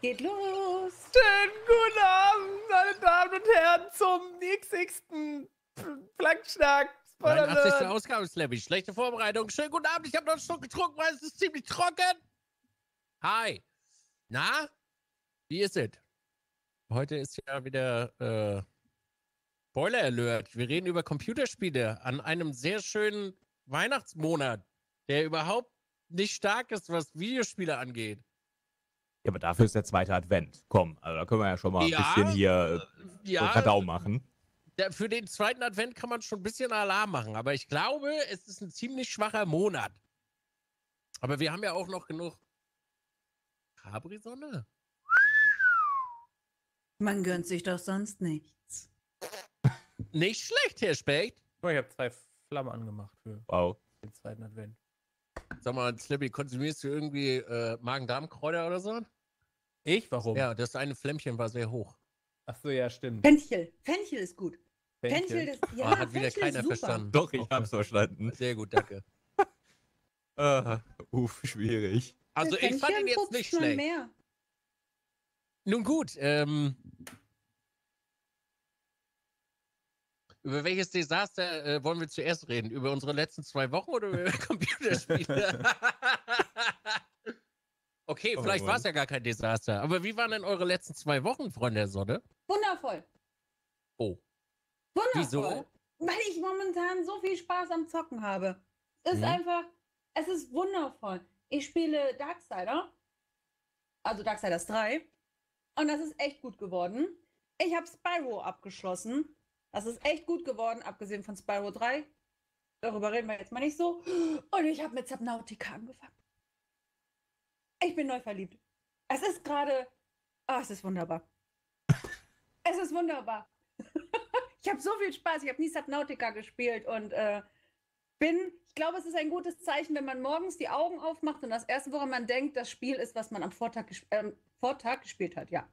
Geht los! Schönen guten Abend, meine Damen und Herren, zum nächsten Plankenschnack. 89. Ausgabe, schlechte Vorbereitung. Schönen guten Abend, ich habe noch einen Schluck getrunken, weil es ist ziemlich trocken. Hi. Na? Wie ist es? Heute ist ja wieder Spoiler Alert. Wir reden über Computerspiele an einem sehr schönen Weihnachtsmonat, der überhaupt nicht stark ist, was Videospiele angeht. Ja, aber dafür ist der zweite Advent. Komm, also da können wir ja schon mal ein bisschen hier Radau machen. Für den zweiten Advent kann man schon ein bisschen Alarm machen, aber ich glaube, es ist ein ziemlich schwacher Monat. Aber wir haben ja auch noch genug Capri-Sonne. Man gönnt sich doch sonst nichts. Nicht schlecht, Herr Specht. Ich habe 2 Flammen angemacht für den zweiten Advent. Sag mal, Slippy, konsumierst du irgendwie Magen-Darm-Kräuter oder so? Ich? Warum? Ja, das eine Flämmchen war sehr hoch. Ach so, ja, stimmt. Fenchel. Fenchel ist gut. Fenchel ist, ja, hat wieder Fenchel keiner verstanden. Doch, ich hab's verstanden. Sehr gut, danke. Schwierig. Also, ich fand ihn jetzt nicht schlecht. Mehr. Nun gut, über welches Desaster wollen wir zuerst reden? Über unsere letzten 2 Wochen oder über Computerspiele? Okay, vielleicht war es ja gar kein Desaster. Aber wie waren denn eure letzten 2 Wochen, Freunde der Sonne? Wundervoll. Oh. Wundervoll. Wieso? Weil ich momentan so viel Spaß am Zocken habe. Es ist einfach, es ist wundervoll. Ich spiele Darksiders, also Darksiders 3. Und das ist echt gut geworden. Ich habe Spyro abgeschlossen. Das ist echt gut geworden, abgesehen von Spyro 3. Darüber reden wir jetzt mal nicht so. Und ich habe mit Subnautica angefangen. Ich bin neu verliebt. Es ist gerade... Ah, es ist wunderbar. Es ist wunderbar. Ich habe so viel Spaß. Ich habe nie Subnautica gespielt und ich glaube, es ist ein gutes Zeichen, wenn man morgens die Augen aufmacht und das erste, woran man denkt, das Spiel ist, was man am Vortag gespielt hat. Ja.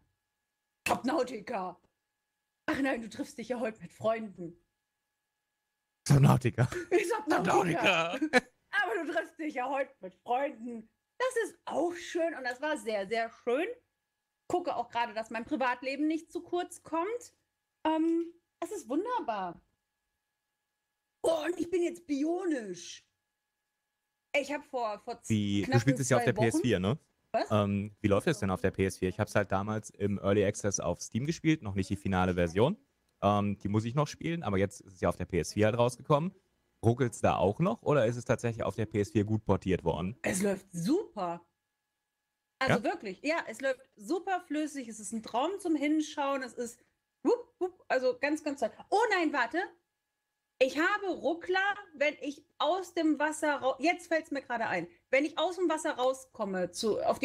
Subnautica. Ach nein, du triffst dich ja heute mit Freunden. Subnautica. Subnautica. Aber du triffst dich ja heute mit Freunden. Das ist auch schön und das war sehr, sehr schön. Gucke auch gerade, dass mein Privatleben nicht zu kurz kommt. Es ist wunderbar. Oh, und ich bin jetzt bionisch. Ich habe vor Du spielst es ja auf der Wochen PS4, ne? Was? Wie läuft das denn auf der PS4? Ich habe es halt damals im Early Access auf Steam gespielt, noch nicht die finale Version. Die muss ich noch spielen, aber jetzt ist es ja auf der PS4 halt rausgekommen. Ruckelt es da auch noch oder ist es tatsächlich auf der PS4 gut portiert worden? Es läuft super. Also wirklich, ja, es läuft super flüssig. Es ist ein Traum zum Hinschauen. Es ist, also ganz, ganz toll. Oh nein, warte. Ich habe Ruckler, wenn ich aus dem Wasser raus... Jetzt fällt es mir gerade ein. Wenn ich aus dem Wasser rauskomme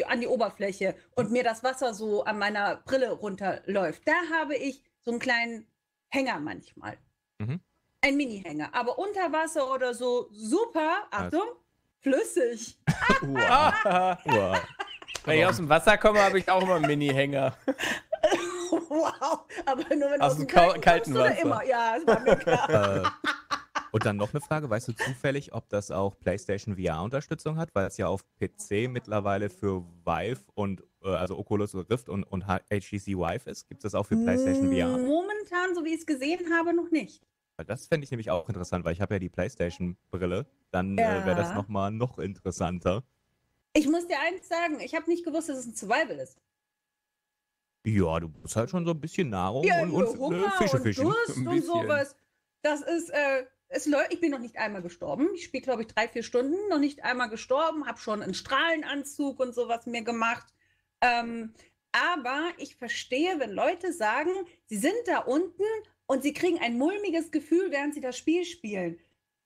an die Oberfläche und mir das Wasser so an meiner Brille runterläuft, da habe ich so einen kleinen Hänger manchmal. Mhm. Ein Mini-Hänger. Aber unter Wasser oder so, super, Achtung, flüssig. Wow. Wenn ich aus dem Wasser komme, habe ich auch immer einen Mini-Hänger. Wow, aber nur wenn du aus dem kalten kommst, Wasser. Immer. Ja, das war mir klar. Und dann noch eine Frage, weißt du zufällig, ob das auch PlayStation VR-Unterstützung hat, weil es ja auf PC mittlerweile für Vive und also Oculus Rift und HTC Vive ist? Gibt es das auch für PlayStation VR? Momentan, so wie ich es gesehen habe, noch nicht. Weil das fände ich nämlich auch interessant, weil ich habe ja die PlayStation-Brille. Dann wäre das nochmal noch interessanter. Ich muss dir eins sagen, ich habe nicht gewusst, dass es ein Survival ist. Ja, du musst halt schon so ein bisschen Nahrung und Fische und Durst und sowas. Das ist, ich bin noch nicht einmal gestorben. Ich spiele, glaube ich, 3-4 Stunden, noch nicht einmal gestorben, habe schon einen Strahlenanzug und sowas mir gemacht. Aber ich verstehe, wenn Leute sagen, sie sind da unten und sie kriegen ein mulmiges Gefühl, während sie das Spiel spielen.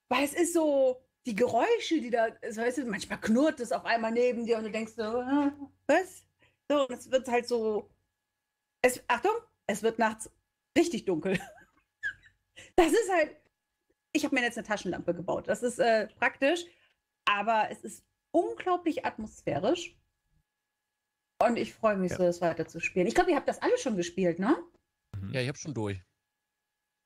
Weil es ist so, die Geräusche, die da, weißt du, manchmal knurrt es auf einmal neben dir und du denkst so, was? So, es wird halt so... Achtung, es wird nachts richtig dunkel. Das ist halt... Ich habe mir jetzt eine Taschenlampe gebaut. Das ist praktisch, aber es ist unglaublich atmosphärisch. Und ich freue mich so, das weiter zu spielen. Ich glaube, ihr habt das alle schon gespielt, ne? Ja, ich habe schon durch.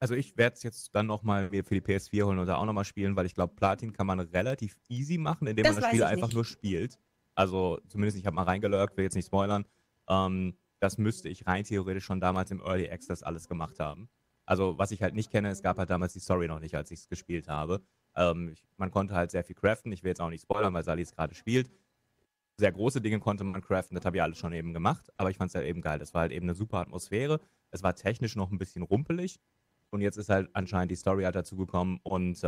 Also ich werde es jetzt dann nochmal für die PS4 holen oder auch nochmal spielen, weil ich glaube, Platin kann man relativ easy machen, indem man das Spiel einfach nur spielt. Also zumindest, ich habe mal reingelurkt, will jetzt nicht spoilern. Das müsste ich rein theoretisch schon damals im Early Access alles gemacht haben. Also was ich halt nicht kenne, es gab halt damals die Story noch nicht, als ich es gespielt habe. Man konnte halt sehr viel craften. Ich will jetzt auch nicht spoilern, weil Sally es gerade spielt. Sehr große Dinge konnte man craften, das habe ich alles schon eben gemacht. Aber ich fand es halt eben geil. Es war halt eben eine super Atmosphäre. Es war technisch noch ein bisschen rumpelig. Und jetzt ist halt anscheinend die Story halt dazugekommen. Und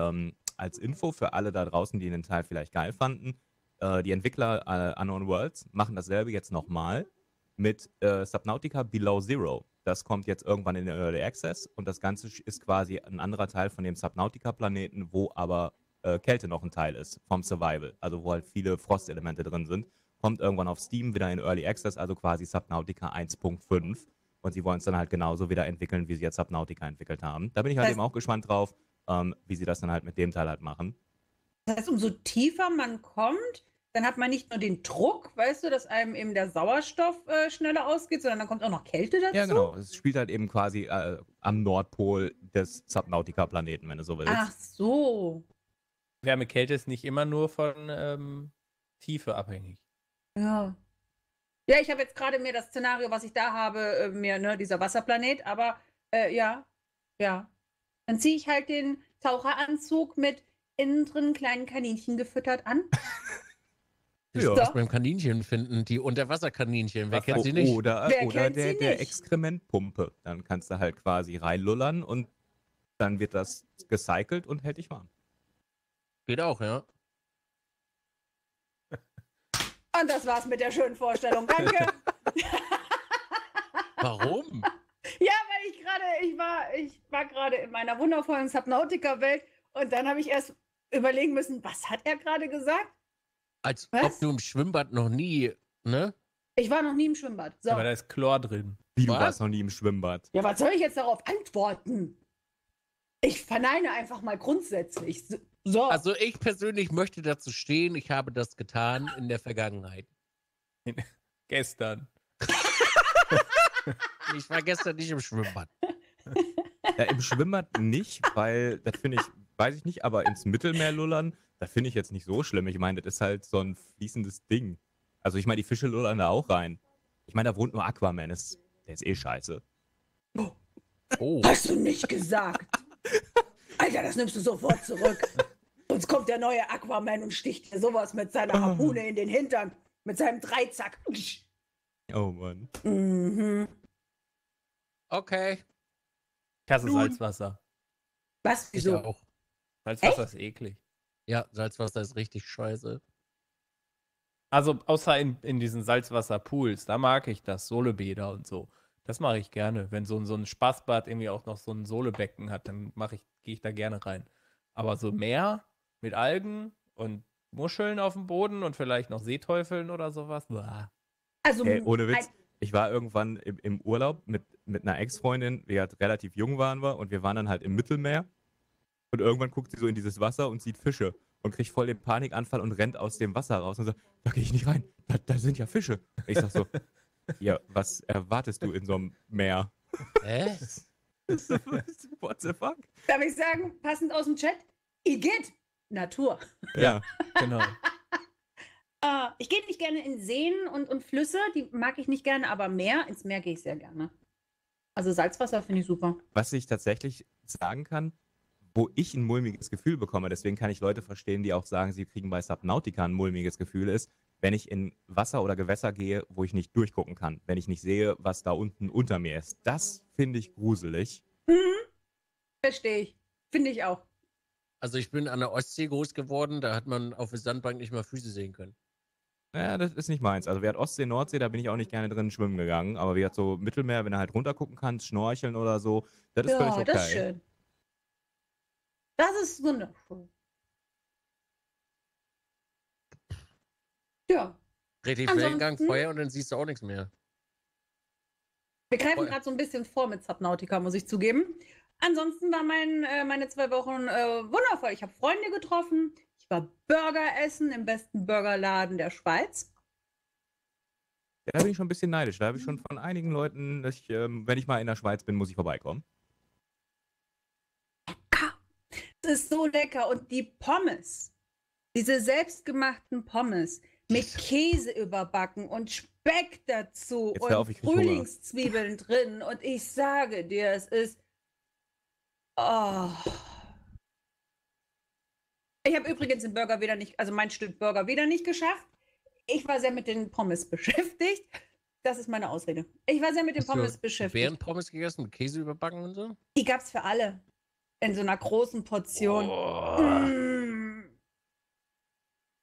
als Info für alle da draußen, die den Teil vielleicht geil fanden, die Entwickler Unknown Worlds machen dasselbe jetzt nochmal mit Subnautica Below Zero. Das kommt jetzt irgendwann in den Early Access und das Ganze ist quasi ein anderer Teil von dem Subnautica-Planeten, wo aber Kälte noch ein Teil ist vom Survival, also wo halt viele Frostelemente drin sind. Kommt irgendwann auf Steam wieder in Early Access, also quasi Subnautica 1.5 und sie wollen es dann halt genauso wieder entwickeln, wie sie jetzt Subnautica entwickelt haben. Da bin ich halt eben auch gespannt drauf, wie sie das dann halt mit dem Teil halt machen. Das heißt, umso tiefer man kommt, dann hat man nicht nur den Druck, weißt du, dass einem eben der Sauerstoff schneller ausgeht, sondern dann kommt auch noch Kälte dazu. Ja, genau. Es spielt halt eben quasi am Nordpol des Subnautica-Planeten, wenn du so willst. Ach so. Wärme-Kälte ist nicht immer nur von Tiefe abhängig. Ja. Ja, ich habe jetzt gerade mir das Szenario, was ich da habe, dieser Wasserplanet, aber ja. Dann ziehe ich halt den Taucheranzug mit innen drin kleinen Kaninchen gefüttert an. Das ist das beim Kaninchen finden, die Unterwasserkaninchen. Wer kennt sie nicht? Oder der Exkrementpumpe. Dann kannst du halt quasi reinlullern und dann wird das gecycelt und hält dich warm. Geht auch, ja. Und das war's mit der schönen Vorstellung. Danke. Warum? Ja, weil ich war gerade in meiner wundervollen Subnautica-Welt und dann habe ich erst überlegen müssen, was hat er gerade gesagt? Als ob du im Schwimmbad noch nie, ne? Ich war noch nie im Schwimmbad. So. Aber da ist Chlor drin. Wie, du warst noch nie im Schwimmbad? Ja, was soll ich jetzt darauf antworten? Ich verneine einfach mal grundsätzlich. So. Also ich persönlich möchte dazu stehen, ich habe das getan in der Vergangenheit. Gestern. Ich war gestern nicht im Schwimmbad. Ja, im Schwimmbad nicht, weil, das finde ich, weiß ich nicht, aber ins Mittelmeer lullern, da finde ich jetzt nicht so schlimm. Ich meine, das ist halt so ein fließendes Ding. Also ich meine, die Fische lullern da auch rein. Ich meine, da wohnt nur Aquaman. Der ist eh scheiße. Oh. Hast du nicht gesagt? Alter, das nimmst du sofort zurück. Sonst kommt der neue Aquaman und sticht dir sowas mit seiner Harpune in den Hintern. Mit seinem Dreizack. Oh Mann. Mhm. Okay. Ich hasse Salzwasser. Was? Wieso? Ich auch. Salzwasser ist eklig. Ja, Salzwasser ist richtig scheiße. Also außer in diesen Salzwasserpools, da mag ich das, Solebäder und so. Das mache ich gerne. Wenn so ein Spaßbad irgendwie auch noch so ein Solebecken hat, dann gehe ich da gerne rein. Aber so Meer mit Algen und Muscheln auf dem Boden und vielleicht noch Seeteufeln oder sowas. Also, ey, ohne Witz, ich war irgendwann im Urlaub mit einer Ex-Freundin, wir halt relativ jung waren und wir waren dann halt im Mittelmeer. Und irgendwann guckt sie so in dieses Wasser und sieht Fische und kriegt voll den Panikanfall und rennt aus dem Wasser raus und sagt, da gehe ich nicht rein, da sind ja Fische. Und ich sag so, ja, was erwartest du in so einem Meer? Hä? What the fuck? Darf ich sagen, passend aus dem Chat, Igitt, Natur. Ja, genau. Ich gehe nicht gerne in Seen und Flüsse, die mag ich nicht gerne, aber ins Meer gehe ich sehr gerne. Also Salzwasser finde ich super. Was ich tatsächlich sagen kann, wo ich ein mulmiges Gefühl bekomme, deswegen kann ich Leute verstehen, die auch sagen, sie kriegen bei Subnautica ein mulmiges Gefühl, ist, wenn ich in Wasser oder Gewässer gehe, wo ich nicht durchgucken kann, wenn ich nicht sehe, was da unten unter mir ist. Das finde ich gruselig. Mhm. Verstehe ich. Finde ich auch. Also ich bin an der Ostsee groß geworden, da hat man auf der Sandbank nicht mal Füße sehen können. Ja, das ist nicht meins. Also wir hatten Ostsee, Nordsee, da bin ich auch nicht gerne drin schwimmen gegangen, aber wir hatten so Mittelmeer, wenn du halt runtergucken kannst, schnorcheln oder so, das ist völlig okay. Ja, das ist schön. Das ist wunderschön. Ja. Richtig Wellengang, Feuer und dann siehst du auch nichts mehr. Wir greifen gerade so ein bisschen vor mit Subnautica, muss ich zugeben. Ansonsten waren meine 2 Wochen wundervoll. Ich habe Freunde getroffen. Ich war Burger essen im besten Burgerladen der Schweiz. Ja, da bin ich schon ein bisschen neidisch. Da habe ich schon von einigen Leuten, dass ich, wenn ich mal in der Schweiz bin, muss ich vorbeikommen. Ist so lecker und die Pommes, diese selbstgemachten Pommes, mit Käse überbacken und Speck dazu und auf, Frühlingszwiebeln drin. Und ich sage dir, es ist... Oh. Ich habe übrigens den Burger wieder nicht, also mein Stück Burger wieder nicht geschafft. Ich war sehr mit den Pommes beschäftigt. Das ist meine Ausrede. Ich war sehr mit den Pommes beschäftigt. Während Pommes gegessen, mit Käse überbacken und so? Die gab es für alle. In so einer großen Portion. Oh. Mmh.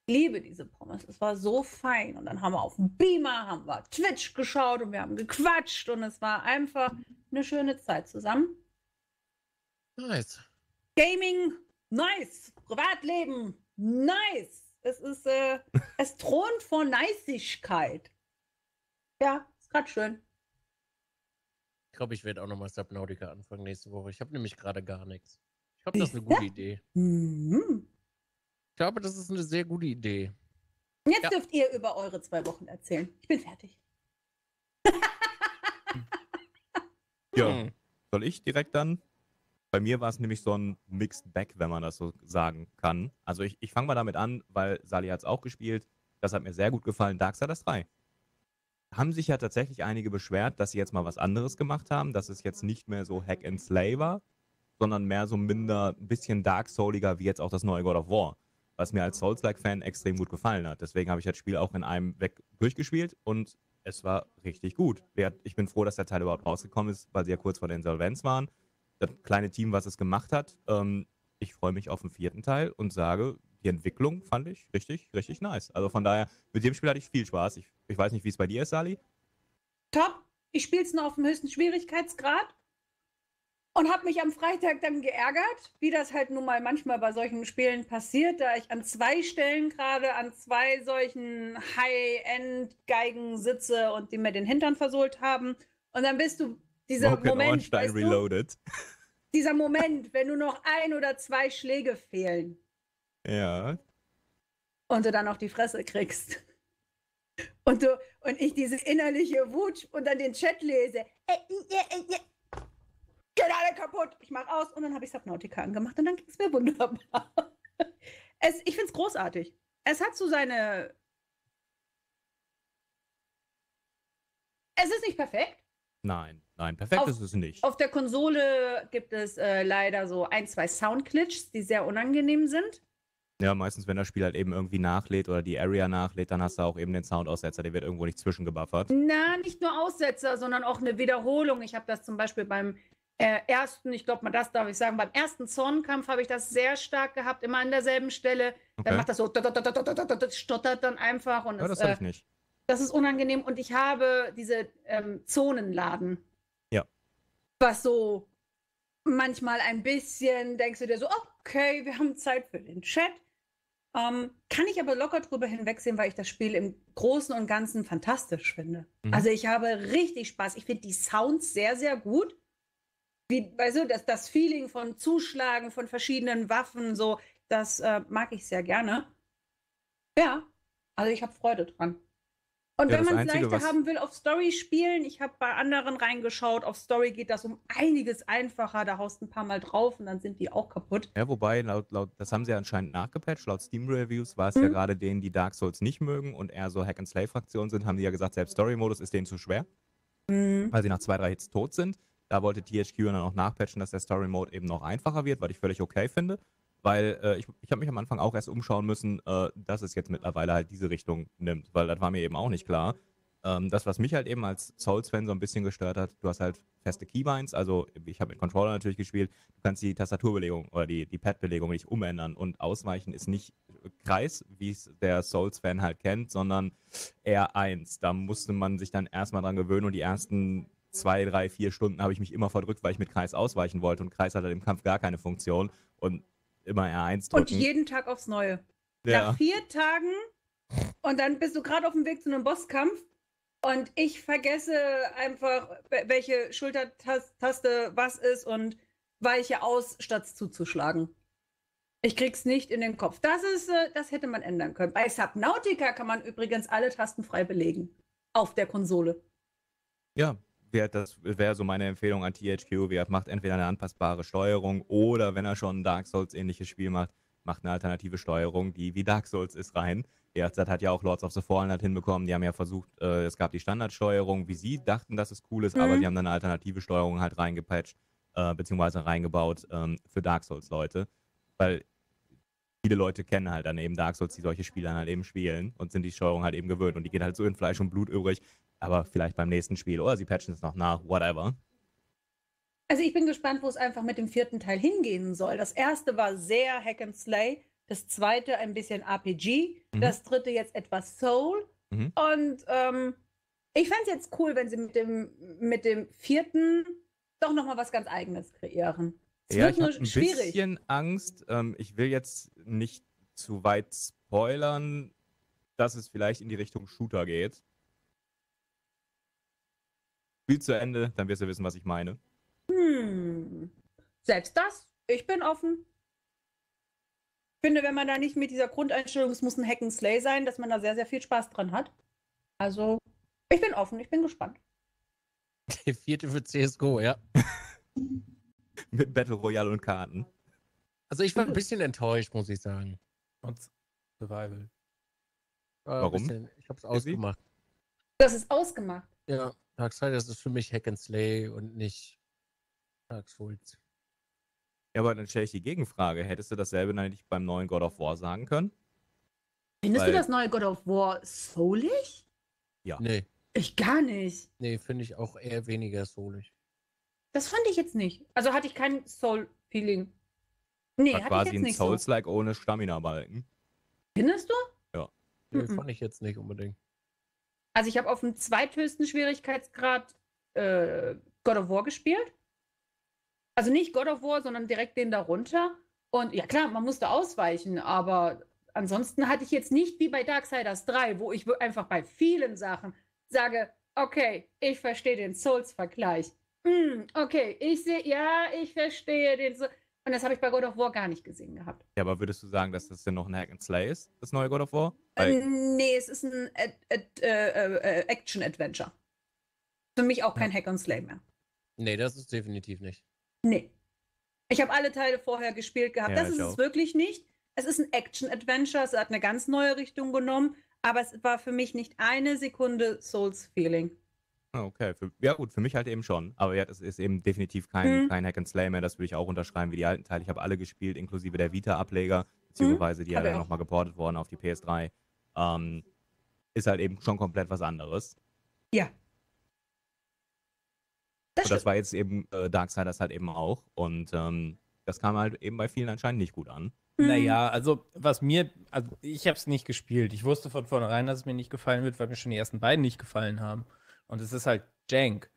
Ich liebe diese Pommes. Es war so fein. Und dann haben wir auf dem Beamer, haben wir Twitch geschaut und wir haben gequatscht. Und es war einfach eine schöne Zeit zusammen. Nice. Gaming, nice. Privatleben, nice. Es ist, es thront vor Neißigkeit. Ja, ist gerade schön. Ich glaube, ich werde auch nochmal Subnautica anfangen nächste Woche. Ich habe nämlich gerade gar nichts. Ich glaube, das ist eine gute Idee. Mhm. Ich glaube, das ist eine sehr gute Idee. Jetzt dürft ihr über eure 2 Wochen erzählen. Ich bin fertig. Ja, soll ich direkt dann? Bei mir war es nämlich so ein Mixed Bag, wenn man das so sagen kann. Also ich fange mal damit an, weil Sally hat es auch gespielt. Das hat mir sehr gut gefallen. Darksiders 3. Haben sich ja tatsächlich einige beschwert, dass sie jetzt mal was anderes gemacht haben, dass es jetzt nicht mehr so Hack and Slay war, sondern mehr so minder, ein bisschen Dark Souliger, wie jetzt auch das neue God of War, was mir als Souls-like-Fan extrem gut gefallen hat. Deswegen habe ich das Spiel auch in einem weg durchgespielt und es war richtig gut. Ich bin froh, dass der Teil überhaupt rausgekommen ist, weil sie ja kurz vor der Insolvenz waren. Das kleine Team, was es gemacht hat, ich freue mich auf den 4. Teil und sage, die Entwicklung fand ich richtig, richtig nice. Also von daher, mit dem Spiel hatte ich viel Spaß. Ich weiß nicht, wie es bei dir ist, Sally. Top. Ich spiele es nur auf dem höchsten Schwierigkeitsgrad und habe mich am Freitag dann geärgert, wie das halt nun mal manchmal bei solchen Spielen passiert, da ich an 2 Stellen gerade an 2 solchen High-End-Geigen sitze und die mir den Hintern versohlt haben. Und dann bist du dieser Moment, weißt du, dieser Moment, wenn nur noch 1 oder 2 Schläge fehlen. Ja. Und du dann auf die Fresse kriegst. Und ich diese innerliche Wut und dann den Chat lese. Geht alle kaputt. Ich mach aus und dann habe ich Subnautica angemacht und dann ging es mir wunderbar. Ich finde es großartig. Es hat so seine... Es ist nicht perfekt. Nein, nein, perfekt ist es nicht. Auf der Konsole gibt es leider so 1, 2 Soundglitches, die sehr unangenehm sind. Ja, meistens, wenn das Spiel halt eben irgendwie nachlädt oder die Area nachlädt, dann hast du auch eben den Soundaussetzer, der wird irgendwo nicht zwischengebuffert. Na, nicht nur Aussetzer, sondern auch eine Wiederholung. Ich habe das zum Beispiel beim ersten, ich glaube mal, das darf ich sagen, beim ersten Zornkampf habe ich das sehr stark gehabt, immer an derselben Stelle. Okay. Dann macht das so, stottert dann einfach. Und ja, das habe ich nicht. Das ist unangenehm und ich habe diese Zonenladen. Ja. Was so manchmal ein bisschen, denkst du dir so, okay, wir haben Zeit für den Chat. Kann ich aber locker drüber hinwegsehen, weil ich das Spiel im Großen und Ganzen fantastisch finde. Mhm. Also ich habe richtig Spaß. Ich finde die Sounds sehr, sehr gut. Wie, weißt du, das Feeling von Zuschlagen, von verschiedenen Waffen, so, das mag ich sehr gerne. Ja, also ich habe Freude dran. Und ja, wenn man es leichter haben will, auf Story spielen, ich habe bei anderen reingeschaut, auf Story geht das um einiges einfacher, da haust ein paar Mal drauf und dann sind die auch kaputt. Ja, wobei, das haben sie ja anscheinend nachgepatcht, laut Steam-Reviews war es ja gerade denen, die Dark Souls nicht mögen und eher so Hack-and-Slay-Fraktionen sind, haben die ja gesagt, selbst Story-Modus ist denen zu schwer, weil sie nach 2, 3 Hits tot sind. Da wollte THQ dann auch nachpatchen, dass der Story-Mode eben noch einfacher wird, was ich völlig okay finde. Weil ich habe mich am Anfang auch erst umschauen müssen, dass es jetzt mittlerweile halt diese Richtung nimmt. Weil das war mir eben auch nicht klar. Das, was mich halt eben als Souls-Fan so ein bisschen gestört hat, du hast halt feste Keybinds. Also ich habe mit Controller natürlich gespielt. Du kannst die Tastaturbelegung oder die Pad-Belegung nicht umändern. Und Ausweichen ist nicht Kreis, wie es der Souls-Fan halt kennt, sondern eher 1. Da musste man sich dann erstmal dran gewöhnen und die ersten 2, 3, 4 Stunden habe ich mich immer verdrückt, weil ich mit Kreis ausweichen wollte. Und Kreis hatte im Kampf gar keine Funktion. Und immer R1 drücken. Und jeden Tag aufs Neue. Ja. Nach 4 Tagen und dann bist du gerade auf dem Weg zu einem Bosskampf und ich vergesse einfach, welche Schultertaste was ist und weiche aus, statt zuzuschlagen. Ich krieg's nicht in den Kopf. Das hätte man ändern können. Bei Subnautica kann man übrigens alle Tasten frei belegen. Auf der Konsole. Ja. Das wäre so meine Empfehlung an THQ. Wie macht entweder eine anpassbare Steuerung oder wenn er schon ein Dark Souls ähnliches Spiel macht, macht eine alternative Steuerung, die wie Dark Souls ist rein. Ja, das hat ja auch Lords of the Fallen halt hinbekommen. Die haben ja versucht, es gab die Standardsteuerung, wie sie dachten, dass es cool ist, aber sie haben dann eine alternative Steuerung halt reingepatcht, beziehungsweise reingebaut für Dark Souls-Leute. Weil viele Leute kennen halt dann eben Dark Souls, die solche Spiele dann halt eben spielen und sind die Steuerung halt eben gewöhnt. Und die geht halt so in Fleisch und Blut übrig, aber vielleicht beim nächsten Spiel. Oder sie patchen es noch nach, whatever. Also ich bin gespannt, wo es einfach mit dem 4. Teil hingehen soll. Das 1. war sehr Hack and Slay. Das 2. ein bisschen RPG, das 3. jetzt etwas Soul. Und ich fände es jetzt cool, wenn sie mit dem 4. doch nochmal was ganz Eigenes kreieren. Es ja, wird ich nur hab ein schwierig. Bisschen Angst. Ich will jetzt nicht zu weit spoilern, dass es vielleicht in die Richtung Shooter geht. Spiel zu Ende, dann wirst du wissen, was ich meine. Selbst das, ich bin offen. Ich finde, wenn man da nicht mit dieser Grundeinstellung, es muss ein Hack and Slay sein, dass man da sehr, sehr viel Spaß dran hat. Also, ich bin offen, ich bin gespannt. Der 4. für CSGO, ja. Mit Battle Royale und Karten. Also, ich war ein bisschen enttäuscht, muss ich sagen. Und Survival. Warum? Ich hab's ausgemacht. Das ist ausgemacht? Ja, Darksiders ist für mich Hack and Slay und nicht Dark Souls. Ja, aber dann stelle ich die Gegenfrage. Hättest du dasselbe nicht beim neuen God of War sagen können? Findest du das neue God of War soulig? Ja. Nee. Ich gar nicht. Nee, finde ich auch eher weniger soulig. Das fand ich jetzt nicht. Also hatte ich kein Soul-Feeling. Nee, hatte ich jetzt nicht. War quasi ein Souls-like ohne Stamina-Balken. Findest du? Ja. Nee, fand ich jetzt nicht unbedingt. Also ich habe auf dem zweithöchsten Schwierigkeitsgrad God of War gespielt. Also nicht God of War, sondern direkt den darunter. Und ja klar, man musste ausweichen, aber ansonsten hatte ich jetzt nicht wie bei Darksiders 3, wo ich einfach bei vielen Sachen sage, okay, ich verstehe den Souls-Vergleich. Okay, ich sehe, ja, ich verstehe den Souls. Und das habe ich bei God of War gar nicht gesehen gehabt. Ja, aber würdest du sagen, dass das denn noch ein Hack and Slay ist, das neue God of War? Nee, es ist ein Action-Adventure. Für mich auch kein Hack and Slay mehr. Nee, das ist definitiv nicht. Nee. Ich habe alle Teile vorher gespielt gehabt. Ja, das ist es wirklich nicht. Es ist ein Action-Adventure. Es hat eine ganz neue Richtung genommen. Aber es war für mich nicht eine Sekunde Souls-Feeling. Okay. Ja gut, für mich halt eben schon. Aber ja, das ist eben definitiv kein Hack-and-Slay mehr. Das würde ich auch unterschreiben wie die alten Teile. Ich habe alle gespielt, inklusive der Vita-Ableger. Beziehungsweise die ja dann nochmal geportet worden auf die PS3. Ist halt eben schon komplett was anderes. Ja. Das war jetzt eben Darksiders halt eben auch. Und das kam halt eben bei vielen anscheinend nicht gut an. Naja, also ich habe es nicht gespielt. Ich wusste von vornherein, dass es mir nicht gefallen wird, weil mir schon die ersten beiden nicht gefallen haben. Und es ist halt jank.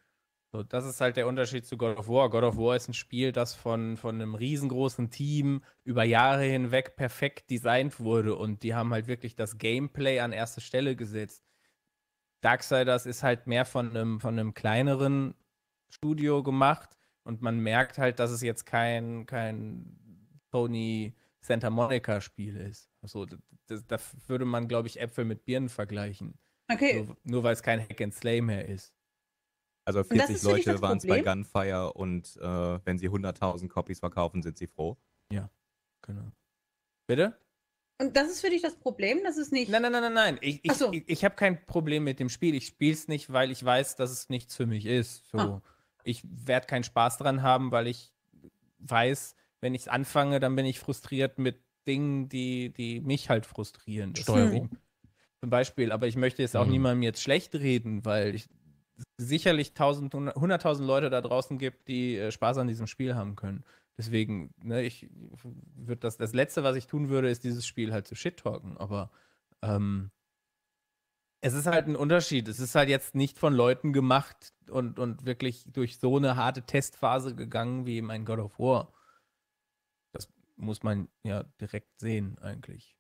So, das ist halt der Unterschied zu God of War. God of War ist ein Spiel, das von einem riesengroßen Team über Jahre hinweg perfekt designt wurde. Und die haben halt wirklich das Gameplay an erste Stelle gesetzt. Darksiders ist halt mehr von einem kleineren Studio gemacht und man merkt halt, dass es jetzt kein Sony Santa Monica Spiel ist. Also, da würde man, glaube ich, Äpfel mit Birnen vergleichen. Okay. Nur weil es kein Hack and Slay mehr ist. Also 40 Leute waren es bei Gunfire und wenn sie 100.000 Copies verkaufen, sind sie froh. Ja, genau. Bitte? Und das ist für dich das Problem, dass es nicht... Nein. Ich habe kein Problem mit dem Spiel. Ich spiele es nicht, weil ich weiß, dass es nichts für mich ist. So. Ich werde keinen Spaß dran haben, weil ich weiß, wenn ich es anfange, dann bin ich frustriert mit Dingen, die mich halt frustrieren. Steuerung. Zum Beispiel. Aber ich möchte jetzt auch niemandem jetzt schlecht reden, weil es sicherlich 100.000 Leute da draußen gibt, die Spaß an diesem Spiel haben können. Deswegen, ne, das Letzte, was ich tun würde, ist dieses Spiel halt zu shit-talken. Aber es ist halt ein Unterschied. Es ist halt jetzt nicht von Leuten gemacht und wirklich durch so eine harte Testphase gegangen wie eben ein God of War. Das muss man ja direkt sehen eigentlich.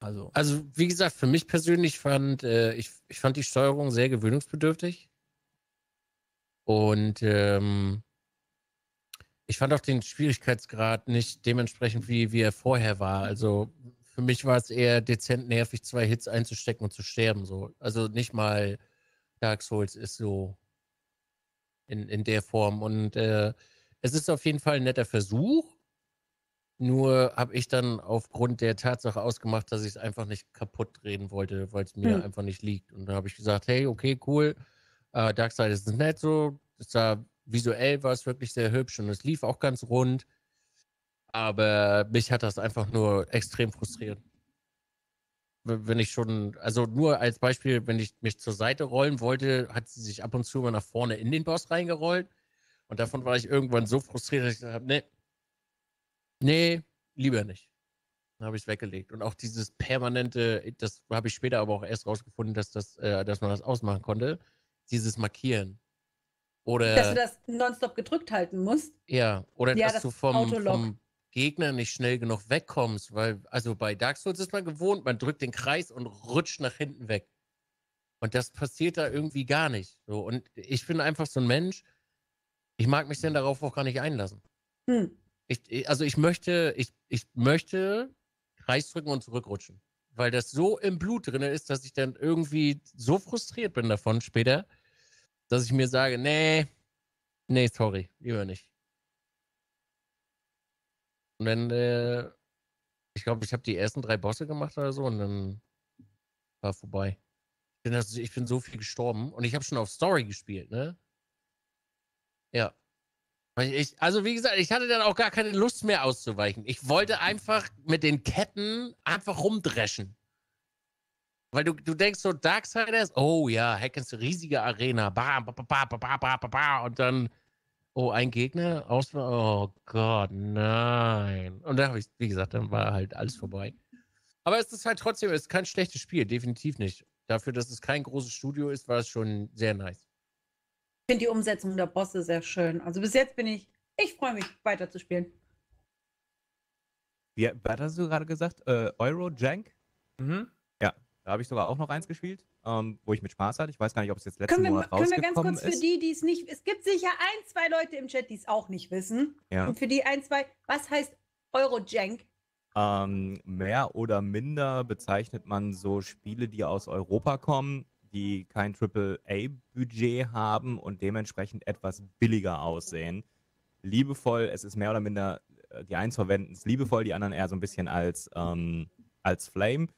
Also wie gesagt, für mich persönlich fand ich die Steuerung sehr gewöhnungsbedürftig. Und ich fand auch den Schwierigkeitsgrad nicht dementsprechend, wie er vorher war. Also für mich war es eher dezent nervig, 2 Hits einzustecken und zu sterben. So. Also nicht mal Dark Souls ist so in der Form. Und es ist auf jeden Fall ein netter Versuch. Nur habe ich dann aufgrund der Tatsache ausgemacht, dass ich es einfach nicht kaputt reden wollte, weil es mir einfach nicht liegt. Und dann habe ich gesagt, hey, okay, cool, Darksiders ist nett so, visuell war es wirklich sehr hübsch und es lief auch ganz rund. Aber mich hat das einfach nur extrem frustriert. Wenn ich schon, also nur als Beispiel, wenn ich mich zur Seite rollen wollte, hat sie sich ab und zu mal nach vorne in den Boss reingerollt. Und davon war ich irgendwann so frustriert, dass ich gesagt habe, nee, lieber nicht. Dann habe ich es weggelegt. Und auch dieses permanente, das habe ich später aber auch erst rausgefunden, dass man das ausmachen konnte, dieses Markieren. Oder, dass du das nonstop gedrückt halten musst. Ja, oder ja, dass du vom Gegner nicht schnell genug wegkommst, weil, also bei Dark Souls ist man gewohnt, man drückt den Kreis und rutscht nach hinten weg. Und das passiert da irgendwie gar nicht. So, und ich bin einfach so ein Mensch, ich mag mich denn darauf auch gar nicht einlassen. Ich möchte Kreis drücken und zurückrutschen, weil das so im Blut drin ist, dass ich dann irgendwie so frustriert bin davon später, dass ich mir sage, nee, sorry, lieber nicht. Und dann, ich glaube, ich habe die ersten 3 Bosse gemacht oder so und dann war vorbei. Ich bin so viel gestorben und ich habe schon auf Story gespielt, ne? Ja. Also wie gesagt, ich hatte dann auch gar keine Lust mehr auszuweichen. Ich wollte einfach mit den Ketten einfach rumdreschen. Weil du denkst so, Darksiders, oh ja, hackens riesige Arena, bam, ba, ba, ba, ba, ba, ba, ba, und dann, oh, ein Gegner, oh Gott, nein. Und dann habe ich, wie gesagt, dann war halt alles vorbei. Aber es ist halt trotzdem, es ist kein schlechtes Spiel, definitiv nicht. Dafür, dass es kein großes Studio ist, war es schon sehr nice. Ich finde die Umsetzung der Bosse sehr schön. Also bis jetzt bin ich freue mich, weiter zu spielen. Ja, was hast du gerade gesagt? Eurojank? Mhm. Ja, da habe ich sogar auch noch eins gespielt, wo ich mit Spaß hatte. Ich weiß gar nicht, ob es jetzt letzten Monat rausgekommen ist. Können wir ganz kurz für die es nicht... Es gibt sicher 1, 2 Leute im Chat, die es auch nicht wissen. Ja. Und für die 1, 2... Was heißt Eurojank? Mehr oder minder bezeichnet man so Spiele, die aus Europa kommen, die kein AAA-Budget haben und dementsprechend etwas billiger aussehen. Liebevoll, es ist mehr oder minder, die einen verwenden es liebevoll, die anderen eher so ein bisschen als Flame.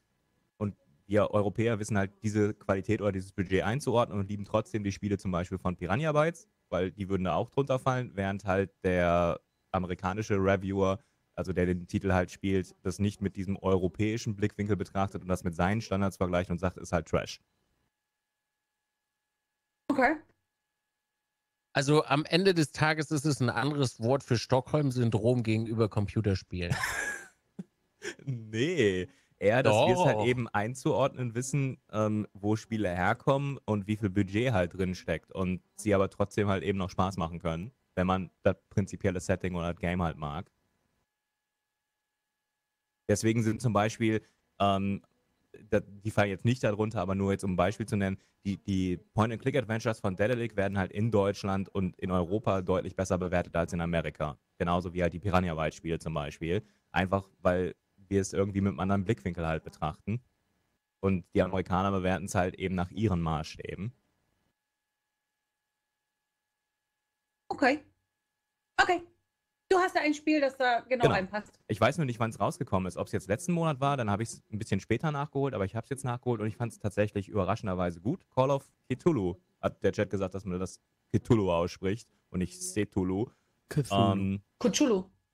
Und wir Europäer wissen halt diese Qualität oder dieses Budget einzuordnen und lieben trotzdem die Spiele zum Beispiel von Piranha Bytes, weil die würden da auch drunter fallen, während halt der amerikanische Reviewer, also der den Titel halt spielt, das nicht mit diesem europäischen Blickwinkel betrachtet und das mit seinen Standards vergleicht und sagt, ist halt Trash. Okay. Also am Ende des Tages ist es ein anderes Wort für Stockholm-Syndrom gegenüber Computerspielen. Nee, eher, dass wir es halt eben einzuordnen wissen, wo Spiele herkommen und wie viel Budget halt drin steckt und sie aber trotzdem halt eben noch Spaß machen können, wenn man das prinzipielle Setting oder das Game halt mag. Deswegen sind zum Beispiel... die fallen jetzt nicht darunter, aber nur jetzt um ein Beispiel zu nennen, die Point-and-Click-Adventures von Daedalic werden halt in Deutschland und in Europa deutlich besser bewertet als in Amerika. Genauso wie halt die Piranha-Bytes-Spiele zum Beispiel. Einfach, weil wir es irgendwie mit einem anderen Blickwinkel halt betrachten. Und die Amerikaner bewerten es halt eben nach ihren Maßstäben. Okay. Okay. Du hast da ein Spiel, das da genau reinpasst. Ich weiß nur nicht, wann es rausgekommen ist. Ob es jetzt letzten Monat war, dann habe ich es ein bisschen später nachgeholt, aber ich habe es jetzt nachgeholt und ich fand es tatsächlich überraschenderweise gut. Call of Cthulhu. Hat der Chat gesagt, dass man das Cthulhu ausspricht und nicht Cthulhu. Cthulhu.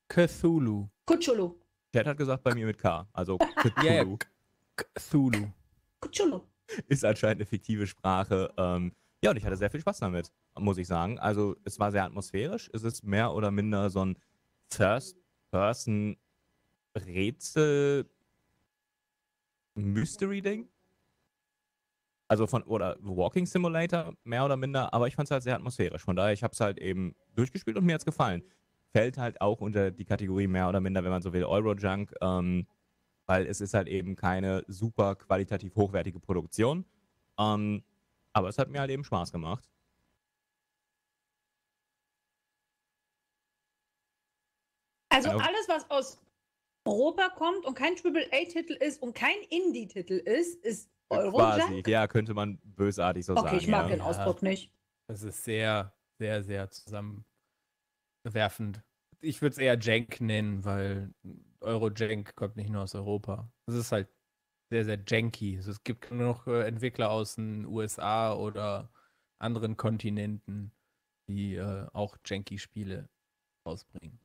Cthulhu. Cthulhu. Chat hat gesagt, bei mir mit K. Also Cthulhu. Cthulhu. Cthulhu. Ist anscheinend eine fiktive Sprache. Ja, und ich hatte sehr viel Spaß damit, muss ich sagen. Also es war sehr atmosphärisch. Es ist mehr oder minder so ein First-Person-Rätsel-Mystery-Ding. Also oder Walking Simulator, mehr oder minder. Aber ich fand es halt sehr atmosphärisch. Von daher, ich habe es halt eben durchgespielt und mir hat es gefallen. Fällt halt auch unter die Kategorie mehr oder minder, wenn man so will, Eurojunk. Weil es ist halt eben keine super qualitativ hochwertige Produktion. Aber es hat mir halt eben Spaß gemacht. Also alles, was aus Europa kommt und kein AAA-Titel ist und kein Indie-Titel ist, ist Eurojunk? Ja, könnte man bösartig so sagen. Okay, ich mag den Ausdruck nicht. Das ist sehr, sehr, sehr zusammenwerfend. Ich würde es eher Jank nennen, weil Euro-Jank kommt nicht nur aus Europa. Es ist halt sehr, sehr janky. Also es gibt nur noch Entwickler aus den USA oder anderen Kontinenten, die auch janky Spiele rausbringen.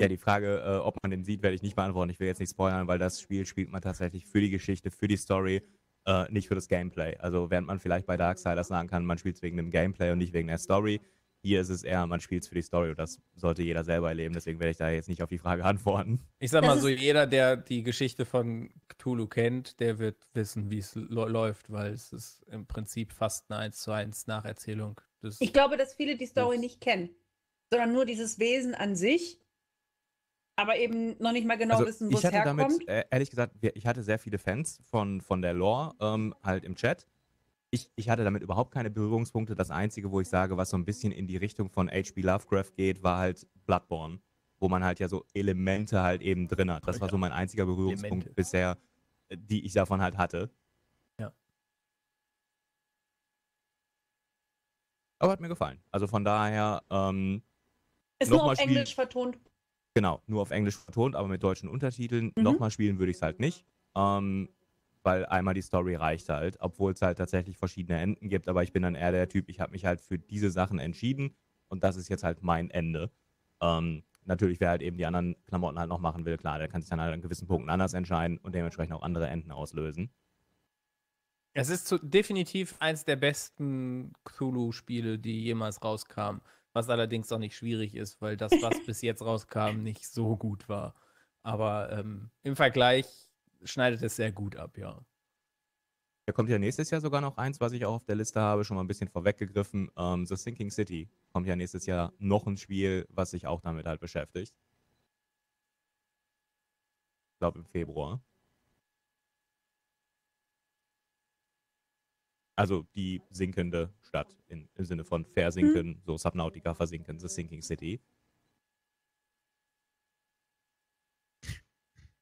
Ja, die Frage, ob man den sieht, werde ich nicht beantworten. Ich will jetzt nicht spoilern, weil das Spiel spielt man tatsächlich für die Geschichte, für die Story, nicht für das Gameplay. Also während man vielleicht bei Darksiders sagen kann, man spielt es wegen dem Gameplay und nicht wegen der Story, hier ist es eher, man spielt es für die Story und das sollte jeder selber erleben. Deswegen werde ich da jetzt nicht auf die Frage antworten. Ich sag mal so, jeder, der die Geschichte von Cthulhu kennt, der wird wissen, wie es läuft, weil es ist im Prinzip fast eine 1:1 Nacherzählung. Ich glaube, dass viele die Story nicht kennen, sondern nur dieses Wesen an sich. Aber eben noch nicht mal genau also wissen, wo es herkommt. Damit, ehrlich gesagt, ich hatte sehr viele Fans von der Lore halt im Chat. Ich hatte damit überhaupt keine Berührungspunkte. Das Einzige, wo ich sage, was so ein bisschen in die Richtung von H.P. Lovecraft geht, war halt Bloodborne, wo man halt ja so Elemente halt eben drin hat. Das war so mein einziger Berührungspunkt bisher, die ich davon halt hatte. Ja. Aber hat mir gefallen. Also von daher... ist nur auf Englisch vertont. Genau, nur auf Englisch vertont, aber mit deutschen Untertiteln. Nochmal spielen würde ich es halt nicht, weil einmal die Story reicht halt, obwohl es halt tatsächlich verschiedene Enden gibt, aber ich bin dann eher der Typ, ich habe mich halt für diese Sachen entschieden und das ist jetzt halt mein Ende. Natürlich, wer halt eben die anderen Klamotten halt noch machen will, klar, der kann sich dann halt an gewissen Punkten anders entscheiden und dementsprechend auch andere Enden auslösen. Es ist definitiv eins der besten Cthulhu-Spiele, die jemals rauskamen. Was allerdings auch nicht schwierig ist, weil das, was bis jetzt rauskam, nicht so gut war. Aber im Vergleich schneidet es sehr gut ab, ja. Da kommt ja nächstes Jahr sogar noch eins, was ich auch auf der Liste habe, schon mal ein bisschen vorweggegriffen. The Sinking City kommt ja nächstes Jahr noch ein Spiel, was sich auch damit halt beschäftigt. Ich glaube im Februar. Also die sinkende Stadt im Sinne von versinken, so Subnautica versinken, The Sinking City.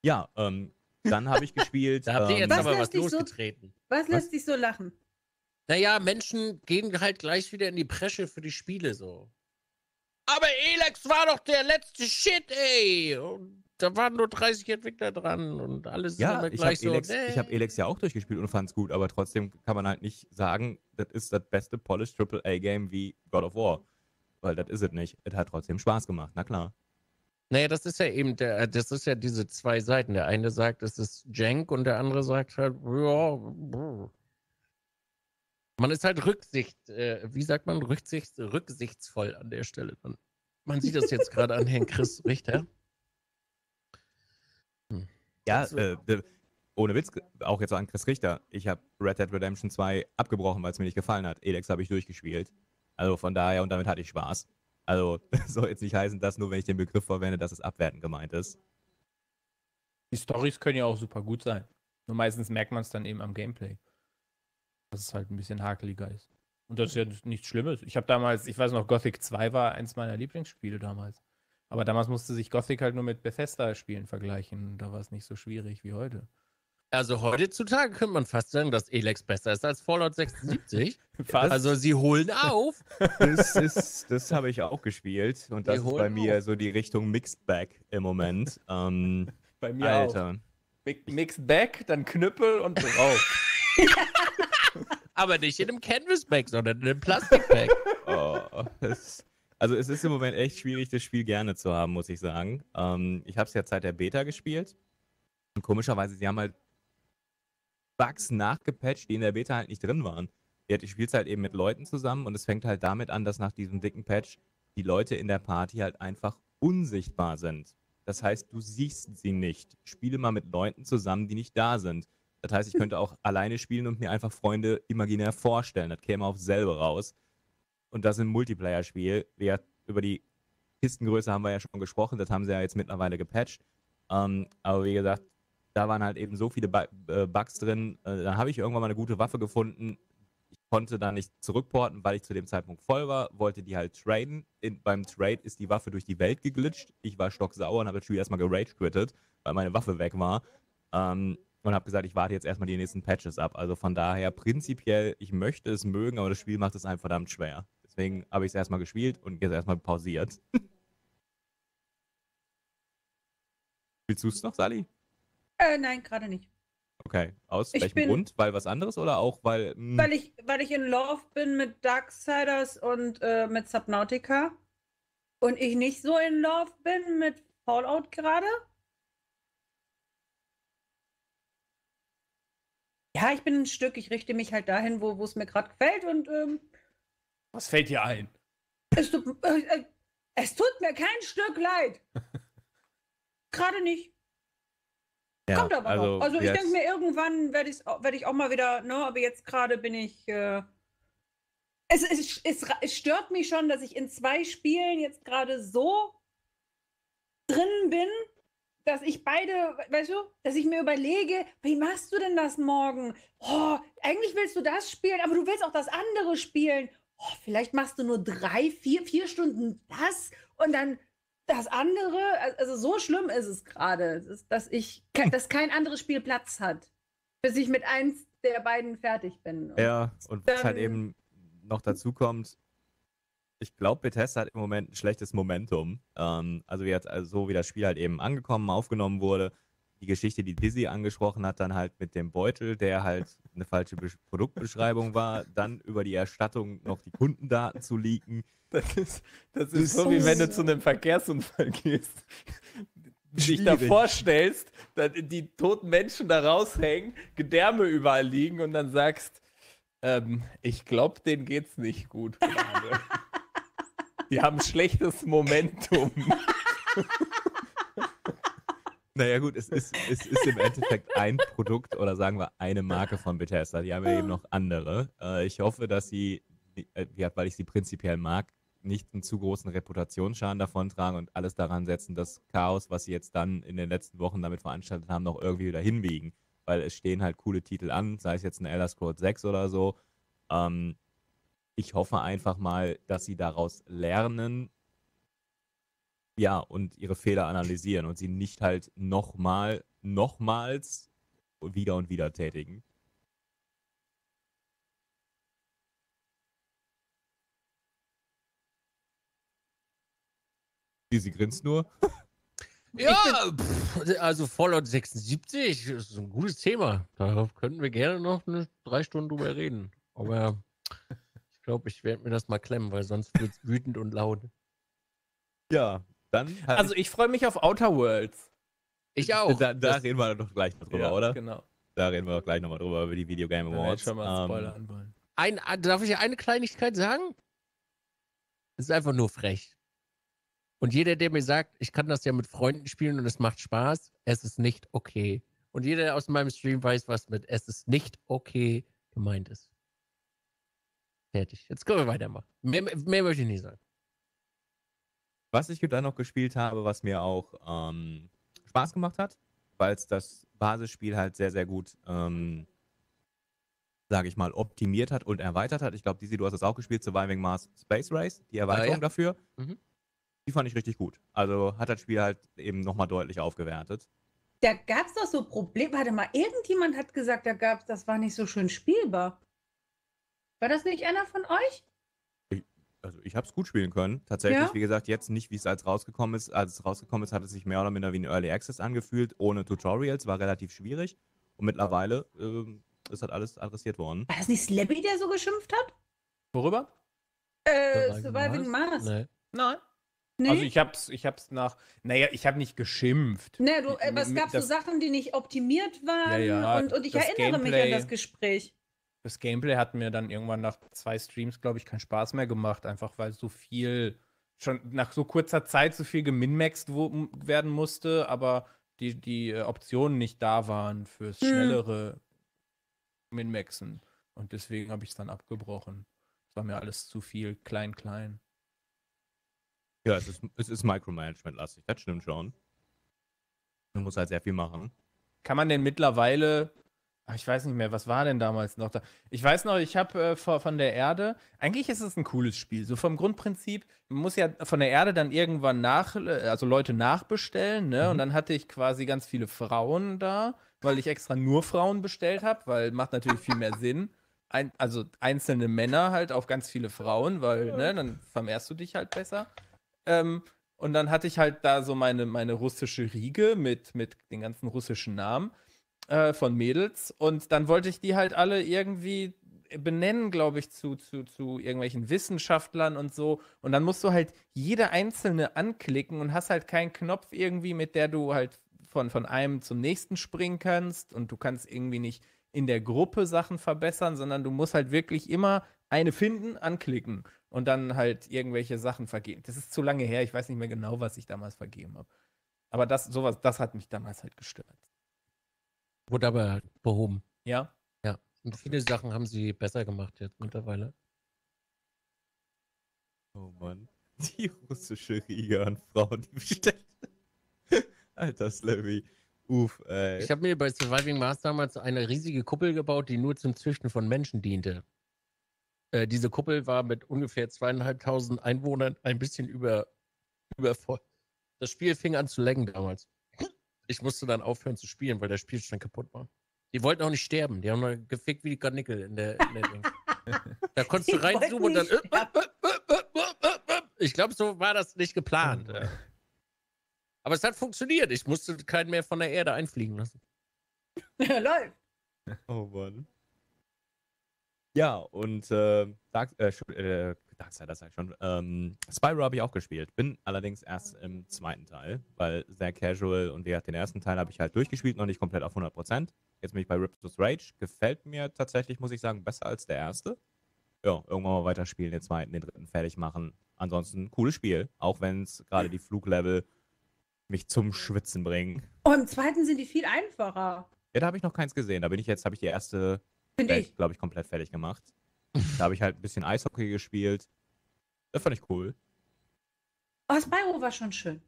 Ja, dann habe ich gespielt. Da habt ihr jetzt aber was losgetreten. Was lässt dich so lachen? Naja, Menschen gehen halt gleich wieder in die Bresche für die Spiele so. Aber Elex war doch der letzte Shit, ey! Und da waren nur 30 Entwickler dran und alles ja, ich gleich so. Ich habe Elex ja auch durchgespielt und fand es gut, aber trotzdem kann man halt nicht sagen, das ist das beste Polished AAA-Game wie God of War. Weil das ist es nicht. Es hat trotzdem Spaß gemacht, na klar. Naja, das ist ja eben, das ist ja diese zwei Seiten. Der eine sagt, es ist Jank und der andere sagt halt, ja, man ist halt rücksichtsvoll an der Stelle. Man sieht das jetzt gerade an Herrn Chris Richter. Ja, ohne Witz, auch jetzt an Chris Richter. Ich habe Red Dead Redemption 2 abgebrochen, weil es mir nicht gefallen hat. Elex habe ich durchgespielt. Also von daher, und damit hatte ich Spaß. Also das soll jetzt nicht heißen, dass nur wenn ich den Begriff verwende, dass es abwertend gemeint ist. Die Storys können ja auch super gut sein. Nur meistens merkt man es dann eben am Gameplay. Dass es halt ein bisschen hakeliger ist. Und das ist ja nichts Schlimmes. Ich habe damals, ich weiß noch, Gothic 2 war eins meiner Lieblingsspiele damals. Aber damals musste sich Gothic halt nur mit Bethesda-Spielen vergleichen. Da war es nicht so schwierig wie heute. Also heutzutage könnte man fast sagen, dass Elex besser ist als Fallout 76. Also sie holen auf. Das habe ich auch gespielt. Und das ist bei mir so die Richtung Mixed Bag im Moment. Bei mir Alter. Auch. Mixed Bag, dann Knüppel und drauf. Aber nicht in einem Canvas Bag, sondern in einem Plastik Bag. Oh, also es ist im Moment echt schwierig, das Spiel gerne zu haben, muss ich sagen. Ich habe es ja seit der Beta gespielt. Und komischerweise, sie haben halt Bugs nachgepatcht, die in der Beta halt nicht drin waren. Du spielst halt eben mit Leuten zusammen und es fängt halt damit an, dass nach diesem dicken Patch die Leute in der Party halt einfach unsichtbar sind. Das heißt, du siehst sie nicht. Spiele mal mit Leuten zusammen, die nicht da sind. Das heißt, ich könnte auch alleine spielen und mir einfach Freunde imaginär vorstellen. Das käme auf selber raus. Und das ist ein Multiplayer-Spiel. Über die Kistengröße haben wir ja schon gesprochen. Das haben sie ja jetzt mittlerweile gepatcht. Aber wie gesagt, da waren halt eben so viele Bugs drin. Dann habe ich irgendwann mal eine gute Waffe gefunden. Ich konnte da nicht zurückporten, weil ich zu dem Zeitpunkt voll war. Wollte die halt traden. Beim Trade ist die Waffe durch die Welt geglitscht. Ich war stocksauer und habe das Spiel erstmal gerage-quittet, weil meine Waffe weg war. Und habe gesagt, ich warte jetzt erstmal die nächsten Patches ab. Also von daher prinzipiell, ich möchte es mögen, aber das Spiel macht es einem verdammt schwer. Deswegen habe ich es erstmal gespielt und jetzt erstmal pausiert. Willst du es noch, Sally? Nein, gerade nicht. Okay, aus welchem Grund? Weil was anderes oder auch weil... Weil ich in Love bin mit Darksiders und mit Subnautica und ich nicht so in Love bin mit Fallout gerade. Ja, ich bin ein Stück, ich richte mich halt dahin, wo es mir gerade gefällt und... was fällt dir ein? Es tut mir kein Stück leid. Gerade nicht. Ja, kommt aber also noch. Also ich denke mir, irgendwann werde ich auch mal wieder, ne, aber jetzt gerade bin ich, es stört mich schon, dass ich in 2 Spielen jetzt gerade so drin bin, dass ich beide, weißt du, dass ich mir überlege, wie machst du denn das morgen? Oh, eigentlich willst du das spielen, aber du willst auch das andere spielen. Oh, vielleicht machst du nur 3, 4 Stunden das und dann das andere, also so schlimm ist es gerade, dass kein anderes Spiel Platz hat, bis ich mit eins der beiden fertig bin. Und ja, und was halt eben noch dazu kommt, ich glaube, Bethesda hat im Moment ein schlechtes Momentum. Also wie das Spiel halt eben aufgenommen wurde, die Geschichte, die Dizzy angesprochen hat, dann halt mit dem Beutel, der halt eine falsche Produktbeschreibung war, dann über die Erstattung noch die Kundendaten zu leaken. Das ist so, wie wenn du zu einem Verkehrsunfall gehst, dich da vorstellst, dass die toten Menschen da raushängen, Gedärme überall liegen und dann sagst, ich glaube, denen geht's nicht gut gerade. Die haben schlechtes Momentum. Naja gut, es ist im Endeffekt ein Produkt oder sagen wir eine Marke von Bethesda, die haben ja eben noch andere. Ich hoffe, dass sie, weil ich sie prinzipiell mag, nicht einen zu großen Reputationsschaden davontragen und alles daran setzen, das Chaos, was sie jetzt dann in den letzten Wochen damit veranstaltet haben, noch irgendwie wieder hinbiegen. Weil es stehen halt coole Titel an, sei es jetzt ein Elder Scrolls 6 oder so. Ich hoffe einfach mal, dass sie daraus lernen, ja, und ihre Fehler analysieren und sie nicht halt nochmals und wieder tätigen. Sie grinst nur. Ja, also Fallout 76 ist ein gutes Thema. Darauf könnten wir gerne noch 3 Stunden drüber reden. Aber ich glaube, ich werde mir das mal klemmen, weil sonst wird es wütend und laut. Ja, dann. Also ich freue mich auf Outer Worlds. Ich auch. Da reden wir doch gleich noch drüber, ja, oder? Genau. Da reden wir doch gleich nochmal drüber, über die Video Game Awards. Schon mal Spoiler anbauen. Darf ich eine Kleinigkeit sagen? Es ist einfach nur frech. Und jeder, der mir sagt, ich kann das ja mit Freunden spielen und es macht Spaß, es ist nicht okay. Und jeder, der aus meinem Stream weiß, was mit es ist nicht okay gemeint ist. Fertig. Jetzt können wir weitermachen. Mehr möchte ich nicht sagen. Was ich dann noch gespielt habe, was mir auch Spaß gemacht hat, weil es das Basisspiel halt sehr, sehr gut, sage ich mal, optimiert hat und erweitert hat. Ich glaube, Dizzy, du hast das auch gespielt, Surviving Mars Space Race, die Erweiterung dafür. Mhm. Die fand ich richtig gut. Also hat das Spiel halt eben nochmal deutlich aufgewertet. Da gab es doch so Probleme. Warte mal, irgendjemand hat gesagt, das war nicht so schön spielbar. War das nicht einer von euch? Ich habe es gut spielen können. Tatsächlich, ja? Wie gesagt, jetzt nicht, wie es als rausgekommen ist. Als es rausgekommen ist, hat es sich mehr oder minder wie ein Early Access angefühlt. Ohne Tutorials, war relativ schwierig. Und mittlerweile ist halt alles adressiert worden. War das nicht Slabby, der so geschimpft hat? Worüber? Surviving Mars. Nee. Nein. Nee? Also ich hab's nach, naja, ich habe nicht geschimpft. Naja, aber es gab so Sachen, die nicht optimiert waren, ja, und ich erinnere mich an das Gespräch. Das Gameplay hat mir dann irgendwann nach 2 Streams, glaube ich, keinen Spaß mehr gemacht, einfach weil so viel, schon nach so kurzer Zeit so viel geminmaxt werden musste, aber die Optionen nicht da waren fürs schnellere Minmaxen. Und deswegen habe ich es dann abgebrochen. Es war mir alles zu viel klein. Ja, es ist Micromanagement-lastig, das stimmt schon. Man muss halt sehr viel machen. Kann man denn mittlerweile, ich weiß nicht mehr, was war denn damals noch da? Ich weiß noch, ich habe von der Erde, eigentlich ist es ein cooles Spiel, so vom Grundprinzip, man muss ja von der Erde dann irgendwann Leute nachbestellen, ne? Und dann hatte ich quasi ganz viele Frauen da, weil ich extra nur Frauen bestellt habe, weil macht natürlich viel mehr Sinn. also einzelne Männer halt auf ganz viele Frauen, weil, ne, dann vermehrst du dich halt besser. Und dann hatte ich halt da so meine russische Riege mit den ganzen russischen Namen von Mädels. Und dann wollte ich die halt alle irgendwie benennen, glaube ich, zu irgendwelchen Wissenschaftlern und so. Und dann musst du halt jede einzelne anklicken und hast halt keinen Knopf irgendwie, mit der du halt von einem zum nächsten springen kannst. Und du kannst irgendwie nicht in der Gruppe Sachen verbessern, sondern du musst halt wirklich immer eine finden, anklicken und dann halt irgendwelche Sachen vergeben. Das ist zu lange her, ich weiß nicht mehr genau, was ich damals vergeben habe. Aber das hat mich damals halt gestört. Wurde aber behoben. Ja? Ja. Und viele Sachen haben sie besser gemacht jetzt mittlerweile. Oh Mann. Die russische Riege an Frauen, die bestellt. Alter Slurry. Uff, ey. Ich habe mir bei Surviving Mars damals eine riesige Kuppel gebaut, die nur zum Züchten von Menschen diente. Diese Kuppel war mit ungefähr 2500 Einwohnern ein bisschen übervoll. Das Spiel fing an zu laggen damals. Ich musste dann aufhören zu spielen, weil der Spielstand kaputt war. Die wollten auch nicht sterben. Die haben gefickt wie die Karnickel in der Ding. Da konntest du reinzoomen und dann... Ich glaube, so war das nicht geplant. Aber es hat funktioniert. Ich musste keinen mehr von der Erde einfliegen lassen. Ja, läuft. Oh Mann. Ja, und Darksiders sag ich schon. Spyro habe ich auch gespielt. Bin allerdings erst im zweiten Teil, weil sehr casual und wie den ersten Teil habe ich halt durchgespielt, noch nicht komplett auf 100%. Jetzt bin ich bei Riptus Rage. Gefällt mir tatsächlich, muss ich sagen, besser als der erste. Ja, irgendwann mal weiterspielen, den zweiten, den dritten fertig machen. Ansonsten cooles Spiel, auch wenn es gerade die Fluglevel mich zum Schwitzen bringen. Oh, im zweiten sind die viel einfacher. Ja, da habe ich noch keins gesehen. Da bin ich jetzt, habe ich die erste, glaube ich, komplett fertig gemacht. Da habe ich halt ein bisschen Eishockey gespielt. Das fand ich cool. Oh, Spyro war schon schön.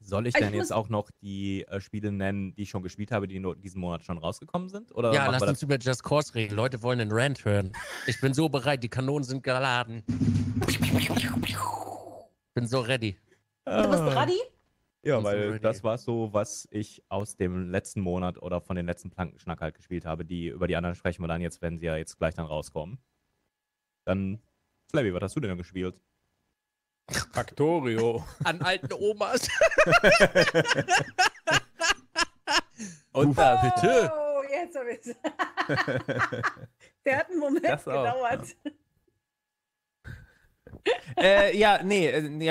Soll ich denn jetzt auch noch die Spiele nennen, die ich schon gespielt habe, die in diesen Monat schon rausgekommen sind? Oder ja, lass uns über Just Cause reden. Leute wollen den Rant hören. Ich bin so bereit, die Kanonen sind geladen. Ich bin so ready. Du bist ready? Ja, weil das war so, was ich aus dem letzten Monat oder von den letzten Plankenschnack halt gespielt habe. Über die anderen sprechen wir dann jetzt, wenn sie ja jetzt gleich dann rauskommen. Dann, Flavie, was hast du denn gespielt? Factorio. An alten Omas. Und da, bitte. Oh, jetzt hab ich's. Der hat einen Moment gedauert. Ja.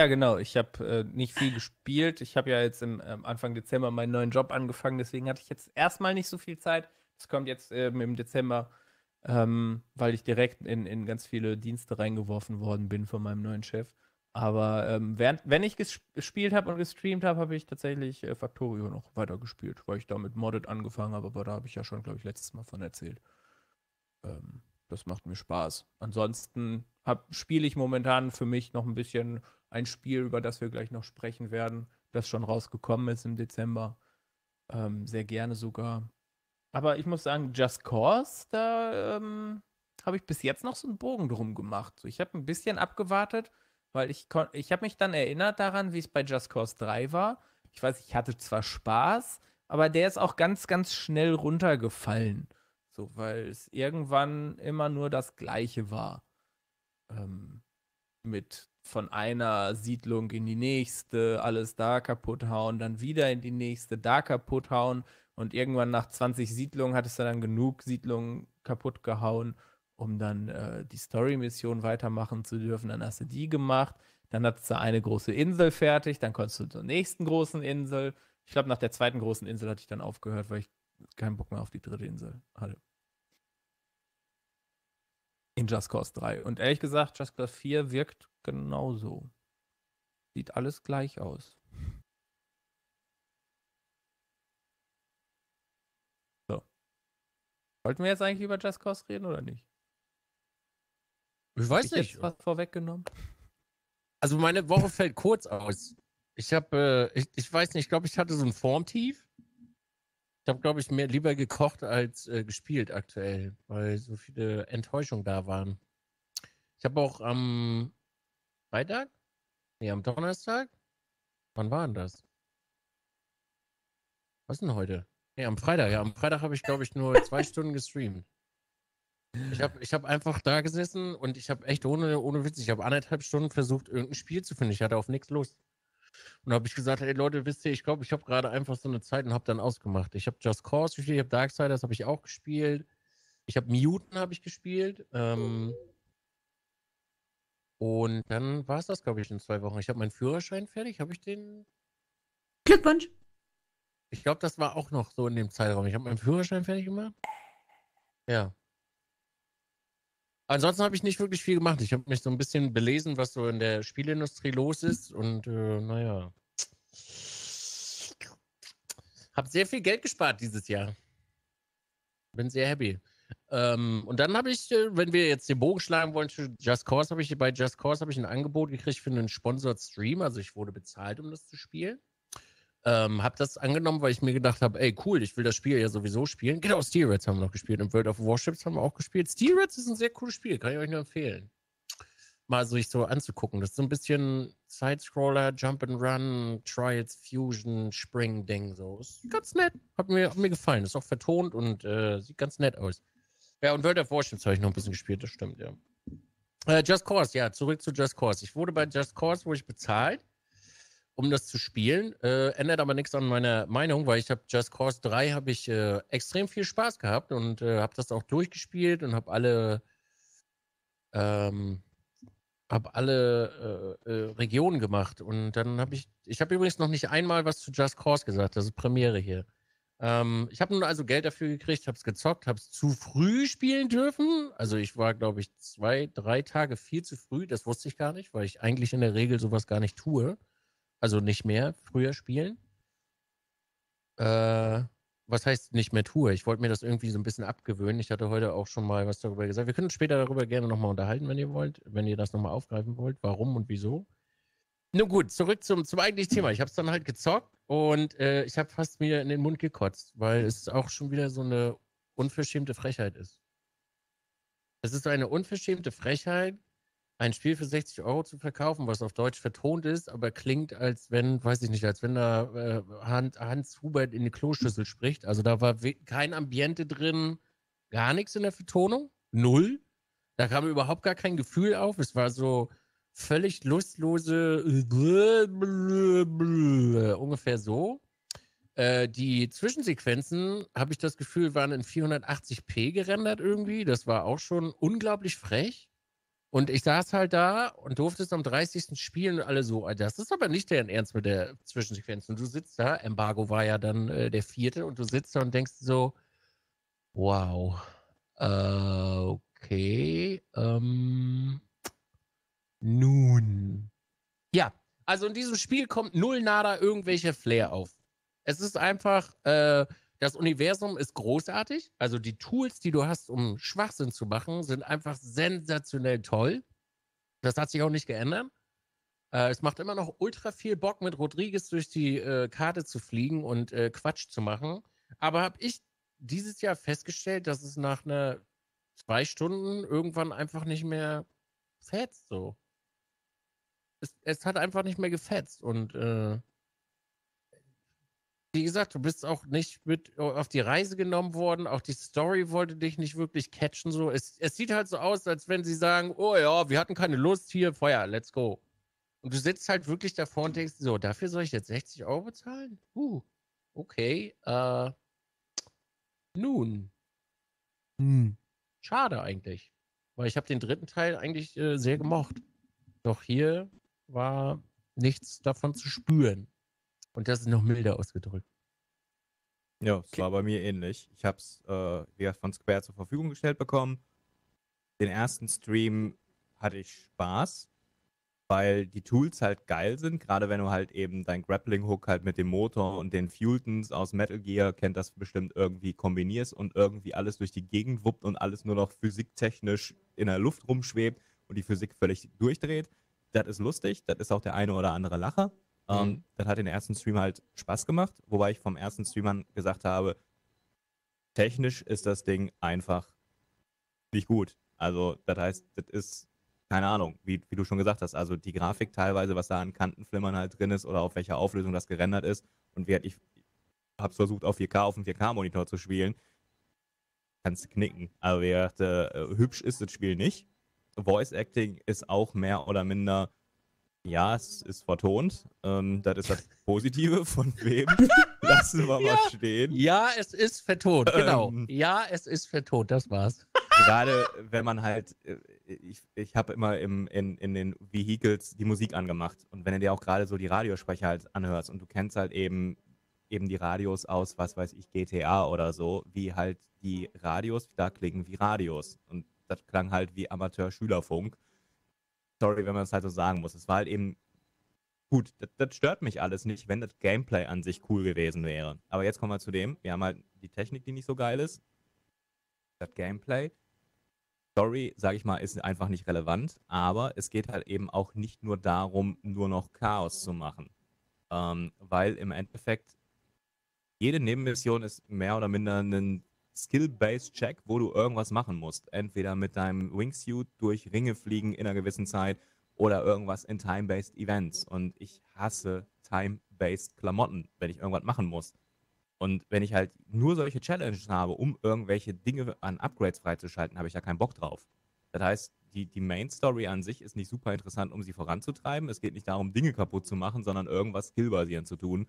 Genau. Ich habe nicht viel gespielt. Ich habe ja jetzt im Anfang Dezember meinen neuen Job angefangen, deswegen hatte ich jetzt erstmal nicht so viel Zeit. Das kommt jetzt im Dezember, weil ich direkt in ganz viele Dienste reingeworfen worden bin von meinem neuen Chef. Aber wenn ich gespielt habe und gestreamt habe, habe ich tatsächlich Factorio noch weitergespielt, weil ich da mit Modded angefangen habe, aber da habe ich ja schon, glaube ich, letztes Mal von erzählt. Das macht mir Spaß. Ansonsten spiele ich momentan für mich noch ein bisschen ein Spiel, über das wir gleich noch sprechen werden, das schon rausgekommen ist im Dezember. Sehr gerne sogar. Aber ich muss sagen, Just Cause, da habe ich bis jetzt noch so einen Bogen drum gemacht. So, ich habe ein bisschen abgewartet, weil ich habe mich dann erinnert daran, wie es bei Just Cause 3 war. Ich weiß, ich hatte zwar Spaß, aber der ist auch ganz, ganz schnell runtergefallen. So, weil es irgendwann immer nur das Gleiche war. Mit von einer Siedlung in die nächste, alles da kaputt hauen, dann wieder in die nächste, da kaputt hauen. Und irgendwann nach 20 Siedlungen hattest du dann genug Siedlungen kaputt gehauen, um dann die Story-Mission weitermachen zu dürfen. Dann hast du die gemacht, dann hattest du eine große Insel fertig, dann konntest du zur nächsten großen Insel. Ich glaube, nach der zweiten großen Insel hatte ich dann aufgehört, weil ich keinen Bock mehr auf die dritte Insel hatte. In Just Cause 3. Und ehrlich gesagt, Just Cause 4 wirkt genauso. Sieht alles gleich aus. So. Wollten wir jetzt eigentlich über Just Cause reden oder nicht? Ich weiß nicht. Hab ich jetzt was vorweggenommen? Also meine Woche fällt kurz aus. Ich habe, ich weiß nicht, ich glaube, ich hatte so ein Formtief. Ich habe, glaube ich, mehr lieber gekocht als gespielt aktuell, weil so viele Enttäuschungen da waren. Ich habe auch am Freitag? Nee, am Donnerstag? Wann war denn das? Was denn heute? Nee, am Freitag. Ja, am Freitag habe ich, glaube ich, nur 2 Stunden gestreamt. Ich Ich hab einfach da gesessen und ich habe echt ohne Witz, ich habe 1,5 Stunden versucht, irgendein Spiel zu finden. Ich hatte auf nichts Lust. Und habe ich gesagt, ey Leute, wisst ihr, ich glaube, ich habe gerade einfach so eine Zeit und habe dann ausgemacht. Ich habe Just Cause gespielt, ich habe Darksiders, habe ich auch gespielt. Ich habe Mutant gespielt. Und dann war es das, glaube ich, in 2 Wochen. Ich habe meinen Führerschein fertig. Habe ich den? Glückwunsch. Ich glaube, das war auch noch so in dem Zeitraum. Ich habe meinen Führerschein fertig gemacht. Ja. Ansonsten habe ich nicht wirklich viel gemacht. Ich habe mich so ein bisschen belesen, was so in der Spielindustrie los ist. Und naja. Habe sehr viel Geld gespart dieses Jahr. Bin sehr happy. Und dann habe ich, wenn wir jetzt den Bogen schlagen wollen, bei Just Cause habe ich ein Angebot gekriegt für einen Sponsored Stream. Also ich wurde bezahlt, um das zu spielen. Habe das angenommen, weil ich mir gedacht habe, ey, cool, ich will das Spiel ja sowieso spielen. Genau, Steel Rats haben wir noch gespielt und World of Warships haben wir auch gespielt. Steel Rats ist ein sehr cooles Spiel, kann ich euch nur empfehlen. Mal sich so anzugucken. Das ist so ein bisschen Sidescroller, Jump'n'Run, Trials, Fusion, Spring-Ding so. Ist ganz nett. Hat mir gefallen. Ist auch vertont und sieht ganz nett aus. Ja, und World of Warships habe ich noch ein bisschen gespielt, das stimmt, ja. Just Cause, ja, zurück zu Just Cause. Ich wurde bei Just Cause, wo ich bezahlt, um das zu spielen. Ändert aber nichts an meiner Meinung, weil ich habe Just Cause 3 extrem viel Spaß gehabt und habe das auch durchgespielt und habe alle Regionen gemacht. Und dann habe ich habe übrigens noch nicht einmal was zu Just Cause gesagt, das ist Premiere hier. Ich habe nun also Geld dafür gekriegt, habe es gezockt, habe es zu früh spielen dürfen. Also ich war, glaube ich, 2, 3 Tage viel zu früh, das wusste ich gar nicht, weil ich eigentlich in der Regel sowas gar nicht tue. Also nicht mehr, früher spielen. Was heißt nicht mehr tue? Ich wollte mir das irgendwie so ein bisschen abgewöhnen. Ich hatte heute auch schon mal was darüber gesagt. Wir können uns später darüber gerne nochmal unterhalten, wenn ihr wollt. Wenn ihr das nochmal aufgreifen wollt. Warum und wieso. Nun gut, zurück zum eigentlichen Thema. Ich habe es dann halt gezockt und ich habe fast mir in den Mund gekotzt, weil es auch schon wieder so eine unverschämte Frechheit ist. Es ist eine unverschämte Frechheit, ein Spiel für 60 € zu verkaufen, was auf Deutsch vertont ist, aber klingt, als wenn, weiß ich nicht, als wenn da Hans Hubert in die Kloschüssel spricht. Also da war kein Ambiente drin, gar nichts in der Vertonung, 0. Da kam überhaupt gar kein Gefühl auf. Es war so völlig lustlose ungefähr so. Die Zwischensequenzen, habe ich das Gefühl, waren in 480p gerendert irgendwie. Das war auch schon unglaublich frech. Und ich saß halt da und durfte es am 30. spielen und alle so, das ist aber nicht deren Ernst mit der Zwischensequenz. Und du sitzt da, Embargo war ja dann der 4. und du sitzt da und denkst so, wow, okay, nun. Ja, also in diesem Spiel kommt null nada irgendwelcher Flair auf. Es ist einfach, das Universum ist großartig. Also die Tools, die du hast, um Schwachsinn zu machen, sind einfach sensationell toll. Das hat sich auch nicht geändert. Es macht immer noch ultra viel Bock, mit Rodriguez durch die Karte zu fliegen und Quatsch zu machen. Aber habe ich dieses Jahr festgestellt, dass es nach 2 Stunden irgendwann einfach nicht mehr fetzt. So. Es hat einfach nicht mehr gefetzt und wie gesagt, du bist auch nicht mit auf die Reise genommen worden. Auch die Story wollte dich nicht wirklich catchen. So. Es sieht halt so aus, als wenn sie sagen, oh ja, wir hatten keine Lust, hier, Feuer, let's go. Und du sitzt halt wirklich davor und denkst, so, dafür soll ich jetzt 60 € bezahlen? Okay. Nun. Schade eigentlich. Weil ich habe den 3. Teil eigentlich sehr gemocht. Doch hier war nichts davon zu spüren. Und das ist noch milder ausgedrückt. Ja, es war bei mir ähnlich. Ich habe es von Square zur Verfügung gestellt bekommen. Den ersten Stream hatte ich Spaß, weil die Tools halt geil sind. Gerade wenn du halt eben dein Grappling-Hook halt mit dem Motor und den Fultons aus Metal Gear, kennt das bestimmt, irgendwie kombinierst und irgendwie alles durch die Gegend wuppt und alles nur noch physiktechnisch in der Luft rumschwebt und die Physik völlig durchdreht. Das ist lustig. Das ist auch der eine oder andere Lacher. Das hat den ersten Stream halt Spaß gemacht, wobei ich vom ersten Stream an gesagt habe, technisch ist das Ding einfach nicht gut. Also das heißt, das ist, keine Ahnung, wie du schon gesagt hast, also die Grafik teilweise, was da an Kantenflimmern halt drin ist oder auf welcher Auflösung das gerendert ist. Und ich habe es versucht, auf 4K, auf dem 4K-Monitor zu spielen. kannst du knicken. Also wie gesagt, hübsch ist das Spiel nicht. Voice Acting ist auch mehr oder minder, ja, es ist vertont. Das ist das Positive von wem. Lassen wir mal stehen. Ja, es ist vertont, genau. Ja, es ist vertont, das war's. Gerade wenn man halt, ich habe immer in den Vehicles die Musik angemacht. Und wenn du dir auch gerade so die Radiosprecher halt anhörst und du kennst halt eben die Radios aus, was weiß ich, GTA oder so, wie halt die Radios da klingen wie Radios. Und das klang halt wie Amateur-Schülerfunk. Sorry, wenn man es halt so sagen muss. Es war halt eben gut. Das stört mich alles nicht, wenn das Gameplay an sich cool gewesen wäre. Aber jetzt kommen wir zu dem. Wir haben halt die Technik, die nicht so geil ist. Das Gameplay. Story, sage ich mal, ist einfach nicht relevant. Aber es geht halt eben auch nicht nur darum, nur noch Chaos zu machen. Weil im Endeffekt jede Nebenmission ist mehr oder minder ein Skill-Based Check, wo du irgendwas machen musst. Entweder mit deinem Wingsuit durch Ringe fliegen in einer gewissen Zeit oder irgendwas in Time-Based Events. Und ich hasse Time-Based Klamotten, wenn ich irgendwas machen muss. Und wenn ich halt nur solche Challenges habe, um irgendwelche Dinge an Upgrades freizuschalten, habe ich ja keinen Bock drauf. Das heißt, die Main-Story an sich ist nicht super interessant, um sie voranzutreiben. Es geht nicht darum, Dinge kaputt zu machen, sondern irgendwas skillbasierend zu tun.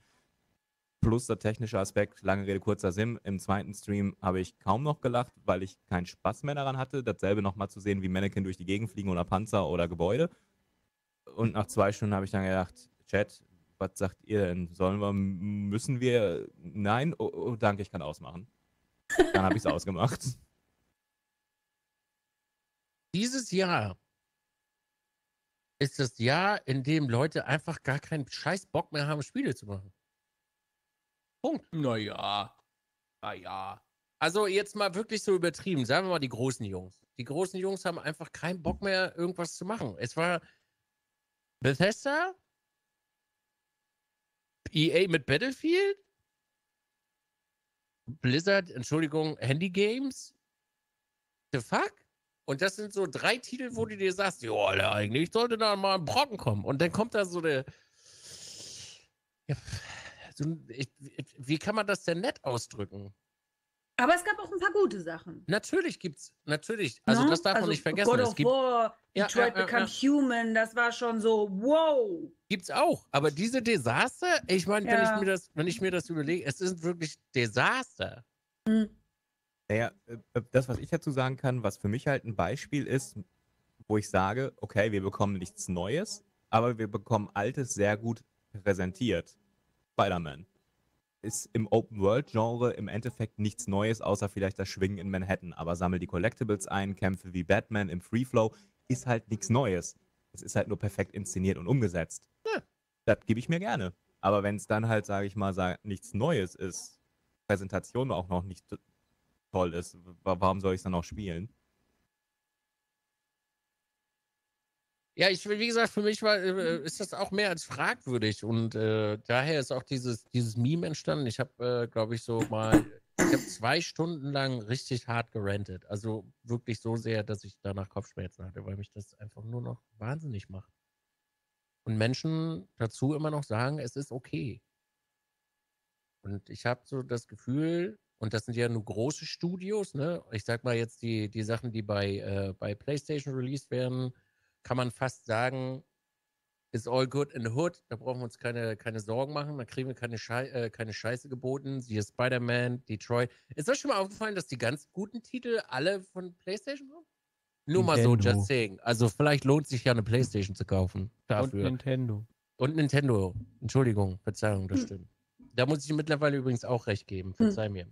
Plus der technische Aspekt, lange Rede, kurzer Sinn. Im zweiten Stream habe ich kaum noch gelacht, weil ich keinen Spaß mehr daran hatte, dasselbe nochmal zu sehen, wie Mannequin durch die Gegend fliegen oder Panzer oder Gebäude. Und nach 2 Stunden habe ich dann gedacht, Chat, was sagt ihr denn? Sollen wir, müssen wir, nein? Oh, danke, ich kann ausmachen. Dann habe ich es ausgemacht. Dieses Jahr ist das Jahr, in dem Leute einfach gar keinen scheiß Bock mehr haben, Spiele zu machen. Punkt. Naja. Also jetzt mal wirklich so übertrieben. Sagen wir mal die großen Jungs. Die großen Jungs haben einfach keinen Bock mehr, irgendwas zu machen. Es war Bethesda, EA mit Battlefield, Blizzard, Entschuldigung, Handy Games. The fuck? Und das sind so 3 Titel, wo du dir sagst, jo, Alter, eigentlich sollte da mal ein Brocken kommen. Und dann kommt da so der... Ja. Wie kann man das denn nett ausdrücken? Aber es gab auch ein paar gute Sachen. Natürlich gibt's, natürlich. Also das darf man nicht vergessen. God of War, Detroit Become Human, das war schon so, wow. Gibt's auch. Aber diese Desaster, ich meine, wenn ich mir das überlege, es sind wirklich Desaster. Mhm. Naja, das, was ich dazu sagen kann, was für mich halt ein Beispiel ist, wo ich sage, okay, wir bekommen nichts Neues, aber wir bekommen Altes sehr gut präsentiert. Spider-Man ist im Open-World-Genre im Endeffekt nichts Neues, außer vielleicht das Schwingen in Manhattan. Aber sammel die Collectibles ein, Kämpfe wie Batman im Free-Flow, ist halt nichts Neues. Es ist halt nur perfekt inszeniert und umgesetzt. Ja. Das gebe ich mir gerne. Aber wenn es dann halt, sage ich mal, nichts Neues ist, Präsentation auch noch nicht toll ist, warum soll ich es dann noch spielen? Ja, wie gesagt, für mich ist das auch mehr als fragwürdig und daher ist auch dieses Meme entstanden. Ich habe, glaube ich, ich habe 2 Stunden lang richtig hart gerantet. Also wirklich so sehr, dass ich danach Kopfschmerzen hatte, weil mich das einfach nur noch wahnsinnig macht. Und Menschen dazu immer noch sagen, es ist okay. Und ich habe so das Gefühl, und das sind ja nur große Studios, ne? Ich sag mal jetzt die Sachen, die bei PlayStation released werden, kann man fast sagen, it's all good in the hood, da brauchen wir uns keine Sorgen machen, da kriegen wir keine Scheiße geboten, siehe Spider-Man, Detroit. Ist euch schon mal aufgefallen, dass die ganz guten Titel alle von PlayStation kommen? Nur mal so, just saying. Also vielleicht lohnt sich ja eine PlayStation zu kaufen. Dafür. Und Nintendo. Und Nintendo. Entschuldigung, Verzeihung, das stimmt. Da muss ich mittlerweile übrigens auch recht geben, verzeih mir.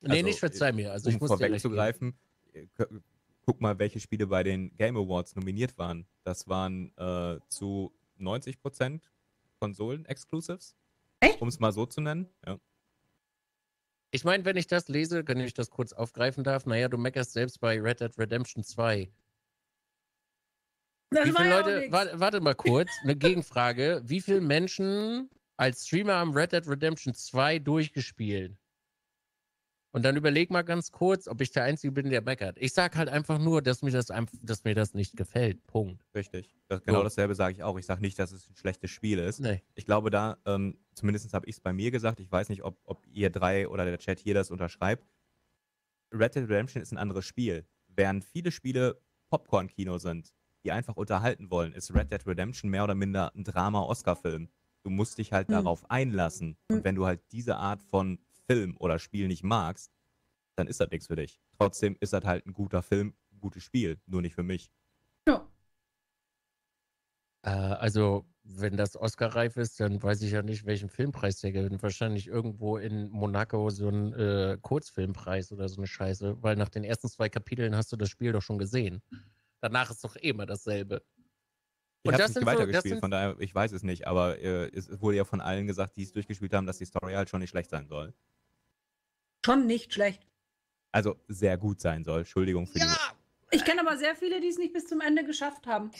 Nee, also, nicht verzeih mir. Also ich muss dir recht geben. Guck mal, welche Spiele bei den Game Awards nominiert waren. Das waren zu 90% Konsolen-Exclusives. Echt? Um es mal so zu nennen, ja. Ich meine, wenn ich das lese, wenn ich das kurz aufgreifen darf, naja, du meckerst selbst bei Red Dead Redemption 2. Das wie viele Leute, warte mal kurz, eine Gegenfrage. Wie viele Menschen als Streamer haben Red Dead Redemption 2 durchgespielt? Und dann überleg mal ganz kurz, ob ich der Einzige bin, der meckert. Ich sag halt einfach nur, dass mir das nicht gefällt. Punkt. Richtig. Genau dasselbe sage ich auch. Ich sage nicht, dass es ein schlechtes Spiel ist. Nee. Ich glaube da, zumindest habe ich es bei mir gesagt, ich weiß nicht, ob ihr 3 oder der Chat hier das unterschreibt. Red Dead Redemption ist ein anderes Spiel. Während viele Spiele Popcorn-Kino sind, die einfach unterhalten wollen, ist Red Dead Redemption mehr oder minder ein Drama-Oscar-Film. Du musst dich halt darauf einlassen. Und wenn du halt diese Art von Film oder Spiel nicht magst, dann ist das nichts für dich. Trotzdem ist das halt ein guter Film, ein gutes Spiel, nur nicht für mich. Ja. Also, wenn das Oscar-reif ist, dann weiß ich ja nicht, welchen Filmpreis der gewinnt. Wahrscheinlich irgendwo in Monaco so ein Kurzfilmpreis oder so eine Scheiße, weil nach den ersten 2 Kapiteln hast du das Spiel doch schon gesehen. Danach ist doch immer dasselbe. Ich habe es nicht weitergespielt, von daher, ich weiß es nicht, aber es wurde ja von allen gesagt, die es durchgespielt haben, dass die Story halt schon nicht schlecht sein soll. Schon nicht schlecht. Also sehr gut sein soll, Entschuldigung für die... Ich kenne aber sehr viele, die es nicht bis zum Ende geschafft haben.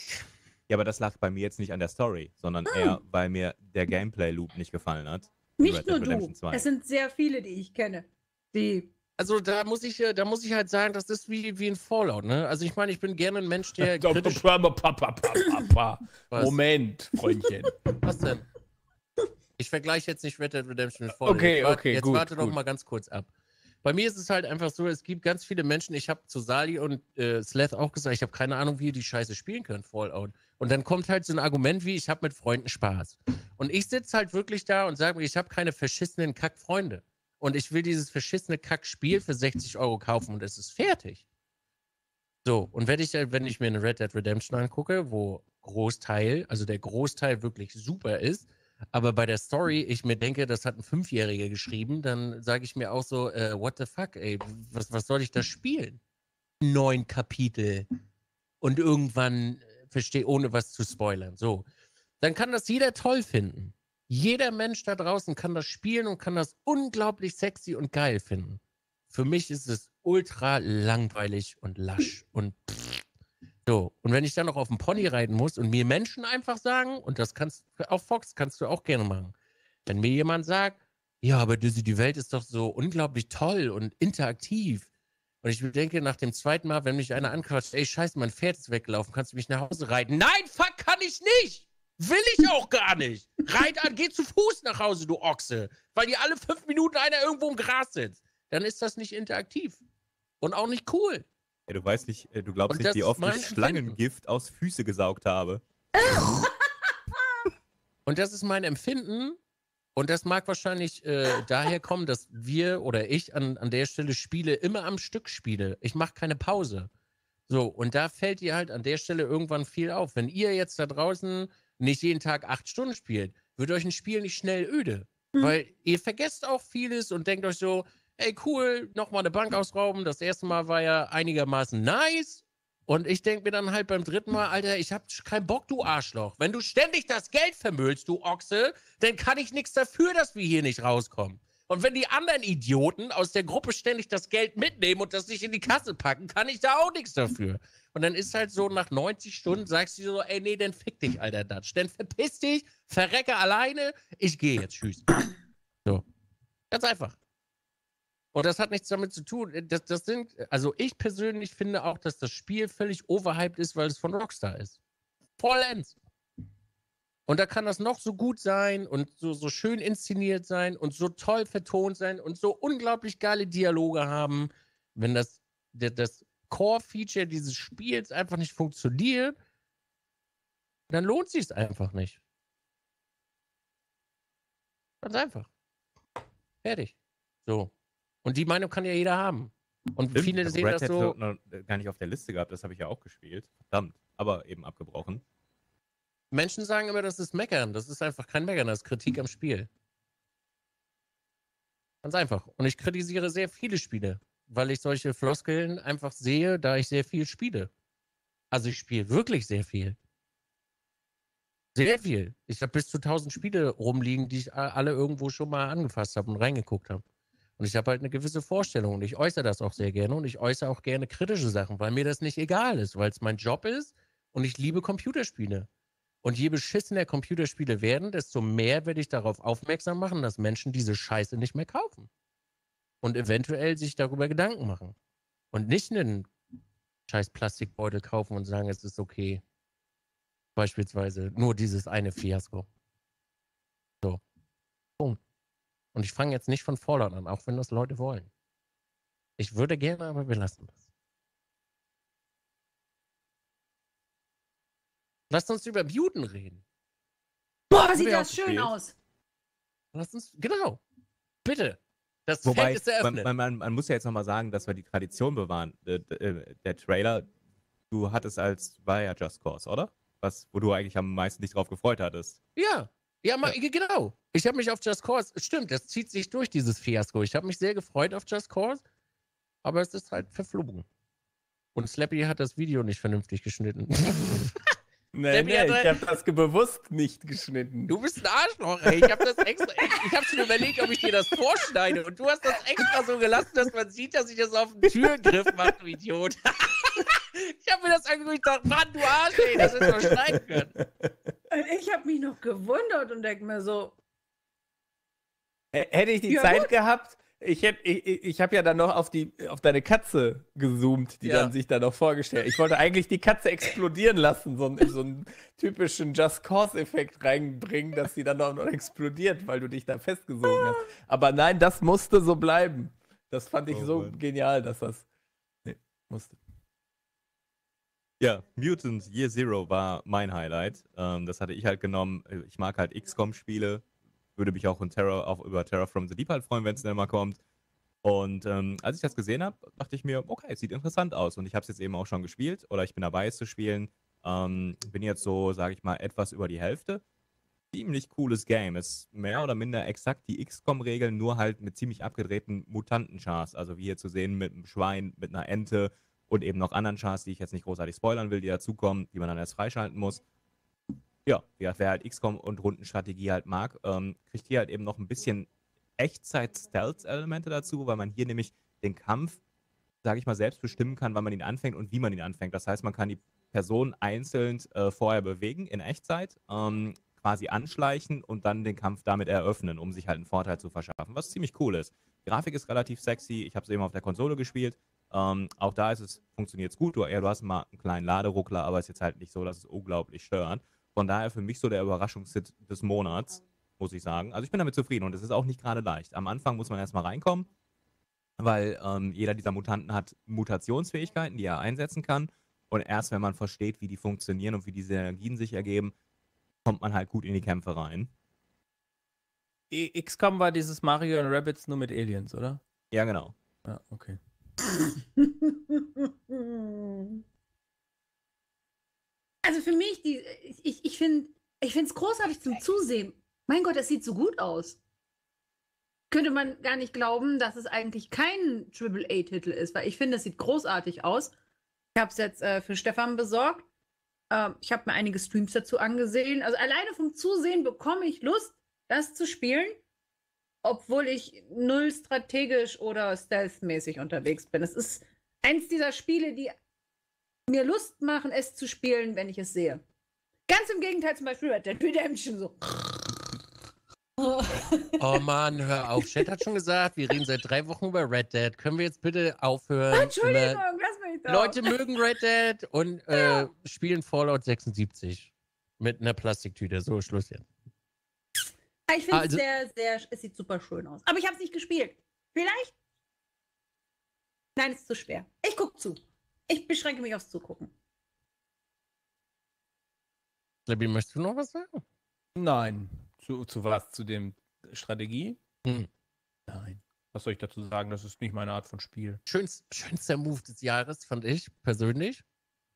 Ja, aber das lag bei mir jetzt nicht an der Story, sondern eher, weil mir der Gameplay-Loop nicht gefallen hat. Nicht nur du, es sind sehr viele, die ich kenne, die... Also da muss ich halt sagen, das ist wie ein Fallout, ne? Also ich meine, ich bin gerne ein Mensch, der kritisch... Moment, Freundchen. Was denn? Ich vergleiche jetzt nicht Red Dead Redemption mit Fallout. Okay, jetzt warte doch mal ganz kurz ab. Bei mir ist es halt einfach so, es gibt ganz viele Menschen, ich habe zu Sali und Sleth auch gesagt, ich habe keine Ahnung, wie die Scheiße spielen können, Fallout. Und dann kommt halt so ein Argument wie, ich habe mit Freunden Spaß. Und ich sitze halt wirklich da und sage mir, ich habe keine verschissenen Kackfreunde. Und ich will dieses verschissene Kackspiel für 60 € kaufen und es ist fertig. So, und wenn ich mir eine Red Dead Redemption angucke, wo der Großteil wirklich super ist, aber bei der Story, ich mir denke, das hat ein 5-Jähriger geschrieben, dann sage ich mir auch so, what the fuck, ey, was soll ich da spielen? 9 Kapitel und irgendwann verstehe, ohne was zu spoilern. So, dann kann das jeder toll finden. Jeder Mensch da draußen kann das spielen und kann das unglaublich sexy und geil finden. Für mich ist es ultra langweilig und lasch und so. Und wenn ich dann noch auf dem Pony reiten muss und mir Menschen einfach sagen, und das kannst du auch, Fox, kannst du auch gerne machen, wenn mir jemand sagt, ja, aber die Welt ist doch so unglaublich toll und interaktiv. Und ich denke, nach dem zweiten Mal, wenn mich einer anquatscht, ey, scheiße, mein Pferd ist weggelaufen, kannst du mich nach Hause reiten? Nein, fuck, kann ich nicht! Will ich auch gar nicht. Reit an, geh zu Fuß nach Hause, du Ochse. Weil dir alle 5 Minuten einer irgendwo im Gras sitzt. Dann ist das nicht interaktiv. Und auch nicht cool. Ja, du weißt nicht, du glaubst nicht, wie oft ich Schlangengift aus Füße gesaugt habe. Und das ist mein Empfinden. Und das mag wahrscheinlich daher kommen, dass wir oder ich an der Stelle Spiele immer am Stück spiele. Ich mache keine Pause. So, und da fällt dir halt an der Stelle irgendwann viel auf. Wenn ihr jetzt da draußen nicht jeden Tag 8 Stunden spielt, wird euch ein Spiel nicht schnell öde. Weil ihr vergesst auch vieles und denkt euch so, ey cool, nochmal eine Bank ausrauben, das erste Mal war ja einigermaßen nice. Und ich denke mir dann halt beim 3. Mal, Alter, ich hab keinen Bock, du Arschloch. Wenn du ständig das Geld vermüllst, du Ochse, dann kann ich nichts dafür, dass wir hier nicht rauskommen. Und wenn die anderen Idioten aus der Gruppe ständig das Geld mitnehmen und das nicht in die Kasse packen, kann ich da auch nichts dafür. Und dann ist halt so, nach 90 Stunden sagst du so, ey, nee, dann fick dich, alter Dutch. Dann verpiss dich, verrecke alleine, ich gehe jetzt, tschüss. So. Ganz einfach. Und das hat nichts damit zu tun. Also ich persönlich finde auch, dass das Spiel völlig overhyped ist, weil es von Rockstar ist. Vollends. Und da kann das noch so gut sein und so schön inszeniert sein und so toll vertont sein und so unglaublich geile Dialoge haben. Wenn das Core-Feature dieses Spiels einfach nicht funktioniert, dann lohnt sich es einfach nicht. Ganz einfach. Fertig. So. Und die Meinung kann ja jeder haben. Und viele sehen das so... Red Dead wird noch gar nicht auf der Liste gehabt, das habe ich ja auch gespielt. Verdammt. Aber eben abgebrochen. Menschen sagen immer, das ist Meckern. Das ist einfach kein Meckern, das ist Kritik am Spiel. Ganz einfach. Und ich kritisiere sehr viele Spiele, weil ich solche Floskeln einfach sehe, da ich sehr viel spiele. Also ich spiele wirklich sehr viel. Sehr viel. Ich habe bis zu 1000 Spiele rumliegen, die ich alle irgendwo schon mal angefasst habe und reingeguckt habe. Und ich habe halt eine gewisse Vorstellung und ich äußere das auch sehr gerne und ich äußere auch gerne kritische Sachen, weil mir das nicht egal ist, weil es mein Job ist und ich liebe Computerspiele. Und je beschissener Computerspiele werden, desto mehr werde ich darauf aufmerksam machen, dass Menschen diese Scheiße nicht mehr kaufen. Und eventuell sich darüber Gedanken machen. Und nicht einen scheiß Plastikbeutel kaufen und sagen, es ist okay. Beispielsweise nur dieses eine Fiasko. So. Punkt. Und ich fange jetzt nicht von Fallout an, auch wenn das Leute wollen. Ich würde gerne, aber wir lassen das. Lasst uns über Mutant reden. Boah, sieht das schön aus. Lasst uns, genau. Bitte. Das Feld ist eröffnet. Man muss ja jetzt nochmal sagen, dass wir die Tradition bewahren. Der Trailer, du hattest war ja Just Cause, oder? Wo du eigentlich am meisten dich drauf gefreut hattest. Ja. Ja, genau. Ich habe mich auf Just Cause, stimmt, das zieht sich durch, dieses Fiasko. Ich habe mich sehr gefreut auf Just Cause, aber es ist halt verflogen. Und Slappy hat das Video nicht vernünftig geschnitten. Nee, ich habe das bewusst nicht geschnitten. Du bist ein Arschloch, ey. Ich habe das extra, ich habe schon überlegt, ob ich dir das vorschneide. Und du hast das extra so gelassen, dass man sieht, dass ich das auf den Türgriff mache, du Idiot. Ich habe mir das angeguckt, ich dachte, Mann, du Arsch, ey, das hättest du doch schneiden können. Ich habe mich noch gewundert und denke mir so... Hätte ich die Zeit gehabt, ich habe ja dann noch auf deine Katze gezoomt, die dann sich da noch vorgestellt. Ich wollte eigentlich die Katze explodieren lassen, so einen typischen Just Cause-Effekt reinbringen, dass sie dann noch explodiert, weil du dich da festgesogen hast. Aber nein, das musste so bleiben. Das fand ich so genial, dass das... Nee, musste. Ja, Mutant Year Zero war mein Highlight. Das hatte ich halt genommen. Ich mag halt XCOM-Spiele. Würde mich auch über Terror from the Deep halt freuen, wenn es dann mal kommt. Und als ich das gesehen habe, dachte ich mir, okay, es sieht interessant aus. Und ich habe es jetzt eben auch schon gespielt. Oder ich bin dabei, es zu spielen. Bin jetzt so, sage ich mal, etwas über die Hälfte. Ziemlich cooles Game. Ist mehr oder minder exakt die XCOM-Regeln, nur halt mit ziemlich abgedrehten Mutantenchars. Also wie hier zu sehen, mit einem Schwein, mit einer Ente. Und eben noch anderen Chars, die ich jetzt nicht großartig spoilern will, die dazukommen, die man dann erst freischalten muss. Ja, wer halt XCOM und Rundenstrategie halt mag, kriegt hier halt eben noch ein bisschen Echtzeit-Stealth-Elemente dazu, weil man hier nämlich den Kampf, sage ich mal, selbst bestimmen kann, wann man ihn anfängt und wie man ihn anfängt. Das heißt, man kann die Person einzeln vorher bewegen in Echtzeit, quasi anschleichen und dann den Kampf damit eröffnen, um sich halt einen Vorteil zu verschaffen, was ziemlich cool ist. Die Grafik ist relativ sexy, ich habe es eben auf der Konsole gespielt. Auch da funktioniert es gut. Du hast mal einen kleinen Laderuckler, aber es ist jetzt halt nicht so, dass es unglaublich stört. Von daher für mich so der Überraschungshit des Monats, muss ich sagen. Also ich bin damit zufrieden und es ist auch nicht gerade leicht. Am Anfang muss man erstmal reinkommen, weil jeder dieser Mutanten hat Mutationsfähigkeiten, die er einsetzen kann. Und erst wenn man versteht, wie die funktionieren und wie die Synergien sich ergeben, kommt man halt gut in die Kämpfe rein. XCOM war dieses Mario und Rabbids nur mit Aliens, oder? Ja, genau. Ja, okay. Also für mich, ich finde es großartig zum Zusehen. Mein Gott, das sieht so gut aus. Könnte man gar nicht glauben, dass es eigentlich kein AAA-Titel ist, weil ich finde, das sieht großartig aus. Ich habe es jetzt für Stefan besorgt. Ich habe mir einige Streams dazu angesehen. Also alleine vom Zusehen bekomme ich Lust, das zu spielen. Obwohl ich null strategisch oder stealth-mäßig unterwegs bin. Es ist eins dieser Spiele, die mir Lust machen, es zu spielen, wenn ich es sehe. Ganz im Gegenteil, zum Beispiel Red Dead Redemption so. Oh Mann, hör auf. Chat hat schon gesagt, wir reden seit 3 Wochen über Red Dead. Können wir jetzt bitte aufhören? Entschuldigung, lass mich da. Leute mögen Red Dead und spielen Fallout 76 mit einer Plastiktüte. So, Schluss jetzt. Ich finde es es sieht super schön aus. Aber ich habe es nicht gespielt. Vielleicht? Nein, es ist zu schwer. Ich gucke zu. Ich beschränke mich aufs Zugucken. Slappy, möchtest du noch was sagen? Nein. Zu was? Zu dem Strategie? Hm. Nein. Was soll ich dazu sagen? Das ist nicht meine Art von Spiel. Schönster Move des Jahres, fand ich persönlich.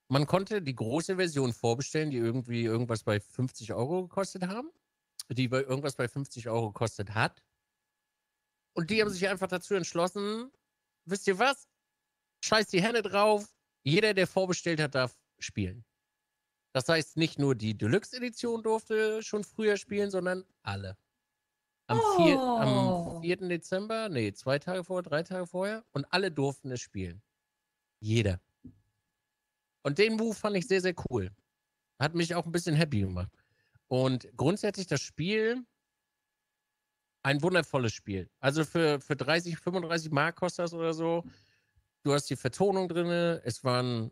Man konnte die große Version vorbestellen, die irgendwie irgendwas bei 50 Euro gekostet haben. Die irgendwas bei 50 Euro gekostet hat. Und die haben sich einfach dazu entschlossen, wisst ihr was? Scheiß die Hände drauf. Jeder, der vorbestellt hat, darf spielen. Das heißt, nicht nur die Deluxe-Edition durfte schon früher spielen, sondern alle. Am 4. Dezember, nee, 2 Tage vorher, 3 Tage vorher. Und alle durften es spielen. Jeder. Und den Move fand ich sehr, sehr cool. Hat mich auch ein bisschen happy gemacht. Und grundsätzlich das Spiel, ein wundervolles Spiel. Also für 30, 35 Mark kostet das oder so. Du hast die Vertonung drin. Es waren,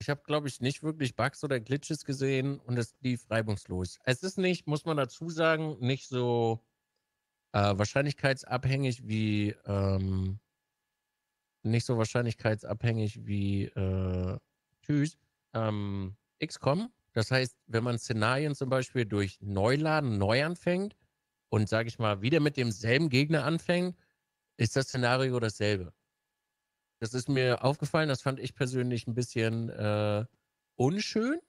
ich habe, glaube ich, nicht wirklich Bugs oder Glitches gesehen. Und es lief reibungslos. Es ist nicht, muss man dazu sagen, nicht so wahrscheinlichkeitsabhängig wie nicht so wahrscheinlichkeitsabhängig wie XCOM. Das heißt, wenn man Szenarien zum Beispiel durch Neuladen neu anfängt und, sage ich mal, wieder mit demselben Gegner anfängt, ist das Szenario dasselbe. Das ist mir aufgefallen, das fand ich persönlich ein bisschen unschön,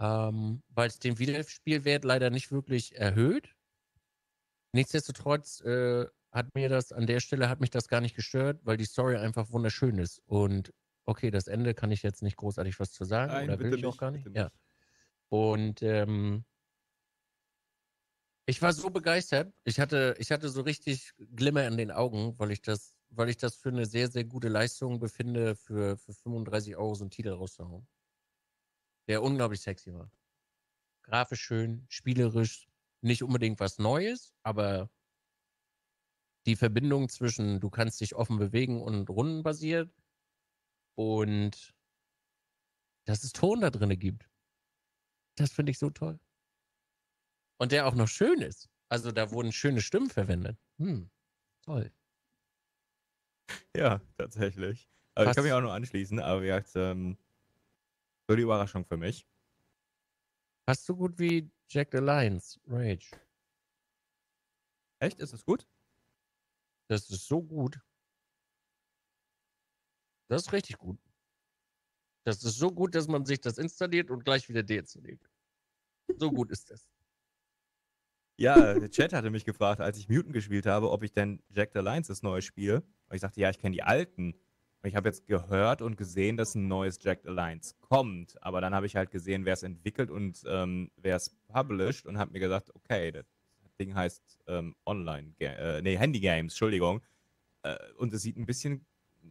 weil es den Wiederspielwert leider nicht wirklich erhöht. Nichtsdestotrotz hat mich das gar nicht gestört, weil die Story einfach wunderschön ist. Und okay, das Ende kann ich jetzt nicht großartig was zu sagen. Nein, oder will ich auch gar nicht. Ja. Und ich war so begeistert. Ich hatte so richtig Glimmer in den Augen, weil ich das für eine sehr, sehr gute Leistung befinde, für 35 € so einen Titel rauszuhauen. Der unglaublich sexy war. Grafisch schön, spielerisch, nicht unbedingt was Neues, aber die Verbindung zwischen, du kannst dich offen bewegen und rundenbasiert, und dass es Ton da drin gibt. Das finde ich so toll. Und der auch noch schön ist. Also da wurden schöne Stimmen verwendet. Toll. Ja, tatsächlich. Also ich kann mich auch nur anschließen, aber wie gesagt, so die Überraschung für mich. Fast so gut wie Jack the Lions Rage. Echt? Ist das gut? Das ist so gut. Das ist richtig gut. Das ist so gut, dass man sich das installiert und gleich wieder deinstalliert. So gut ist das. Ja, der Chat hatte mich gefragt, als ich Mutant gespielt habe, ob ich denn Jack the Lions das neue spiele. Und ich sagte, ja, ich kenne die alten. Und ich habe jetzt gehört und gesehen, dass ein neues Jack the Lions kommt. Aber dann habe ich halt gesehen, wer es entwickelt und wer es published, und habe mir gesagt, okay, das Ding heißt Handy Games, Entschuldigung. Und es sieht ein bisschen...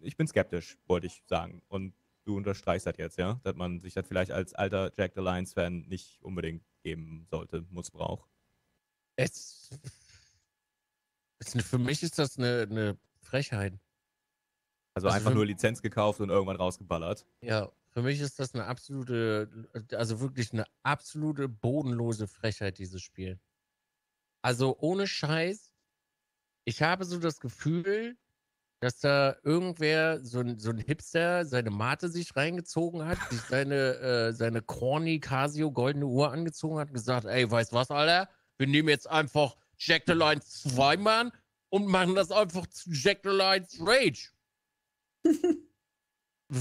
Ich bin skeptisch, wollte ich sagen. Und du unterstreichst das jetzt, ja? Dass man sich das vielleicht als alter Jack the Lions-Fan nicht unbedingt geben sollte, muss, braucht. Für mich ist das eine Frechheit. Also einfach nur Lizenz gekauft und irgendwann rausgeballert. Ja, für mich ist das eine absolute, also wirklich eine absolute bodenlose Frechheit, dieses Spiel. Also ohne Scheiß, ich habe so das Gefühl, dass da irgendwer, so ein Hipster, seine Mate sich reingezogen hat, sich seine corny Casio goldene Uhr angezogen hat und gesagt, ey, weißt was, Alter? Wir nehmen jetzt einfach Jack the Lions 2, Mann, und machen das einfach zu Jack the Lions Rage.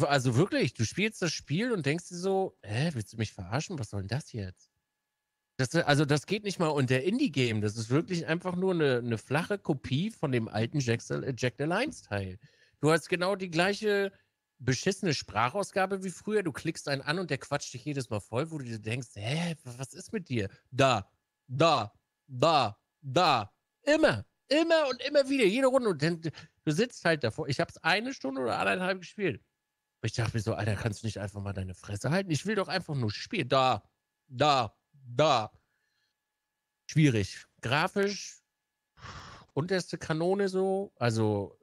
Also wirklich, du spielst das Spiel und denkst dir so, willst du mich verarschen? Was soll denn das jetzt? Das geht nicht mal unter Indie-Game. Das ist wirklich einfach nur eine flache Kopie von dem alten Jack the Lions-Teil. Du hast genau die gleiche beschissene Sprachausgabe wie früher. Du klickst einen an und der quatscht dich jedes Mal voll, wo du dir denkst, was ist mit dir? Da. Immer und immer wieder, jede Runde. Und dann, du sitzt halt davor. Ich habe es 1 Stunde oder 1,5 gespielt. Ich dachte mir so, Alter, kannst du nicht einfach mal deine Fresse halten? Ich will doch einfach nur spielen. Da. Schwierig. Grafisch, unterste Kanone so. Also,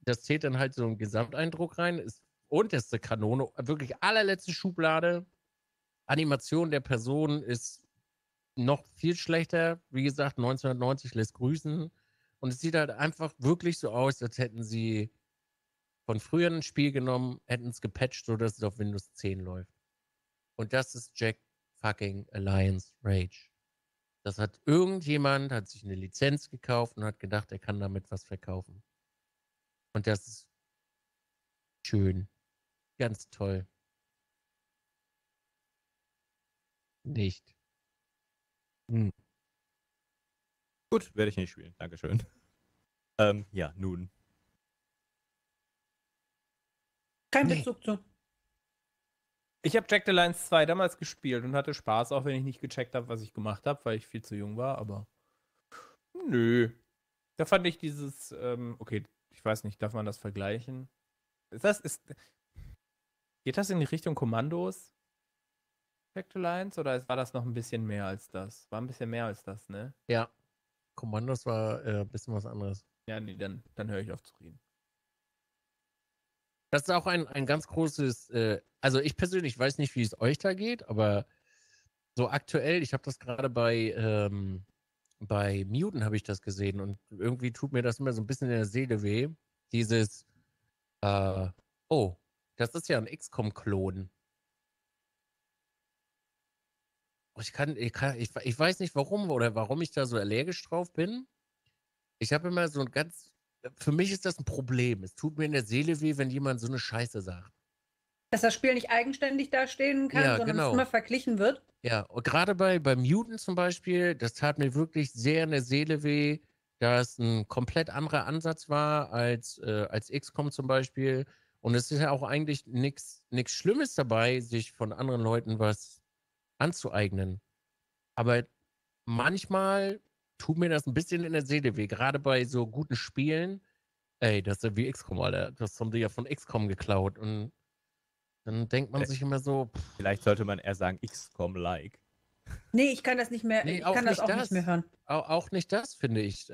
das zählt dann halt so einen Gesamteindruck rein. Ist unterste Kanone, wirklich allerletzte Schublade. Animation der Person ist noch viel schlechter. Wie gesagt, 1990 lässt grüßen. Und es sieht halt einfach wirklich so aus, als hätten sie von früher ein Spiel genommen, hätten es gepatcht, sodass es auf Windows 10 läuft. Und das ist Jack fucking Alliance Rage. Das hat irgendjemand, hat sich eine Lizenz gekauft und hat gedacht, er kann damit was verkaufen. Und das ist schön. Ganz toll. Nicht. Gut, werde ich nicht spielen. Dankeschön. Ja, nun. Kein Bezug zu. Ich habe Jack the Lions 2 damals gespielt und hatte Spaß, auch wenn ich nicht gecheckt habe, was ich gemacht habe, weil ich viel zu jung war, aber nö. Da fand ich dieses, okay, ich weiß nicht, darf man das vergleichen? Geht das in die Richtung Kommandos? Jack the Lions? Oder war das noch ein bisschen mehr als das? War ein bisschen mehr als das, ne? Ja. Kommandos war ein bisschen was anderes. Ja, nee, dann höre ich auf zu reden. Das ist auch ein ganz großes, also ich persönlich weiß nicht, wie es euch da geht, aber so aktuell, ich habe das gerade bei Mutant habe ich das gesehen und irgendwie tut mir das immer so ein bisschen in der Seele weh, dieses, Oh, das ist ja ein XCOM-Klon. Ich weiß nicht warum oder warum ich da so allergisch drauf bin. Ich habe immer so ein ganz, für mich ist das ein Problem. Es tut mir in der Seele weh, wenn jemand so eine Scheiße sagt. Dass das Spiel nicht eigenständig dastehen kann, ja, sondern genau, es immer verglichen wird. Ja, und gerade bei Mutant zum Beispiel, das tat mir wirklich sehr in der Seele weh, da es ein komplett anderer Ansatz war als XCOM zum Beispiel. Und es ist ja auch eigentlich nichts Schlimmes dabei, sich von anderen Leuten was anzueignen. Aber manchmal tut mir das ein bisschen in der Seele weh, gerade bei so guten Spielen. Ey, das ist wie XCOM, Alter. Das haben die ja von XCOM geklaut. Und dann denkt man sich immer so... Pff. Vielleicht sollte man eher sagen XCOM-like. Nee, ich kann das nicht mehr, nee, ich kann das auch nicht mehr hören. Auch nicht das, finde ich.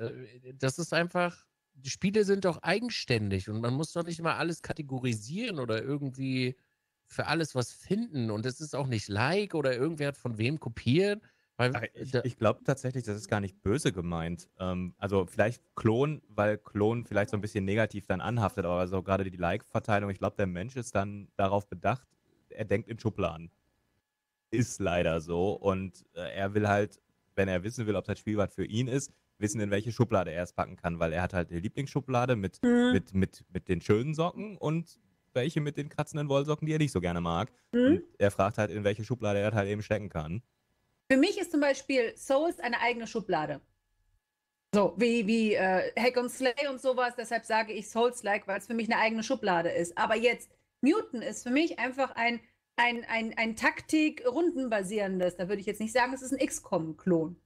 Das ist einfach... Die Spiele sind doch eigenständig und man muss doch nicht immer alles kategorisieren oder irgendwie für alles was finden. Und es ist auch nicht like oder irgendwer hat von wem kopiert. Weil ich glaube tatsächlich, das ist gar nicht böse gemeint. Also vielleicht Klon, weil Klon vielleicht so ein bisschen negativ dann anhaftet, aber so gerade die Like-Verteilung, ich glaube, der Mensch ist dann darauf bedacht, er denkt in Schubladen. Ist leider so. Und er will halt, wenn er wissen will, ob das Spiel was für ihn ist, wissen, in welche Schublade er es packen kann, weil er hat halt eine Lieblingsschublade mit den schönen Socken und welche mit den kratzenden Wollsocken, die er nicht so gerne mag. Und er fragt halt, in welche Schublade er das halt eben stecken kann. Für mich ist zum Beispiel Souls eine eigene Schublade. So, wie Hack and Slay und sowas, deshalb sage ich Souls-like, weil es für mich eine eigene Schublade ist. Aber jetzt, Mutant ist für mich einfach ein Taktik-Rundenbasierendes. Da würde ich jetzt nicht sagen, es ist ein XCOM-Klon.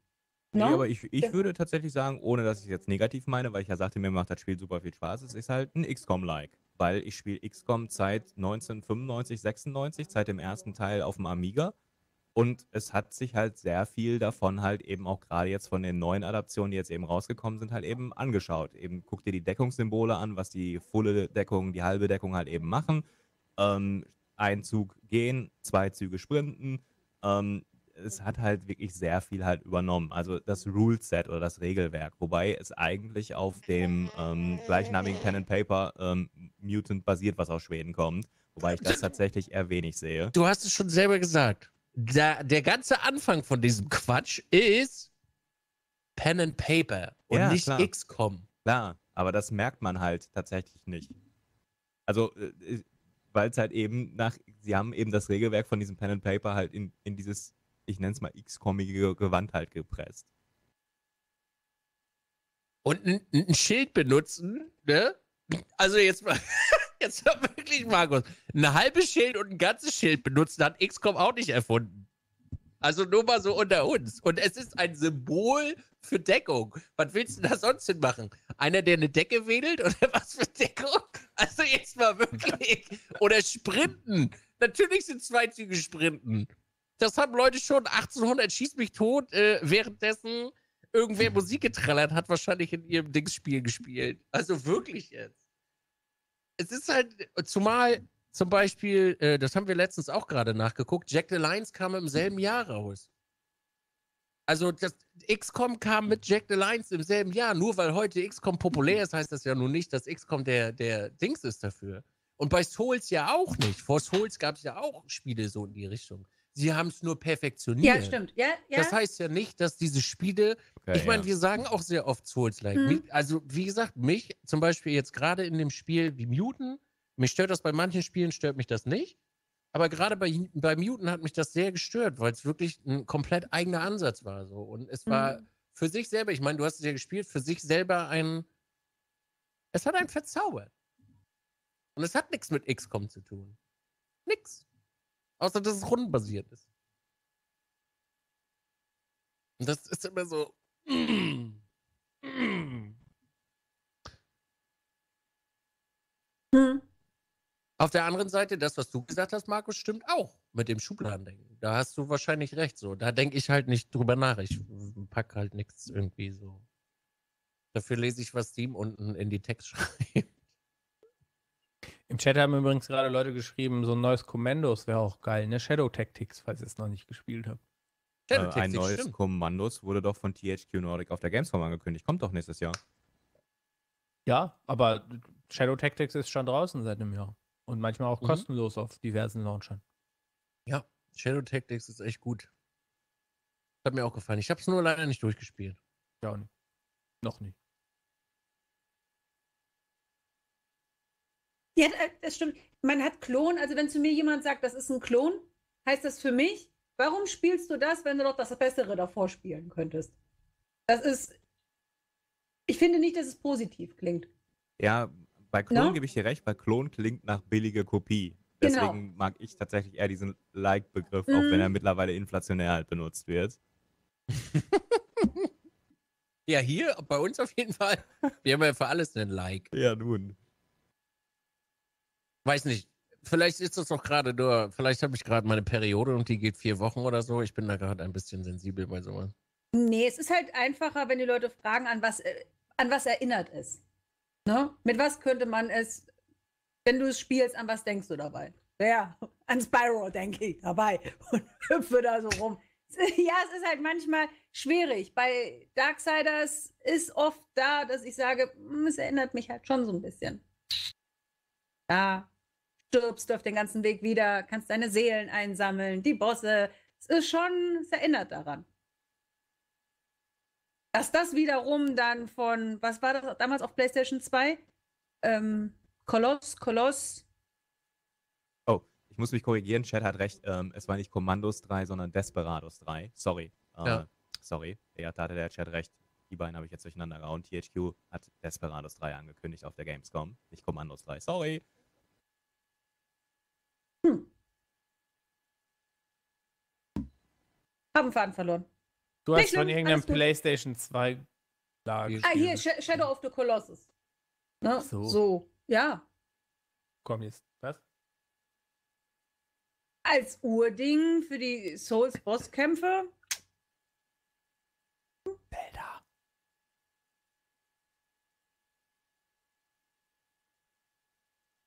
Nee, no? Aber ich würde tatsächlich sagen, ohne dass ich es jetzt negativ meine, weil ich ja sagte, mir macht das Spiel super viel Spaß, es ist halt ein XCOM-like, weil ich spiele XCOM seit 1995, 96, seit dem ersten Teil auf dem Amiga und es hat sich halt sehr viel davon halt eben auch gerade jetzt von den neuen Adaptionen, die jetzt eben rausgekommen sind, halt eben angeschaut. Eben guck dir die Deckungssymbole an, was die volle Deckung, die halbe Deckung halt eben machen. Ein Zug gehen, 2 Züge sprinten, es hat halt wirklich sehr viel halt übernommen. Also das Ruleset oder das Regelwerk, wobei es eigentlich auf dem gleichnamigen Pen and Paper Mutant basiert, was aus Schweden kommt. Wobei ich das tatsächlich eher wenig sehe. Du hast es schon selber gesagt. Der ganze Anfang von diesem Quatsch ist Pen and Paper und ja, nicht klar. XCOM. Klar, aber das merkt man halt tatsächlich nicht. Also... weil es halt eben sie haben eben das Regelwerk von diesem Pen and Paper halt in dieses, ich nenne es mal X-comic-ige Gewand halt gepresst. Und ein Schild benutzen, ne? Also jetzt mal wirklich, Markus, ein halbes Schild und ein ganzes Schild benutzen hat XCOM auch nicht erfunden. Also nur mal so unter uns. Und es ist ein Symbol für Deckung. Was willst du da sonst hin machen? Einer, der eine Decke wedelt? Oder was für Deckung? Also jetzt mal wirklich. Oder Sprinten. Natürlich sind 2 Züge Sprinten. Das haben Leute schon 1800 schieß mich tot, währenddessen irgendwer Musik getrallert hat, wahrscheinlich in ihrem Dingsspiel gespielt. Also wirklich jetzt. Es ist halt, zumal... Zum Beispiel, das haben wir letztens auch gerade nachgeguckt, Jack the Lions kam im selben Jahr raus. Also das XCOM kam mit Jack the Lions im selben Jahr. Nur weil heute XCOM populär ist, heißt das ja nun nicht, dass XCOM der Dings ist dafür. Und bei Souls ja auch nicht. Vor Souls gab es ja auch Spiele so in die Richtung. Sie haben es nur perfektioniert. Ja, stimmt. Ja, ja. Das heißt ja nicht, dass diese Spiele... Okay, ich meine, wir sagen auch sehr oft Souls-like. Also wie gesagt, mich zum Beispiel jetzt gerade in dem Spiel wie Mutant, mich stört das bei manchen Spielen, stört mich das nicht. Aber gerade bei Mutant hat mich das sehr gestört, weil es wirklich ein komplett eigener Ansatz war. So. Und es war für sich selber, ich meine, du hast es ja gespielt, für sich selber es hat einen verzaubert. Und es hat nichts mit XCOM zu tun. Nix. Außer, dass es rundenbasiert ist. Und das ist immer so... Auf der anderen Seite, das, was du gesagt hast, Markus, stimmt auch mit dem Schubladendenken. Da hast du wahrscheinlich recht. So, da denke ich halt nicht drüber nach. Ich packe halt nichts irgendwie so. Dafür lese ich, was Steam unten in die Text schreibt. Im Chat haben übrigens gerade Leute geschrieben, so ein neues Kommandos wäre auch geil, ne? Shadow Tactics, falls ihr es noch nicht gespielt habt. Ein neues stimmt. Kommandos wurde doch von THQ Nordic auf der Gamescom angekündigt. Kommt doch nächstes Jahr. Ja, aber Shadow Tactics ist schon draußen seit einem Jahr. Und manchmal auch kostenlos auf diversen Launchern. Ja, Shadow Tactics ist echt gut. Hat mir auch gefallen. Ich habe es nur leider nicht durchgespielt. Ja, nicht. Noch nicht. Ja, das stimmt. Man hat Klon, also wenn zu mir jemand sagt, das ist ein Klon, heißt das für mich, warum spielst du das, wenn du doch das Bessere davor spielen könntest? Das ist, ich finde nicht, dass es positiv klingt. Ja, bei Klon gebe ich dir recht, bei Klon klingt nach billige Kopie. Deswegen mag ich tatsächlich eher diesen Like-Begriff, auch wenn er mittlerweile inflationär halt benutzt wird. Ja, hier, bei uns auf jeden Fall. Wir haben ja für alles einen Like. Ja, nun. Weiß nicht. Vielleicht ist das doch gerade nur, vielleicht habe ich gerade meine Periode und die geht 4 Wochen oder so. Ich bin da gerade ein bisschen sensibel bei sowas. Nee, es ist halt einfacher, wenn die Leute fragen, an was erinnert es. Ne? Mit was könnte man es, wenn du es spielst, an was denkst du dabei? Ja, an Spyro denke ich dabei und hüpfe da so rum. Ja, es ist halt manchmal schwierig. Bei Darksiders ist oft da, dass ich sage, es erinnert mich halt schon so ein bisschen. Da stirbst du auf den ganzen Weg wieder, kannst deine Seelen einsammeln, die Bosse. Es ist schon, es erinnert daran. Dass das wiederum dann von, was war das damals auf PlayStation 2? Koloss. Oh, ich muss mich korrigieren, Chat hat recht. Es war nicht Commandos 3, sondern Desperados 3. Sorry. Sorry. Ja, da hatte der Chat recht. Die beiden habe ich jetzt durcheinander gehauen. THQ hat Desperados 3 angekündigt auf der Gamescom. Nicht Commandos 3. Sorry. Haben Faden verloren. Du hast von irgendeinem PlayStation 2 Lager. Ah, hier, Shadow of the Colossus. Na, so. Ja. Komm jetzt. Was? Als Urding für die Souls-Bosskämpfe. Bilder.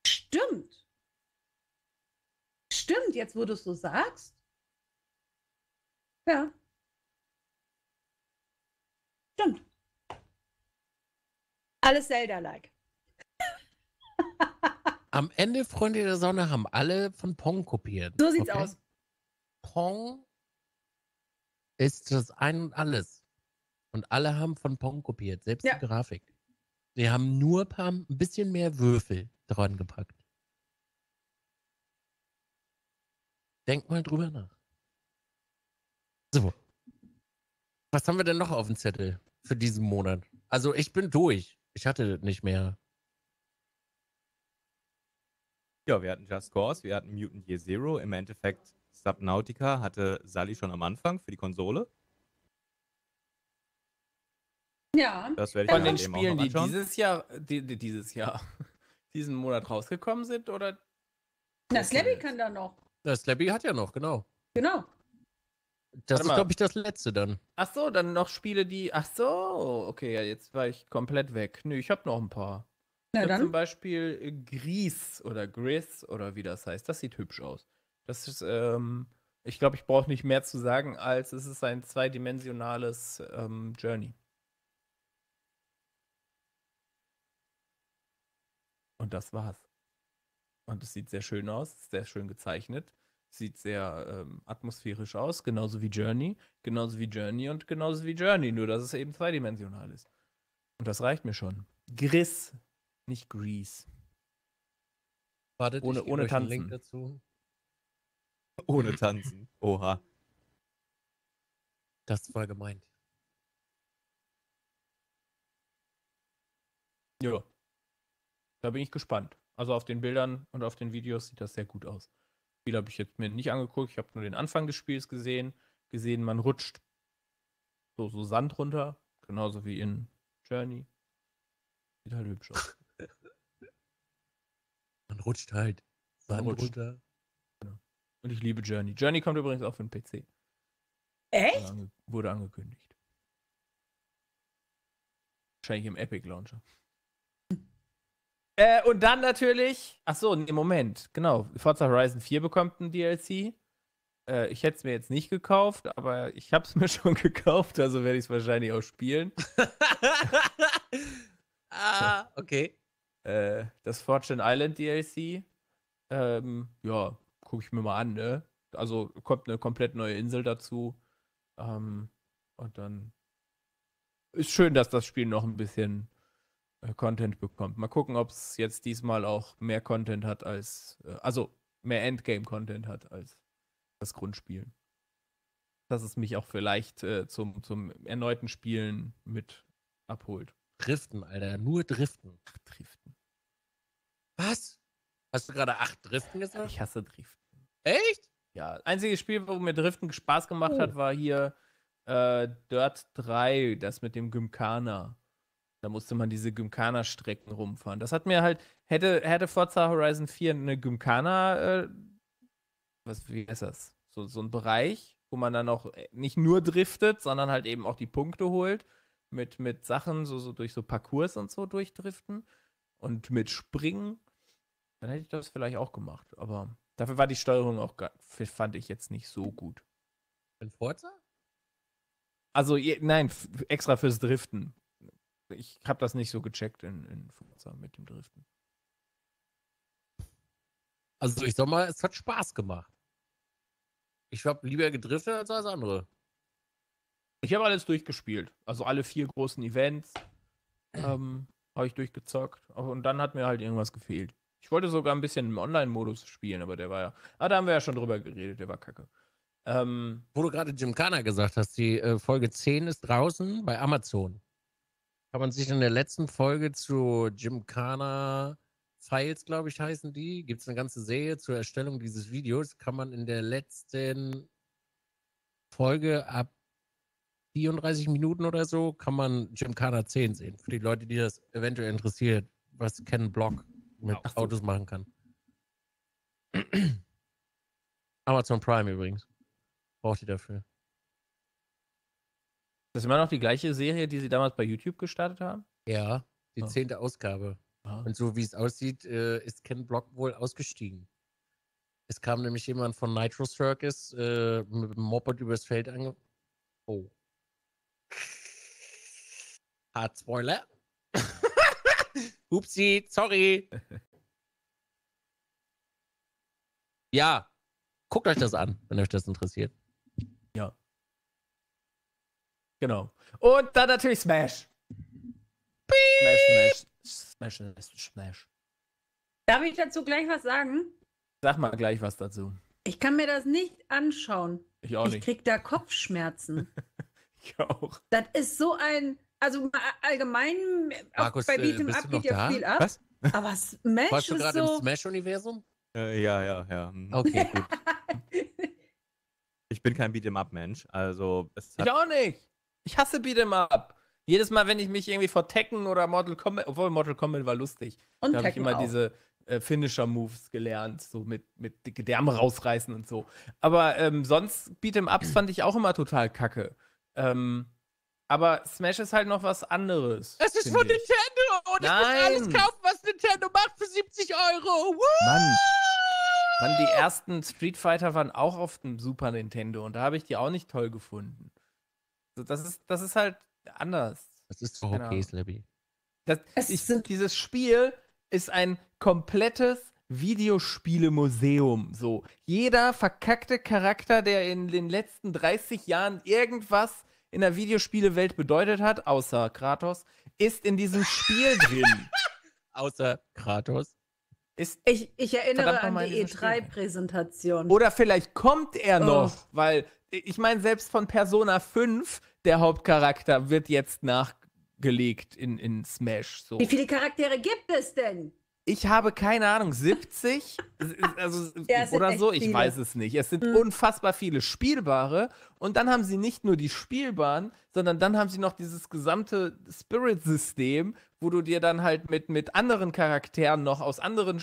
Stimmt. Stimmt, jetzt wo du es so sagst. Ja. Stimmt. Alles Zelda-like. Am Ende, Freunde der Sonne, haben alle von Pong kopiert. So sieht's aus. Pong ist das Ein und Alles. Und alle haben von Pong kopiert, selbst die Grafik. Sie haben nur ein bisschen mehr Würfel dran gepackt. Denk mal drüber nach. So. Was haben wir denn noch auf dem Zettel für diesen Monat? Also ich bin durch. Ich hatte nicht mehr. Ja, wir hatten Just Cause, wir hatten Mutant Year Zero. Im Endeffekt Subnautica hatte Sally schon am Anfang für die Konsole. Ja. Das werde ich von den Spielen, die diesen Monat rausgekommen sind, oder? Na, Slappy kann da noch. Na, Slappy hat ja noch, genau. Genau. Das ist, glaube ich, das letzte dann. Ach so, dann noch Spiele, die... Ach so, okay, ja, jetzt war ich komplett weg. Nö, ich habe noch ein paar. Na dann. Zum Beispiel Gris oder Gris oder wie das heißt. Das sieht hübsch aus. Das ist, ich glaube, ich brauche nicht mehr zu sagen, als es ist ein zweidimensionales Journey. Und das war's. Und es sieht sehr schön aus, sehr schön gezeichnet. Sieht sehr atmosphärisch aus, genauso wie Journey, nur dass es eben zweidimensional ist. Und das reicht mir schon. Gris, nicht Grease. Wartet, ohne Tanzen. Link dazu. Ohne Tanzen. Oha. Das war gemeint. Ja. Da bin ich gespannt. Also auf den Bildern und auf den Videos sieht das sehr gut aus. Spiel habe ich jetzt mir nicht angeguckt. Ich habe nur den Anfang des Spiels gesehen, man rutscht so Sand runter, genauso wie in Journey. Sieht halt hübsch aus. Man rutscht halt Sand runter. Genau. Und ich liebe Journey. Journey kommt übrigens auch für den PC. Echt? Wurde angekündigt. Wahrscheinlich im Epic Launcher. Und dann natürlich, achso, im Moment, genau, Forza Horizon 4 bekommt ein DLC. Ich hätte es mir jetzt nicht gekauft, aber ich habe es mir schon gekauft, also werde ich es wahrscheinlich auch spielen. Ah, okay. das Fortune Island DLC. Ja, gucke ich mir mal an, ne? Also kommt eine komplett neue Insel dazu. Und dann ist schön, dass das Spiel noch ein bisschen Content bekommt. Mal gucken, ob es jetzt diesmal auch mehr Content hat als, also mehr Endgame-Content hat als das Grundspiel. Dass es mich auch vielleicht zum erneuten Spielen mit abholt. Driften, Alter, nur Driften. Ach, Driften. Was? Hast du gerade 8 Driften gesagt? Ich hasse Driften. Echt? Ja, einziges Spiel, wo mir Driften Spaß gemacht hat, war hier Dirt 3, das mit dem Gymkhana. Da musste man diese Gymkhana-Strecken rumfahren. Das hat mir halt, hätte Forza Horizon 4 eine Gymkhana, wie heißt das? So ein Bereich, wo man dann auch nicht nur driftet, sondern halt eben auch die Punkte holt, mit Sachen, so durch so Parcours und so durchdriften und mit Springen, dann hätte ich das vielleicht auch gemacht. Aber dafür war die Steuerung auch, fand ich jetzt nicht so gut. In Forza? Also, nein, extra fürs Driften. Ich habe das nicht so gecheckt in Forza mit dem Driften. Also ich sag mal, es hat Spaß gemacht. Ich habe lieber gedriftet als alles andere. Ich habe alles durchgespielt. Also alle 4 großen Events habe ich durchgezockt. Und dann hat mir halt irgendwas gefehlt. Ich wollte sogar ein bisschen im Online-Modus spielen, aber der war ja... Ah, da haben wir ja schon drüber geredet, der war kacke. Wo du gerade Gymkhana gesagt hast, die Folge 10 ist draußen bei Amazon. Kann man sich in der letzten Folge zu Gymkhana Files, glaube ich, heißen die. Gibt es eine ganze Serie zur Erstellung dieses Videos. Kann man in der letzten Folge ab 34 Minuten oder so, kann man Gymkhana 10 sehen. Für die Leute, die das eventuell interessiert, was Ken Block mit Autos machen kann. Amazon Prime übrigens. Braucht ihr dafür. Das ist immer noch die gleiche Serie, die sie damals bei YouTube gestartet haben? Ja, die 10. Ausgabe. Ah. Und so wie es aussieht, ist Ken Block wohl ausgestiegen. Es kam nämlich jemand von Nitro Circus mit dem Moped übers Feld ange... Oh. Hard Spoiler. Upsi, sorry. Ja, guckt euch das an, wenn euch das interessiert. Ja. Genau. Und dann natürlich Smash. Smash, Smash. Smash, Smash. Darf ich dazu gleich was sagen? Sag mal gleich was dazu. Ich kann mir das nicht anschauen. Ich auch nicht. Ich krieg da Kopfschmerzen. Ich auch. Das ist so ein... Also allgemein, Markus, bei diesem Update ja viel ab. Was? Aber Smash warst du gerade so... im Smash-Universum? Ja. Okay, gut. Ich bin kein Beat'em-up-Mensch, also... Ich auch nicht! Ich hasse Beat'em-up! Jedes Mal, wenn ich mich irgendwie vor Tekken oder Mortal Kombat... Obwohl, Mortal Kombat war lustig. Und da habe ich immer diese Finisher-Moves gelernt, so mit dicke Arme rausreißen und so. Aber sonst, Beat'em-ups fand ich auch immer total kacke. Aber Smash ist halt noch was anderes. Es ist von Nintendo und ich muss alles kaufen, was Nintendo macht für 70€. Woo! Mann, die ersten Street Fighter waren auch auf dem Super Nintendo und da habe ich die auch nicht toll gefunden. Also das ist halt anders. Das ist doch okay, Slabby. Dieses Spiel ist ein komplettes Videospielemuseum. So. Jeder verkackte Charakter, der in den letzten 30 Jahren irgendwas in der Videospielewelt bedeutet hat, außer Kratos, ist in diesem Spiel drin. Außer Kratos? Ich erinnere an die E3-Präsentation. Oder vielleicht kommt er noch, weil, ich meine, selbst von Persona 5, der Hauptcharakter, wird jetzt nachgelegt in Smash. So. Wie viele Charaktere gibt es denn? Ich habe keine Ahnung, 70? Also, ja, oder so, ich weiß es nicht. Es sind unfassbar viele spielbare und dann haben sie nicht nur die spielbaren, sondern dann haben sie noch dieses gesamte Spirit-System, wo du dir dann halt mit anderen Charakteren noch aus anderen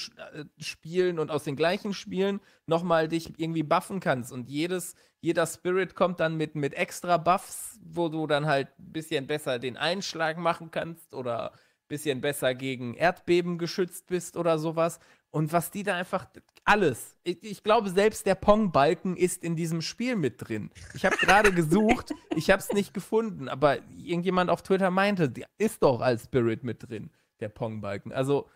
Spielen und aus den gleichen Spielen nochmal dich irgendwie buffen kannst. Und jeder Spirit kommt dann mit extra Buffs, wo du dann halt ein bisschen besser den Einschlag machen kannst oder... bisschen besser gegen Erdbeben geschützt bist oder sowas. Und was die da einfach... Alles. Ich glaube, selbst der Pong-Balken ist in diesem Spiel mit drin. Ich habe gerade gesucht, ich habe es nicht gefunden, aber irgendjemand auf Twitter meinte, der ist doch als Spirit mit drin, der Pong-Balken. Also,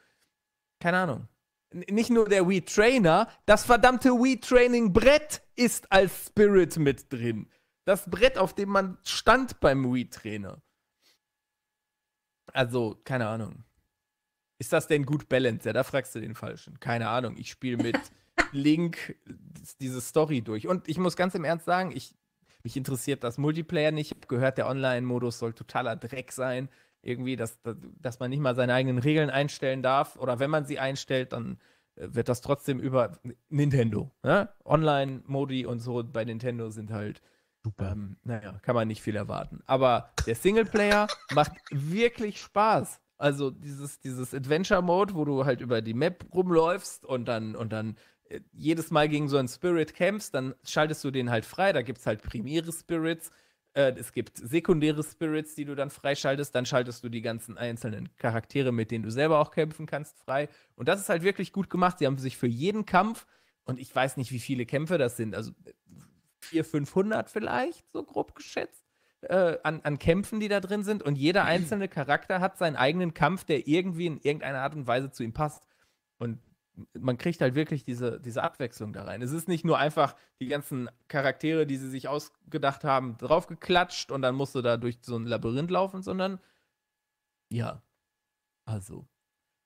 Keine Ahnung. Nicht nur der Wii Trainer, das verdammte Wii Training Brett ist als Spirit mit drin. Das Brett, auf dem man stand beim Wii Trainer. Also, keine Ahnung. Ist das denn gut balanced? Ja, da fragst du den Falschen. Keine Ahnung, ich spiele mit Link diese Story durch. Und ich muss ganz im Ernst sagen, mich interessiert das Multiplayer nicht. Ich habe gehört, der Online-Modus soll totaler Dreck sein. Irgendwie, dass man nicht mal seine eigenen Regeln einstellen darf. Oder wenn man sie einstellt, dann wird das trotzdem über Nintendo. Ne? Online-Modi und so bei Nintendo sind halt, naja, kann man nicht viel erwarten. Aber der Singleplayer macht wirklich Spaß. Also dieses Adventure-Mode, wo du halt über die Map rumläufst und dann jedes Mal gegen so einen Spirit kämpfst, dann schaltest du den halt frei. Da gibt es halt primäre Spirits. Es gibt sekundäre Spirits, die du dann freischaltest. Dann schaltest du die ganzen einzelnen Charaktere, mit denen du selber auch kämpfen kannst, frei. Und das ist halt wirklich gut gemacht. Sie haben sich für jeden Kampf, und ich weiß nicht, wie viele Kämpfe das sind, also 400, 500 vielleicht, so grob geschätzt, an Kämpfen, die da drin sind. Und jeder einzelne Charakter hat seinen eigenen Kampf, der irgendwie in irgendeiner Art und Weise zu ihm passt. Und man kriegt halt wirklich diese Abwechslung da rein. Es ist nicht nur einfach die ganzen Charaktere, die sie sich ausgedacht haben, draufgeklatscht und dann musst du da durch so ein Labyrinth laufen, sondern ja, also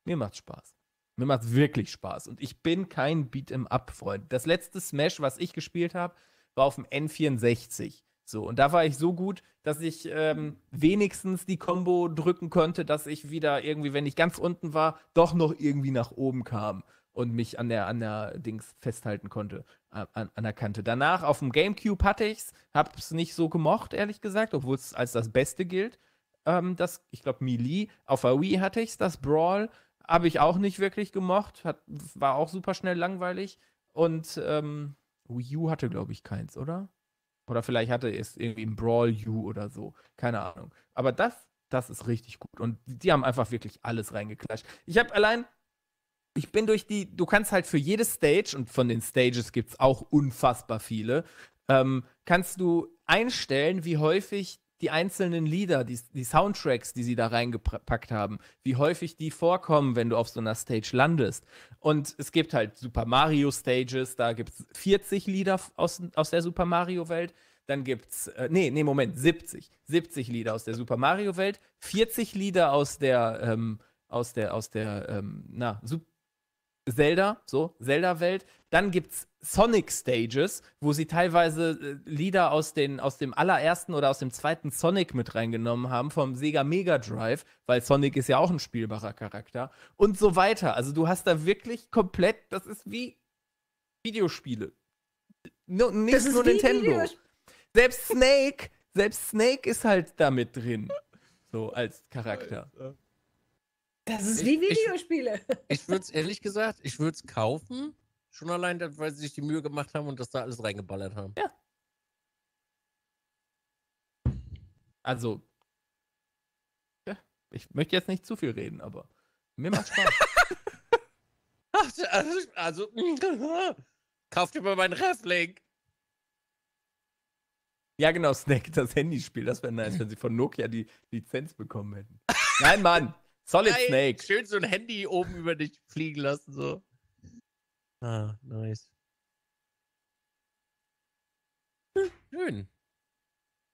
mir macht's Spaß. Mir macht's wirklich Spaß. Und ich bin kein Beat'em-Up-Freund. Das letzte Smash, was ich gespielt habe, war auf dem N64. So, und da war ich so gut, dass ich wenigstens die Combo drücken konnte, dass ich wieder irgendwie, wenn ich ganz unten war, doch noch irgendwie nach oben kam und mich an der Dings festhalten konnte, an der Kante. Danach auf dem Gamecube hatte ich's, hab's nicht so gemocht, ehrlich gesagt, obwohl es als das Beste gilt. Ich glaube, Melee. Auf der Wii hatte ich's, das Brawl habe ich auch nicht wirklich gemocht, war auch super schnell langweilig. Und Wii U hatte, glaube ich, keins, oder? Oder vielleicht hatte es irgendwie ein Brawl U oder so. Keine Ahnung. Aber das ist richtig gut. Und die haben einfach wirklich alles reingeklatscht. Ich bin durch du kannst halt für jede Stage, und von den Stages gibt es auch unfassbar viele, kannst du einstellen, wie häufig die einzelnen Lieder, die Soundtracks, die sie da reingepackt haben, wie häufig die vorkommen, wenn du auf so einer Stage landest. Und es gibt halt Super Mario Stages, da gibt es 40 Lieder aus der Super Mario Welt, dann gibt's, 70 Lieder aus der Super Mario Welt, 40 Lieder aus der Zelda-Welt. Dann gibt's Sonic Stages, wo sie teilweise Lieder aus dem allerersten oder aus dem zweiten Sonic mit reingenommen haben, vom Sega Mega Drive, weil Sonic ist ja auch ein spielbarer Charakter und so weiter. Also du hast da wirklich komplett, das ist wie Videospiele. Nicht nur Nintendo. Selbst Snake ist halt da mit drin. So als Charakter. Das ist wie Videospiele. Ich würde es ehrlich gesagt, kaufen. Schon allein, weil sie sich die Mühe gemacht haben und das da alles reingeballert haben. Ja. Also. Ja, ich möchte jetzt nicht zu viel reden, aber mir macht Spaß. Also kauft ihr mal meinen Reflink. Ja, genau, Snack, das Handyspiel. Das wäre nice, wenn sie von Nokia die Lizenz bekommen hätten. Nein, Mann. Solid Snake. Schön so ein Handy oben über dich fliegen lassen, so. Ah, nice. Schön.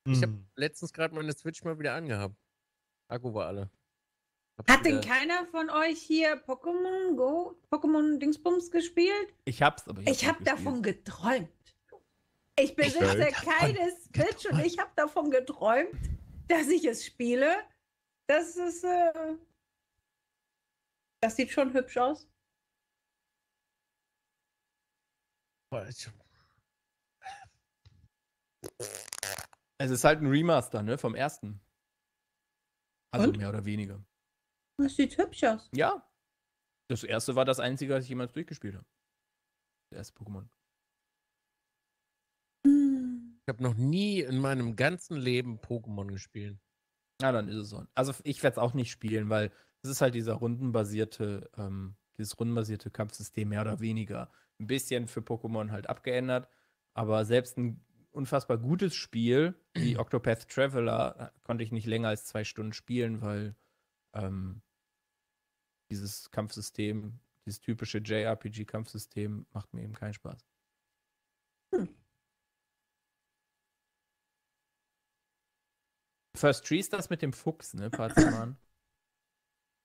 Ich habe letztens gerade meine Switch mal wieder angehabt. Akku war alle. Hat denn keiner von euch hier Pokémon Go, Pokémon Dingsbums gespielt? Ich hab's, aber ich hab davon geträumt. Ich besitze keine Switch und ich habe davon geträumt, dass ich es spiele. Das ist, das sieht schon hübsch aus. Es ist halt ein Remaster, ne, vom ersten. Also und? Mehr oder weniger. Das sieht hübsch aus. Ja. Das erste war das einzige, was ich jemals durchgespielt habe. Das erste Pokémon. Ich habe noch nie in meinem ganzen Leben Pokémon gespielt. Na, dann ist es so. Also ich werde es auch nicht spielen, weil es ist halt dieses rundenbasierte Kampfsystem mehr oder weniger. Ein bisschen für Pokémon halt abgeändert, aber selbst ein unfassbar gutes Spiel wie Octopath Traveler konnte ich nicht länger als 2 Stunden spielen, weil dieses Kampfsystem Dieses typische JRPG-Kampfsystem macht mir eben keinen Spaß. First Tree ist das mit dem Fuchs, ne, Patzmann?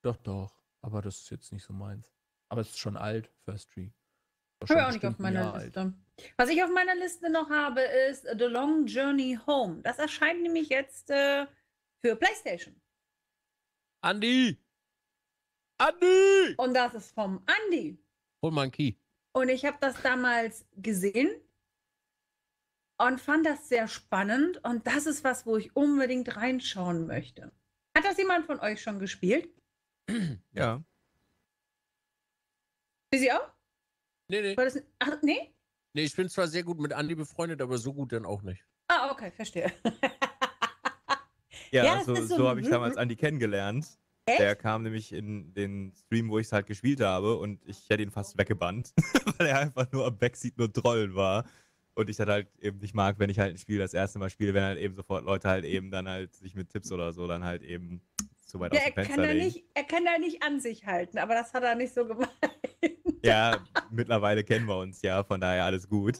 Doch. Aber das ist jetzt nicht so meins. Aber es ist schon alt, First Tree. Habe ich auch nicht auf meiner Liste. Was ich auf meiner Liste noch habe, ist The Long Journey Home. Das erscheint nämlich jetzt für PlayStation. Andi! Und das ist vom Andi. Hol mal einen Key. Und ich habe das damals gesehen und fand das sehr spannend. Und das ist was, wo ich unbedingt reinschauen möchte. Hat das jemand von euch schon gespielt? Ja. Ist sie auch? Nee. War das ein... Ach, nee? Nee, ich bin zwar sehr gut mit Andi befreundet, aber so gut dann auch nicht. Ah, okay, verstehe. Ja, so habe ich damals Andi kennengelernt. Echt? Der kam nämlich in den Stream, wo ich es halt gespielt habe, und ich hätte ihn fast weggebannt, weil er einfach nur am Backseat nur Trollen war. Und ich das halt eben nicht mag, wenn ich halt ein Spiel das erste Mal spiele, wenn halt eben sofort Leute halt eben dann halt sich mit Tipps oder so dann halt eben zu weit aus dem Fenster legen. Er kann da nicht an sich halten, aber das hat er nicht so gemeint. Ja, mittlerweile kennen wir uns ja, von daher alles gut.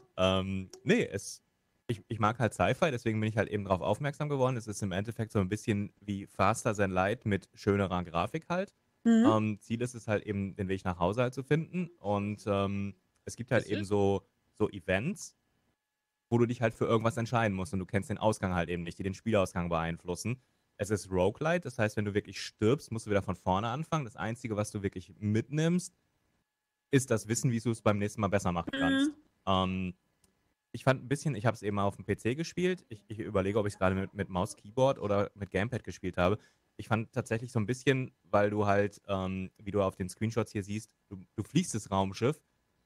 Ich mag halt Sci-Fi, deswegen bin ich halt eben darauf aufmerksam geworden. Es ist im Endeffekt so ein bisschen wie Faster Than Light mit schönerer Grafik halt. Ziel ist es halt eben, den Weg nach Hause halt zu finden. Und es gibt halt eben so Events, wo du dich halt für irgendwas entscheiden musst. Und du kennst den Ausgang halt eben nicht, die den Spielausgang beeinflussen. Es ist Roguelite, das heißt, wenn du wirklich stirbst, musst du wieder von vorne anfangen. Das Einzige, was du wirklich mitnimmst, ist das Wissen, wie du es beim nächsten Mal besser machen kannst. Ich fand ein bisschen, ich habe es eben mal auf dem PC gespielt. Ich überlege, ob ich es gerade mit Maus, Keyboard oder mit Gamepad gespielt habe. Ich fand tatsächlich so ein bisschen, weil du halt, wie du auf den Screenshots hier siehst, du fliegst das Raumschiff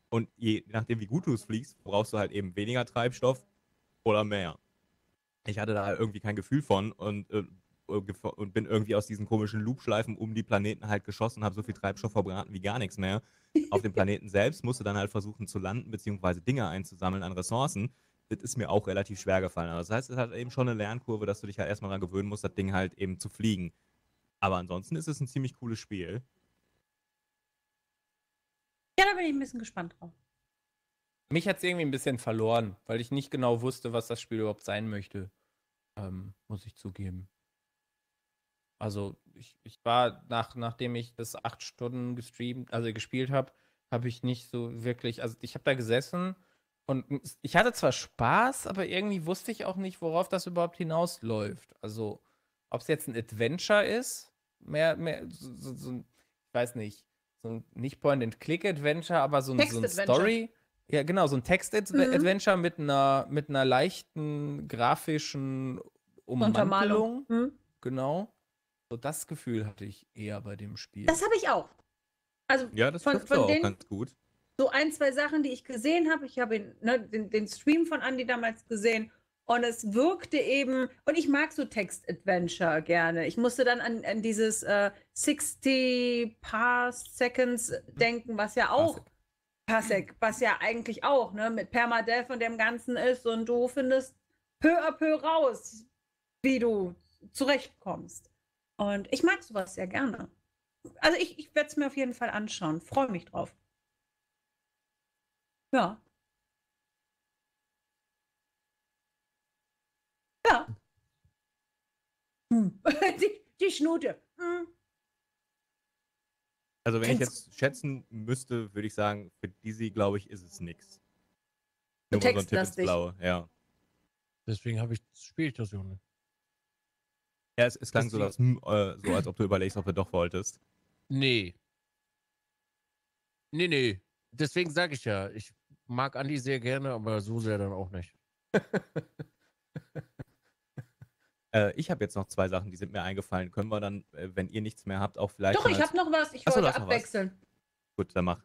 und je nachdem, wie gut du es fliegst, brauchst du halt eben weniger Treibstoff oder mehr. Ich hatte da irgendwie kein Gefühl von und bin irgendwie aus diesen komischen Loop-Schleifen um die Planeten halt geschossen, habe so viel Treibstoff verbraten wie gar nichts mehr. Auf dem Planeten selbst musst du dann halt versuchen zu landen, beziehungsweise Dinge einzusammeln an Ressourcen. Das ist mir auch relativ schwer gefallen. Also das heißt, es hat eben schon eine Lernkurve, dass du dich halt erstmal daran gewöhnen musst, das Ding halt eben zu fliegen. Aber ansonsten ist es ein ziemlich cooles Spiel. Ja, da bin ich ein bisschen gespannt drauf. Mich hat es irgendwie ein bisschen verloren, weil ich nicht genau wusste, was das Spiel überhaupt sein möchte. Muss ich zugeben. Also ich war, nachdem ich das 8 Stunden gespielt habe, habe ich nicht so wirklich, also ich habe da gesessen und ich hatte zwar Spaß, aber irgendwie wusste ich auch nicht, worauf das überhaupt hinausläuft. Also ob es jetzt ein Adventure ist, so ein, ich weiß nicht, so ein nicht Point-and-Click-Adventure, aber so ein Story. Ja genau, so ein Text-Adventure mit einer leichten grafischen Ummantelung. Genau. So das Gefühl hatte ich eher bei dem Spiel. Das habe ich auch. Also ja, das trifft auch ganz gut. So ein, zwei Sachen, die ich gesehen habe. Ich habe den Stream von Andi damals gesehen und es wirkte eben, und ich mag so Text-Adventure gerne. Ich musste dann an dieses 60 Past Seconds denken, was ja auch Parsec, was ja eigentlich auch mit Permadeath und dem Ganzen ist, und du findest peu à peu raus, wie du zurechtkommst. Und ich mag sowas sehr gerne. Also ich werde es mir auf jeden Fall anschauen. Freue mich drauf. Ja. Ja. Die Schnute. Also wenn ich jetzt schätzen müsste, würde ich sagen, für Dizzy, glaube ich, ist es nichts. Nur so ein Tipp ins Blaue, ja. Deswegen spiele ich das ja nicht. Ja, es klang so, so, als ob du überlegst, ob du doch wolltest. Nee. Deswegen sage ich ja, ich mag Andi sehr gerne, aber so sehr dann auch nicht. Ich habe jetzt noch 2 Sachen, die sind mir eingefallen. Können wir dann, wenn ihr nichts mehr habt, auch vielleicht... Doch, ich habe noch was. Ich wollte abwechseln. Gut, dann mach.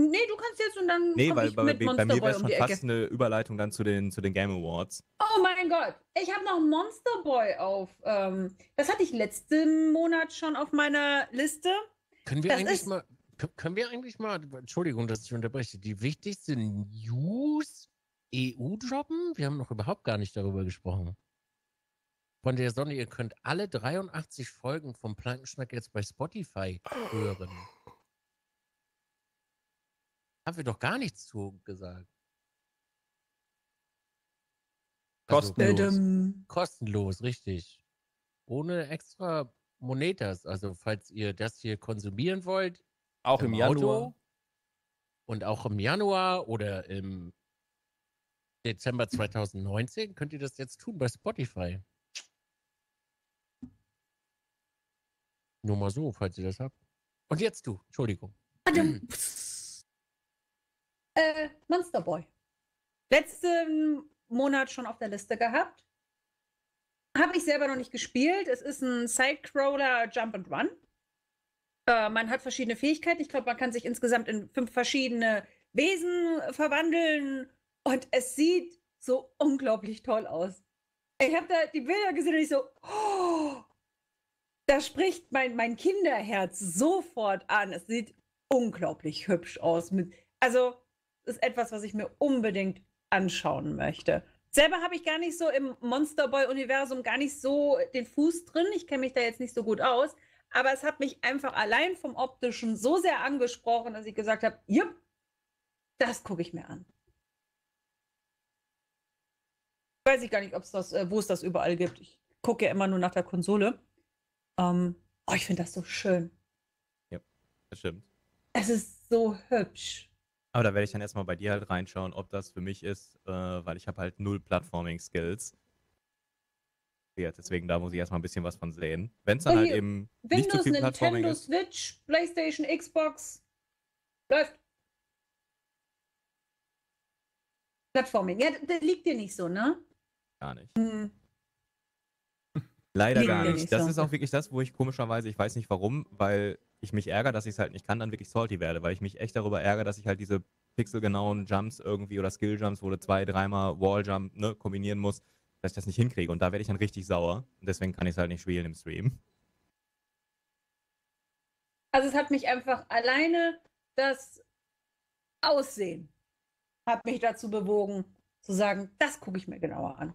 Nee, du kannst jetzt und dann komm weil, ich mit Monster Boy um die Ecke. Bei mir wäre schon fast eine Überleitung dann zu den Game Awards. Oh mein Gott, ich habe noch Monster Boy auf. Das hatte ich letzten Monat schon auf meiner Liste. Können wir eigentlich mal, Entschuldigung, dass ich unterbreche, die wichtigste News EU droppen? Wir haben noch überhaupt gar nicht darüber gesprochen. Von der Sonne, ihr könnt alle 83 Folgen vom Plankenschnack jetzt bei Spotify hören. Haben wir doch gar nichts zu gesagt. Also, kostenlos, richtig. Ohne extra Monetas. Also falls ihr das hier konsumieren wollt. Auch im Januar. Auto und auch im Januar oder im Dezember 2019 könnt ihr das jetzt tun bei Spotify. Nur mal so, falls ihr das habt. Und jetzt du, Entschuldigung. Monster Boy. Letzten Monat schon auf der Liste gehabt. Habe ich selber noch nicht gespielt. Es ist ein Sidecrawler Jump and Run. Man hat verschiedene Fähigkeiten. Ich glaube, man kann sich insgesamt in 5 verschiedene Wesen verwandeln. Und es sieht so unglaublich toll aus. Ich habe da die Bilder gesehen und ich so, oh, da spricht mein Kinderherz sofort an. Es sieht unglaublich hübsch aus. Also, ist etwas, was ich mir unbedingt anschauen möchte. Selber habe ich gar nicht so im Monster Boy-Universum gar nicht so den Fuß drin. Ich kenne mich da jetzt nicht so gut aus. Aber es hat mich einfach allein vom Optischen so sehr angesprochen, dass ich gesagt habe, jupp, das gucke ich mir an. Weiß ich gar nicht, wo es das überall gibt. Ich gucke ja immer nur nach der Konsole. Oh, ich finde das so schön. Ja, das stimmt. Es ist so hübsch. Aber da werde ich dann erstmal bei dir halt reinschauen, ob das für mich ist, weil ich habe halt 0 Platforming-Skills. Ja, deswegen da muss ich erstmal ein bisschen was von sehen. Wenn es dann halt eben Windows, nicht so viel Platforming Nintendo, ist. Switch, PlayStation, Xbox. Läuft. Plattforming. Ja, das liegt dir nicht so, ne? Gar nicht. Hm. Leider liegt gar nicht. Das ist auch wirklich das, wo ich komischerweise, ich weiß nicht warum, weil ich mich ärgere, dass ich es halt nicht kann, dann wirklich salty werde, weil ich mich echt darüber ärgere, dass ich halt diese pixelgenauen Jumps irgendwie oder Skill-Jumps, wo du 2-, 3-mal Wall-Jump kombinieren musst, dass ich das nicht hinkriege. Und da werde ich dann richtig sauer. Und deswegen kann ich es halt nicht spielen im Stream. Also es hat mich einfach alleine das Aussehen hat mich dazu bewogen, zu sagen, das gucke ich mir genauer an.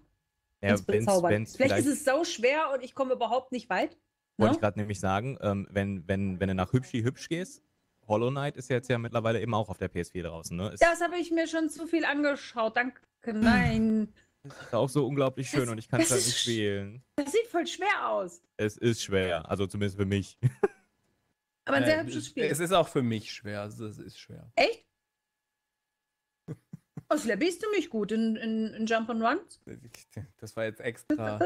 Ja, vielleicht ist es sau schwer und ich komme überhaupt nicht weit. Wollte ich gerade nämlich sagen, wenn du nach hübsch gehst, Hollow Knight ist jetzt ja mittlerweile eben auch auf der PS4 draußen, ne? Das habe ich mir schon zu viel angeschaut, danke, nein. Das ist auch so unglaublich schön und ich kann es halt nicht spielen. Das sieht voll schwer aus. Es ist schwer, also zumindest für mich. Aber ein sehr hübsches Spiel. Es ist auch für mich schwer, also es ist schwer. Echt? Oh, slabbyst du mich gut in Jump'n'Runs? Das war jetzt extra...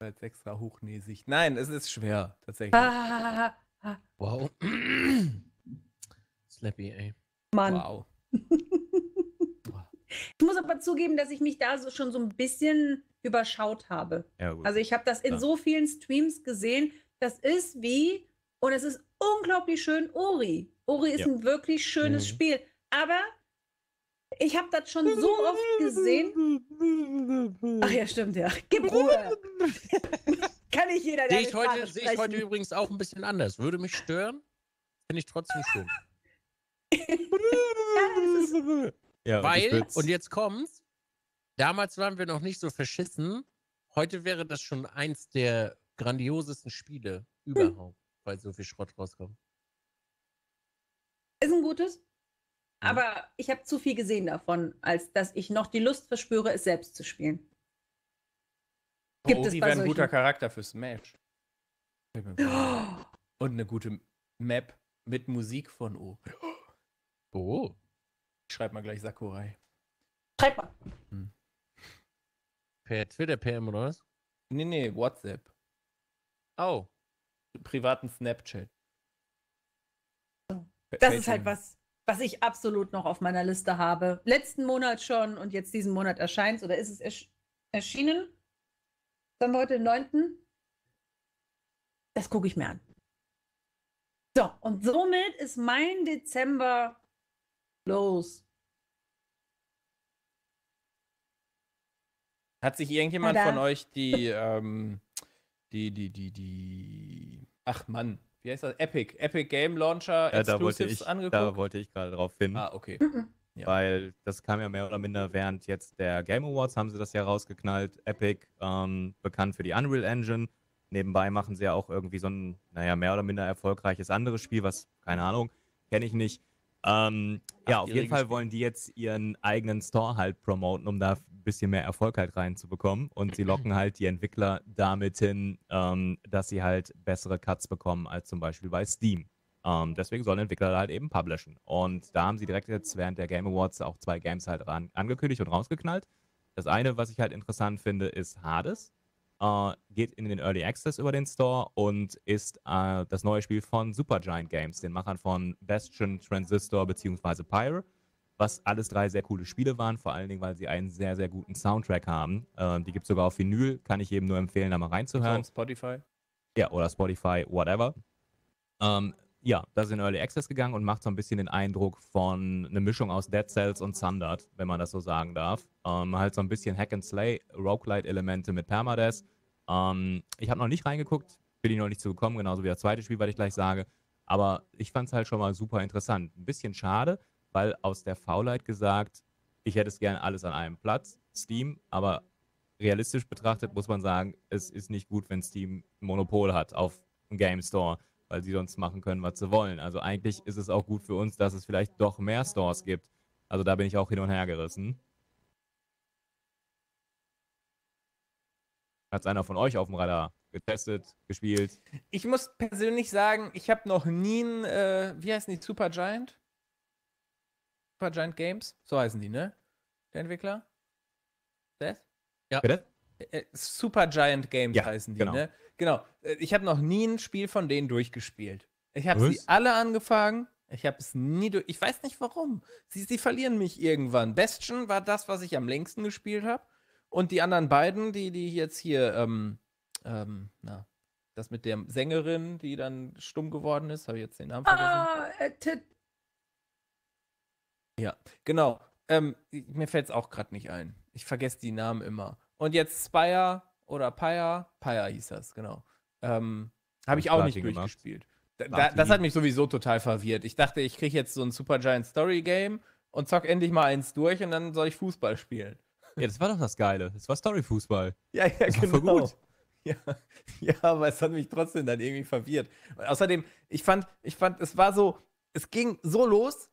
Als extra hochnäsig. Nein, es ist schwer, tatsächlich. Wow. Slappy, ey. Mann. Wow. Ich muss aber zugeben, dass ich mich da so schon so ein bisschen überschaut habe. Ja, gut. Also ich habe das in so vielen Streams gesehen. Das ist wie, und es ist unglaublich schön, Ori. Ori ist ein wirklich schönes Spiel. Aber ich habe das schon so oft gesehen. Ach ja, stimmt, ja. Gib Ruhe. Kann nicht jeder der sehe ich heute übrigens auch ein bisschen anders. Würde mich stören, finde ich trotzdem schön. Ja, weil, und jetzt kommt's, damals waren wir noch nicht so verschissen. Heute wäre das schon eins der grandiosesten Spiele überhaupt, weil so viel Schrott rauskommt. Ist ein gutes. Aber ich habe zu viel gesehen davon, als dass ich noch die Lust verspüre, es selbst zu spielen. Gibt es wäre ein guter Charakter für Smash. Und eine gute Map mit Musik von O. Oh. Ich schreibe mal gleich Sakurai. Schreib mal. Hm. Per Twitter, PM oder was? Nee, nee, WhatsApp. Oh. Privaten Snapchat. Das ist halt was ich absolut noch auf meiner Liste habe. Letzten Monat schon und jetzt diesen Monat erscheint es, oder ist es erschienen? Dann haben wir heute den 9. Das gucke ich mir an. So, und somit ist mein Dezember los. Hat sich irgendjemand von euch die, ach Mann. Wie heißt das? Epic Game Launcher Exclusives angeguckt? Da wollte ich gerade drauf hin. Ah, okay. Ja. Weil das kam ja mehr oder minder während jetzt der Game Awards, haben sie das ja rausgeknallt. Epic, bekannt für die Unreal Engine. Nebenbei machen sie ja auch irgendwie so ein, naja, mehr oder minder erfolgreiches anderes Spiel, was, keine Ahnung, kenne ich nicht. Ja, auf jeden Fall wollen die jetzt ihren eigenen Store halt promoten, um da ein bisschen mehr Erfolg halt reinzubekommen. Und sie locken halt die Entwickler damit hin, dass sie halt bessere Cuts bekommen als zum Beispiel bei Steam. Deswegen sollen Entwickler halt eben publishen. Und da haben sie direkt jetzt während der Game Awards auch 2 Games halt angekündigt und rausgeknallt. Das eine, was ich halt interessant finde, ist Hades. Geht in den Early Access über den Store und ist das neue Spiel von Supergiant Games, den Machern von Bastion, Transistor bzw. Pyre, was alles 3 sehr coole Spiele waren, vor allen Dingen, weil sie einen sehr, sehr guten Soundtrack haben. Die gibt es sogar auf Vinyl, kann ich jedem nur empfehlen, da mal reinzuhören. Auf Spotify? Ja, oder Spotify, whatever. Ja, das ist in Early Access gegangen und macht so ein bisschen den Eindruck von einer Mischung aus Dead Cells und Sundered, wenn man das so sagen darf. Halt so ein bisschen Hack and Slay, Roguelite-Elemente mit Permadeath. Ich habe noch nicht reingeguckt, bin ich noch nicht zugekommen, genauso wie das zweite Spiel, was ich gleich sage. Aber ich fand es halt schon mal super interessant. Ein bisschen schade, weil aus der Faulheit gesagt, ich hätte es gerne alles an einem Platz, Steam, aber realistisch betrachtet muss man sagen, es ist nicht gut, wenn Steam ein Monopol hat auf einem Game Store, weil sie sonst machen können, was sie wollen. Also eigentlich ist es auch gut für uns, dass es vielleicht doch mehr Stores gibt. Also da bin ich auch hin und her gerissen. Hat es einer von euch auf dem Radar getestet, gespielt? Ich muss persönlich sagen, ich habe noch nie ein, wie heißen die, Supergiant? Supergiant Games? So heißen die, ne? Der Entwickler? Das? Ja. Bitte? Supergiant Games ja, heißen die, genau. Ne? Genau. Ich habe noch nie ein Spiel von denen durchgespielt. Ich habe sie alle angefangen. Ich habe es nie durch... Ich weiß nicht, warum. Sie verlieren mich irgendwann. Bastion war das, was ich am längsten gespielt habe. Und die anderen beiden, die jetzt hier... das mit der Sängerin, die dann stumm geworden ist. Habe ich jetzt den Namen vergessen? Ja, genau. Mir fällt es auch gerade nicht ein. Ich vergesse die Namen immer. Und jetzt Spire oder Pyre hieß das, genau. Habe ich auch nicht durchgespielt. Das hat mich sowieso total verwirrt. Ich dachte, ich kriege jetzt so ein Supergiant Story Game und zock endlich mal eins durch und dann soll ich Fußball spielen. Ja, das war doch das Geile. Das war Story-Fußball. Ja, das war voll gut. Ja, aber es hat mich trotzdem dann irgendwie verwirrt. Und außerdem, ich fand, es war so, es ging so los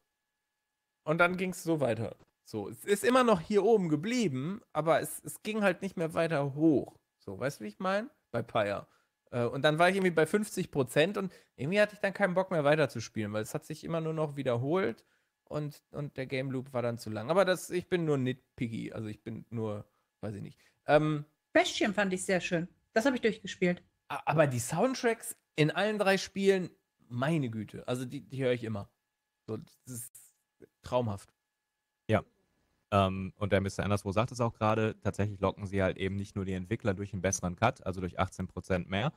und dann ging es so weiter. So, es ist immer noch hier oben geblieben, aber es ging halt nicht mehr weiter hoch. So, weißt du, wie ich meine? Bei Pyre. Und dann war ich irgendwie bei 50% und irgendwie hatte ich dann keinen Bock mehr weiterzuspielen, weil es hat sich immer nur noch wiederholt und der Game Loop war dann zu lang. Aber ich bin nur nitpicky, also ich bin nur, weiß ich nicht. Bastion fand ich sehr schön. Das habe ich durchgespielt. Aber die Soundtracks in allen 3 Spielen, meine Güte, also die höre ich immer. So, das ist traumhaft. Ja. Und der Mr. Anderswo sagt es auch gerade, tatsächlich locken sie halt eben nicht nur die Entwickler durch einen besseren Cut, also durch 18% mehr,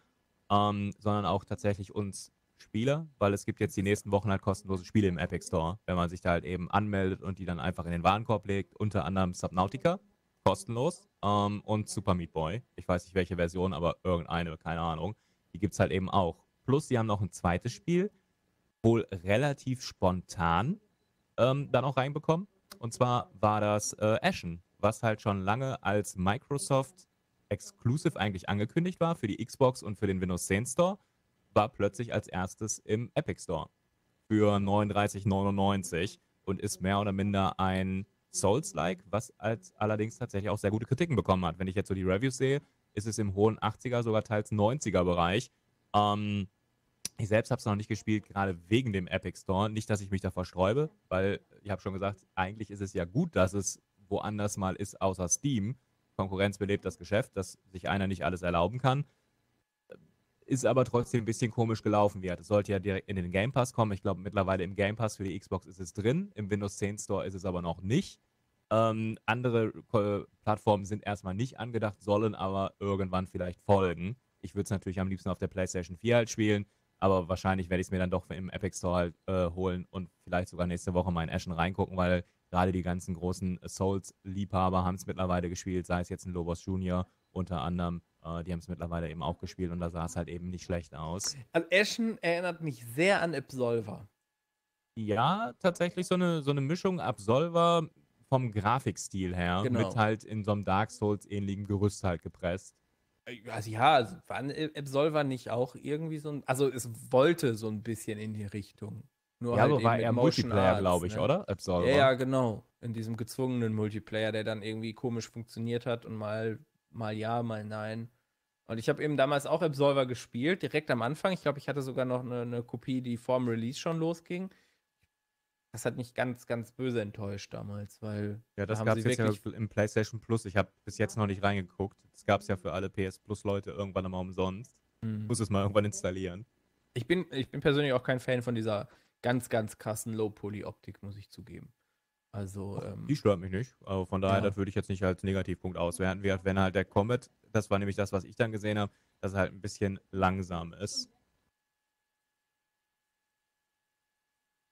sondern auch tatsächlich uns Spieler, weil es gibt jetzt die nächsten Wochen halt kostenlose Spiele im Epic Store, wenn man sich da halt eben anmeldet und die dann einfach in den Warenkorb legt, unter anderem Subnautica, kostenlos, und Super Meat Boy, ich weiß nicht welche Version, aber irgendeine, keine Ahnung, die gibt es halt eben auch. Plus sie haben noch ein zweites Spiel, wohl relativ spontan dann auch reinbekommen. Und zwar war das Ashen, was halt schon lange als Microsoft Exclusive eigentlich angekündigt war für die Xbox und für den Windows 10 Store, war plötzlich als erstes im Epic Store für 39,99 € und ist mehr oder minder ein Souls-like, was allerdings tatsächlich auch sehr gute Kritiken bekommen hat. Wenn ich jetzt so die Reviews sehe, ist es im hohen 80er, sogar teils 90er Bereich. Ich selbst habe es noch nicht gespielt, gerade wegen dem Epic Store. Nicht, dass ich mich da versträube, weil ich habe schon gesagt, eigentlich ist es ja gut, dass es woanders mal ist, außer Steam. Konkurrenz belebt das Geschäft, dass sich einer nicht alles erlauben kann. Ist aber trotzdem ein bisschen komisch gelaufen. Es sollte ja direkt in den Game Pass kommen. Ich glaube, mittlerweile im Game Pass für die Xbox ist es drin. Im Windows 10 Store ist es aber noch nicht. Andere Plattformen sind erstmal nicht angedacht, sollen aber irgendwann vielleicht folgen. Ich würde es natürlich am liebsten auf der PlayStation 4 halt spielen. Aber wahrscheinlich werde ich es mir dann doch im Epic Store halt, holen und vielleicht sogar nächste Woche mal in Ashen reingucken, weil gerade die ganzen großen Souls-Liebhaber haben es mittlerweile gespielt, sei es jetzt ein Lobos Junior unter anderem, die haben es mittlerweile eben auch gespielt und da sah es halt eben nicht schlecht aus. Also Ashen erinnert mich sehr an Absolver. Ja, tatsächlich so eine Mischung Absolver vom Grafikstil her, genau. Mit halt in so einem Dark Souls-ähnlichen Gerüst halt gepresst. Also ja, war Absolver nicht auch irgendwie so ein... Also es wollte so ein bisschen in die Richtung. Nur ja, halt aber eben war eher Multiplayer, glaube ich, ne? Oder? Absolver. Ja, genau. In diesem gezwungenen Multiplayer, der dann irgendwie komisch funktioniert hat und mal ja, mal nein. Und ich habe eben damals auch Absolver gespielt, direkt am Anfang. Ich glaube, ich hatte sogar noch eine Kopie, die vorm Release schon losging. Das hat mich ganz, ganz böse enttäuscht damals, weil... Ja, das gab es jetzt ja im PlayStation Plus. Ich habe bis jetzt noch nicht reingeguckt. Das gab es ja für alle PS Plus-Leute irgendwann mal umsonst. Mhm. Muss es mal irgendwann installieren. Ich bin persönlich auch kein Fan von dieser ganz, ganz krassen Low-Poly-Optik, muss ich zugeben. Also, die stört mich nicht. Also von daher, das würde ich jetzt nicht als Negativpunkt auswerten. Wenn halt der Comet, das war nämlich das, was ich dann gesehen habe, dass er halt ein bisschen langsam ist.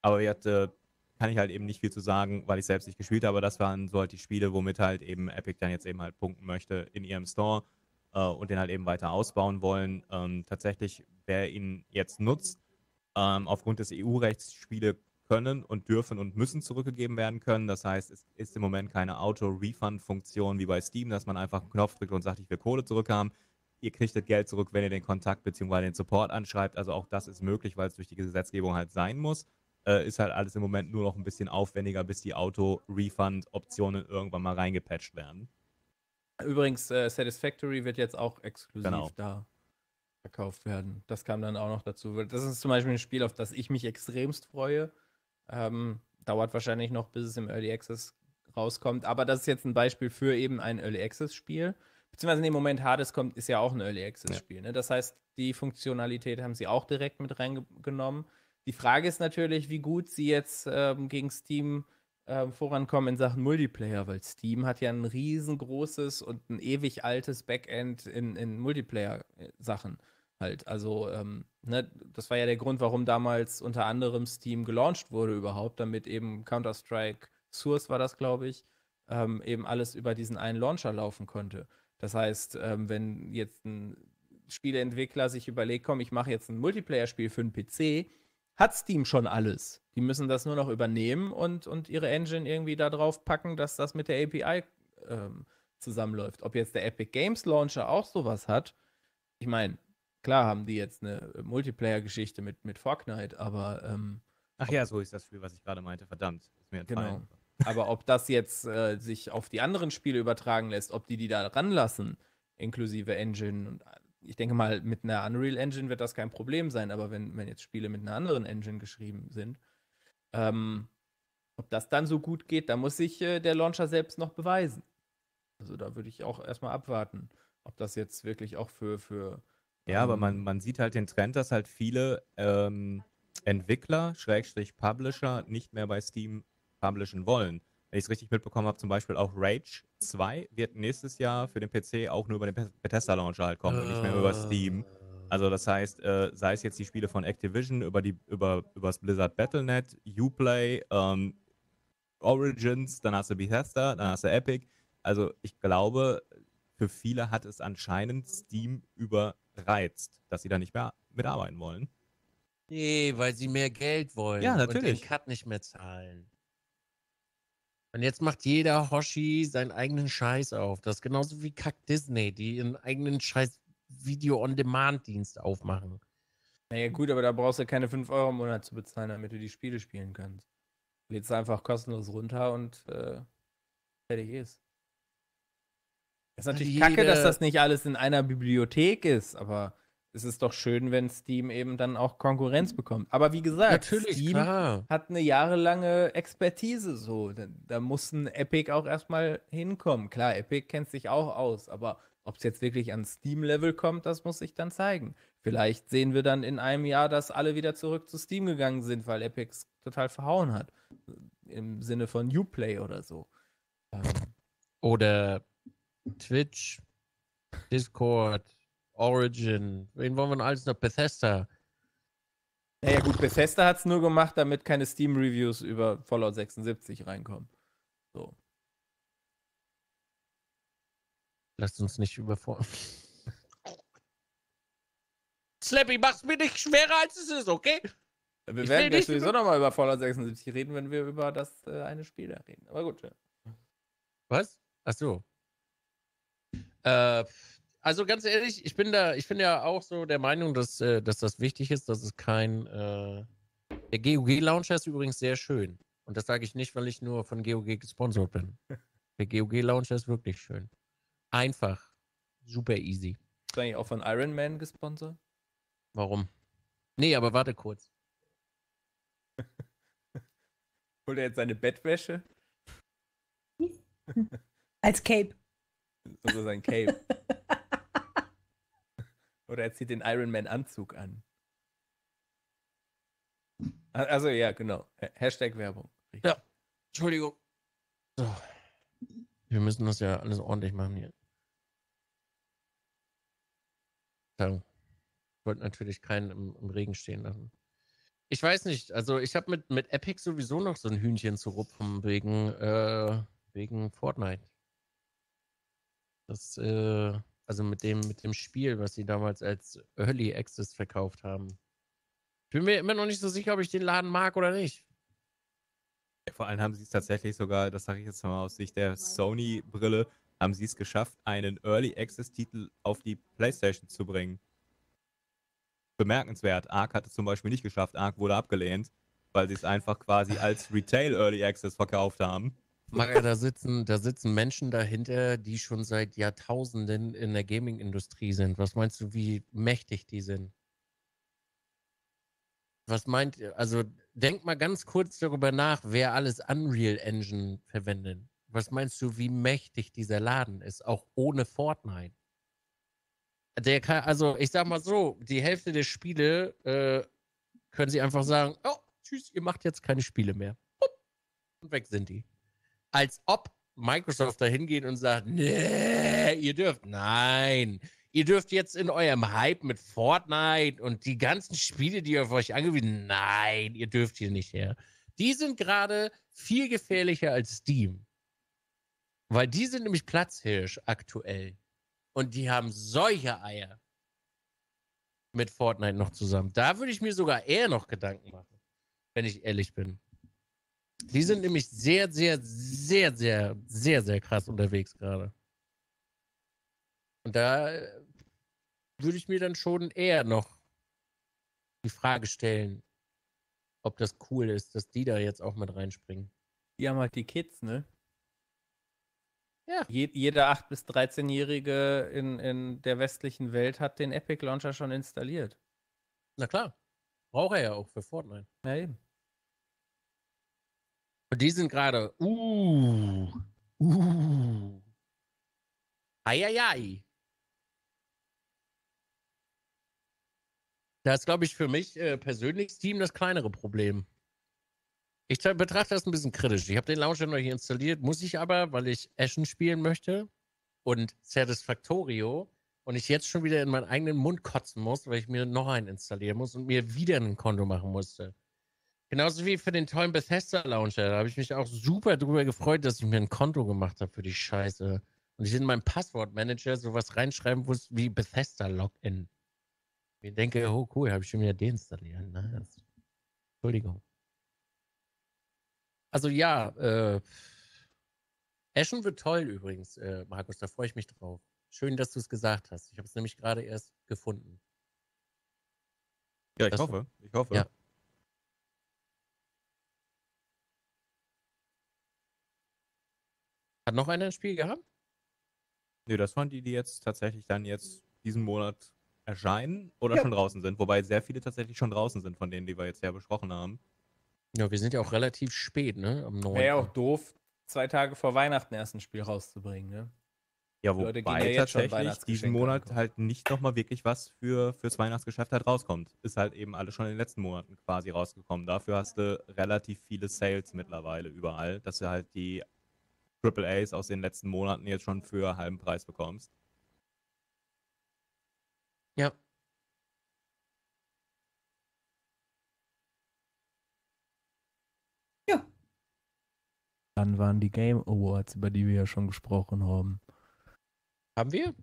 Aber jetzt kann ich halt eben nicht viel zu sagen, weil ich selbst nicht gespielt habe. Das waren so halt die Spiele, womit halt eben Epic dann jetzt eben halt punkten möchte in ihrem Store und den halt eben weiter ausbauen wollen. Tatsächlich, wer ihn jetzt nutzt, aufgrund des EU-Rechts Spiele können und dürfen und müssen zurückgegeben werden können. Das heißt, es ist im Moment keine Auto-Refund-Funktion wie bei Steam, dass man einfach einen Knopf drückt und sagt, ich will Kohle zurückhaben. Ihr kriegt das Geld zurück, wenn ihr den Kontakt bzw. den Support anschreibt. Also auch das ist möglich, weil es durch die Gesetzgebung halt sein muss. Ist halt alles im Moment nur noch ein bisschen aufwendiger, bis die Auto-Refund-Optionen irgendwann mal reingepatcht werden. Übrigens, Satisfactory wird jetzt auch exklusiv da verkauft werden. Das kam dann auch noch dazu. Das ist zum Beispiel ein Spiel, auf das ich mich extremst freue. Dauert wahrscheinlich noch, bis es im Early Access rauskommt. Aber das ist jetzt ein Beispiel für eben ein Early Access-Spiel. Beziehungsweise in dem Moment, Hades kommt, ist ja auch ein Early Access-Spiel. Ne? Das heißt, die Funktionalität haben sie auch direkt mit reingenommen. Die Frage ist natürlich, wie gut sie jetzt gegen Steam vorankommen in Sachen Multiplayer, weil Steam hat ja ein riesengroßes und ein ewig altes Backend in Multiplayer-Sachen halt. Also, ne, das war ja der Grund, warum damals unter anderem Steam gelauncht wurde überhaupt, damit eben Counter-Strike Source war das, glaube ich, eben alles über diesen einen Launcher laufen konnte. Das heißt, wenn jetzt ein Spieleentwickler sich überlegt, komm, ich mache jetzt ein Multiplayer-Spiel für einen PC, hat Steam schon alles. Die müssen das nur noch übernehmen und ihre Engine irgendwie da drauf packen, dass das mit der API zusammenläuft. Ob jetzt der Epic Games Launcher auch sowas hat, ich meine, klar haben die jetzt eine Multiplayer-Geschichte mit Fortnite, aber ach ja, so ist das Spiel, was ich gerade meinte, verdammt. Ist mir entfallen. Genau. Aber ob das jetzt sich auf die anderen Spiele übertragen lässt, ob die da ranlassen, inklusive Engine und ich denke mal, mit einer Unreal Engine wird das kein Problem sein, aber wenn jetzt Spiele mit einer anderen Engine geschrieben sind, ob das dann so gut geht, da muss sich der Launcher selbst noch beweisen. Also da würde ich auch erstmal abwarten, ob das jetzt wirklich auch für ja, aber man sieht halt den Trend, dass halt viele Entwickler, Publisher, nicht mehr bei Steam publishen wollen. Wenn ich es richtig mitbekommen habe, zum Beispiel auch Rage 2 wird nächstes Jahr für den PC auch nur über den Bethesda-Launcher halt kommen und nicht mehr über Steam. Also das heißt, sei es jetzt die Spiele von Activision, übers Blizzard Battle.net, Uplay, Origins, dann hast du Bethesda, dann hast du Epic. Also ich glaube, für viele hat es anscheinend Steam überreizt, dass sie da nicht mehr mitarbeiten wollen. Nee, weil sie mehr Geld wollen und den Cut nicht mehr zahlen. Und jetzt macht jeder Hoshi seinen eigenen Scheiß auf. Das ist genauso wie Kack Disney, die ihren eigenen Scheiß Video-on-Demand-Dienst aufmachen. Naja gut, aber da brauchst du keine 5 Euro im Monat zu bezahlen, damit du die Spiele spielen kannst. Du lädst einfach kostenlos runter und fertig ist. Das ist natürlich kacke, dass das nicht alles in einer Bibliothek ist, aber es ist doch schön, wenn Steam eben dann auch Konkurrenz bekommt. Aber wie gesagt, natürlich, Steam hat eine jahrelange Expertise so. Da muss ein Epic auch erstmal hinkommen. Klar, Epic kennt sich auch aus, aber ob es jetzt wirklich an Steam-Level kommt, das muss sich dann zeigen. Vielleicht sehen wir dann in einem Jahr, dass alle wieder zurück zu Steam gegangen sind, weil Epic es total verhauen hat. Im Sinne von Uplay oder so. Oder Twitch, Discord, Origin, wen wollen wir denn alles noch? Bethesda. Naja gut, Bethesda hat es nur gemacht, damit keine Steam-Reviews über Fallout 76 reinkommen. So. Lasst uns nicht überfordern. Slappy, mach's mir nicht schwerer, als es ist, okay? Wir werden gleich sowieso nochmal über Fallout 76 reden, wenn wir über das eine Spiel da reden. Aber gut, ja. Was? Ach so. Also ganz ehrlich, ich bin ja auch so der Meinung, dass das wichtig ist, dass es kein Der GOG-Launcher ist übrigens sehr schön. Und das sage ich nicht, weil ich nur von GOG gesponsert bin. Der GOG-Launcher ist wirklich schön. Einfach. Super easy. Ist eigentlich auch von Iron Man gesponsert? Warum? Nee, aber warte kurz. Holt er jetzt seine Bettwäsche? Als Cape. Also sein Cape. Oder er zieht den Iron Man Anzug an. Also ja, genau. Hashtag Werbung. Richtig. Ja, Entschuldigung. So. Wir müssen das ja alles ordentlich machen hier. Ich wollte natürlich keinen im Regen stehen lassen. Ich weiß nicht, also ich habe mit Epic sowieso noch so ein Hühnchen zu rupfen wegen Fortnite. Das, also mit dem Spiel, was sie damals als Early Access verkauft haben. Ich bin mir immer noch nicht so sicher, ob ich den Laden mag oder nicht. Ja, vor allem haben sie es tatsächlich sogar, das sage ich jetzt mal aus Sicht der Sony-Brille, haben sie es geschafft, einen Early Access-Titel auf die PlayStation zu bringen. Bemerkenswert. Ark hat es zum Beispiel nicht geschafft. Ark wurde abgelehnt, weil sie es einfach quasi als Retail Early Access verkauft haben. Mara, da sitzen Menschen dahinter, die schon seit Jahrtausenden in der Gaming-Industrie sind. Was meinst du, wie mächtig die sind? Was meint ihr? Also, denk mal ganz kurz darüber nach, wer alles Unreal Engine verwendet. Was meinst du, wie mächtig dieser Laden ist, auch ohne Fortnite? Der kann, also ich sag mal so, die Hälfte der Spiele können sie einfach sagen, oh, tschüss, ihr macht jetzt keine Spiele mehr. Und weg sind die. Als ob Microsoft da hingeht und sagt, nee, ihr dürft jetzt in eurem Hype mit Fortnite und die ganzen Spiele, die auf euch angewiesen, nein, ihr dürft hier nicht her. Die sind gerade viel gefährlicher als Steam. Weil die sind nämlich Platzhirsch aktuell. Und die haben solche Eier mit Fortnite noch zusammen. Da würde ich mir sogar eher noch Gedanken machen, wenn ich ehrlich bin. Die sind nämlich sehr, sehr, sehr, sehr, sehr, sehr krass unterwegs gerade. Und da würde ich mir dann schon eher noch die Frage stellen, ob das cool ist, dass die da jetzt auch mit reinspringen. Die haben halt die Kids, ne? Ja. Jeder 8- bis 13-Jährige in der westlichen Welt hat den Epic Launcher schon installiert. Na klar. Braucht er ja auch für Fortnite. Ja, eben. Und die sind gerade Eieiei. Das ist, glaube ich, für mich persönlich Steam das kleinere Problem. Ich betrachte das ein bisschen kritisch. Ich habe den Launcher noch hier installiert, muss ich aber, weil ich Ashen spielen möchte und Satisfactorio und ich jetzt schon wieder in meinen eigenen Mund kotzen muss, weil ich mir noch einen installieren muss und mir wieder ein Konto machen musste. Genauso wie für den tollen Bethesda-Launcher. Da habe ich mich auch super drüber gefreut, dass ich mir ein Konto gemacht habe für die Scheiße. Und ich in meinem Passwortmanager sowas reinschreiben muss wie Bethesda-Login. Ich denke, oh cool, habe ich schon wieder deinstalliert. Nice. Entschuldigung. Also ja, Ashen wird toll übrigens, Markus, da freue ich mich drauf. Schön, dass du es gesagt hast. Ich habe es nämlich gerade erst gefunden. Ja, ich hoffe. Ja. Hat noch einer ein Spiel gehabt? Nee, das waren die, die jetzt tatsächlich dann jetzt diesen Monat erscheinen oder schon draußen sind. Wobei sehr viele tatsächlich schon draußen sind von denen, die wir jetzt ja besprochen haben. Ja, wir sind ja auch relativ spät, ne? Am 9. Wäre ja auch doof, 2 Tage vor Weihnachten erst ein Spiel rauszubringen, ne? Ja, wobei ja tatsächlich diesen Monat halt nicht nochmal wirklich was fürs Weihnachtsgeschäft halt rauskommt. Ist halt eben alles schon in den letzten Monaten quasi rausgekommen. Dafür hast du relativ viele Sales mittlerweile überall, dass du halt die AAAs aus den letzten Monaten jetzt schon für halben Preis bekommst. Ja. Dann waren die Game Awards, über die wir ja schon gesprochen haben. Haben wir?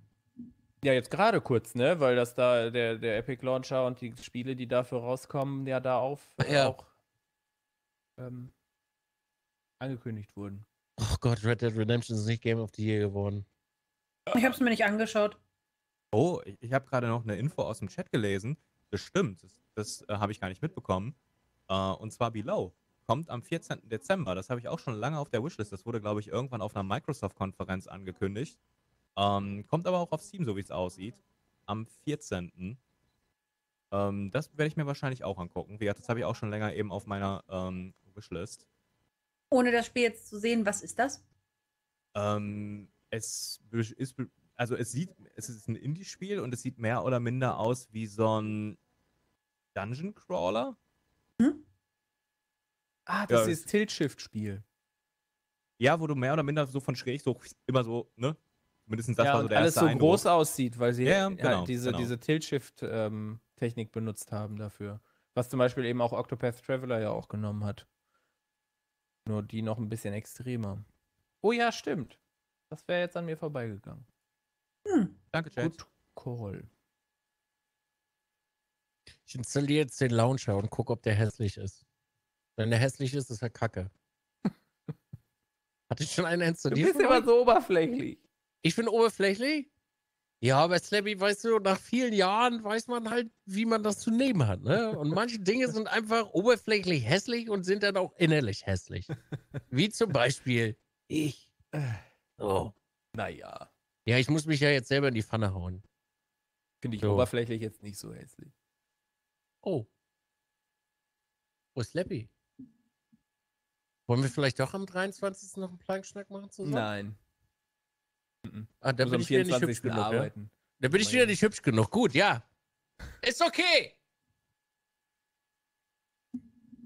Ja, jetzt gerade kurz, ne? Weil das da der Epic Launcher und die Spiele, die dafür rauskommen, ja da auch angekündigt wurden. Oh Gott, Red Dead Redemption ist nicht Game of the Year geworden. Ich hab's mir nicht angeschaut. Oh, ich habe gerade noch eine Info aus dem Chat gelesen. Das stimmt, das habe ich gar nicht mitbekommen. Und zwar Below. Kommt am 14. Dezember. Das habe ich auch schon lange auf der Wishlist. Das wurde, glaube ich, irgendwann auf einer Microsoft-Konferenz angekündigt. Kommt aber auch auf Steam, so wie es aussieht. Am 14. Das werde ich mir wahrscheinlich auch angucken. Wie gesagt, das habe ich auch schon länger eben auf meiner Wishlist. Ohne das Spiel jetzt zu sehen, was ist das? Es ist, also es ist ein Indie-Spiel und es sieht mehr oder minder aus wie so ein Dungeon-Crawler. Hm? Ah, das ist das Tilt-Shift-Spiel. Ja, wo du mehr oder minder so von schräg so immer so, ne? Mindestens das ja, war so der alles erste so Eindruck. Groß aussieht, weil sie ja, genau, diese Tilt-Shift-Technik benutzt haben dafür. Was zum Beispiel eben auch Octopath Traveler ja auch genommen hat. Nur die noch ein bisschen extremer. Oh ja, stimmt. Das wäre jetzt an mir vorbeigegangen. Danke, Chad. Gut, Call. Ich installiere jetzt den Launcher und gucke, ob der hässlich ist. Wenn der hässlich ist, ist er kacke. Hatte ich schon einen installiert? Du bist immer so oberflächlich. Ich bin oberflächlich? Ja, aber Slappy, weißt du, nach vielen Jahren weiß man halt, wie man das zu nehmen hat. Ne? Und manche Dinge sind einfach oberflächlich hässlich und sind dann auch innerlich hässlich. Wie zum Beispiel ich. Oh. Naja. Ja, ich muss mich ja jetzt selber in die Pfanne hauen. Finde ich so oberflächlich jetzt nicht so hässlich. Oh. Wo ist Slappy? Wollen wir vielleicht doch am 23. noch einen Plankenschnack machen zusammen? Nein. Ah, da bin ich wieder nicht hübsch genug. Ja? Da bin ich wieder nicht hübsch genug. Gut, ja. Ist okay.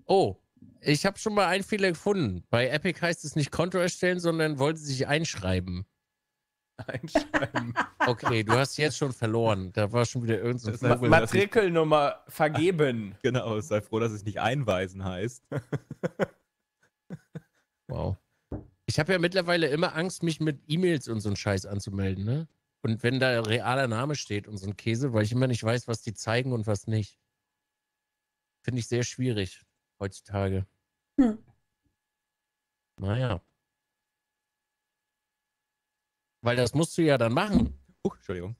Oh, ich habe schon mal einen Fehler gefunden. Bei Epic heißt es nicht Konto erstellen, sondern wollte sich einschreiben. Einschreiben. Okay, du hast jetzt schon verloren. Da war schon wieder irgendein Vogel. Matrikelnummer vergeben. Genau, sei froh, dass es nicht einweisen heißt. Wow. Ich habe ja mittlerweile immer Angst, mich mit E-Mails und so einen Scheiß anzumelden, ne? Und wenn da realer Name steht und so ein Käse, weil ich immer nicht weiß, was die zeigen und was nicht. Finde ich sehr schwierig heutzutage. Hm. Naja. Weil das musst du ja dann machen. Entschuldigung.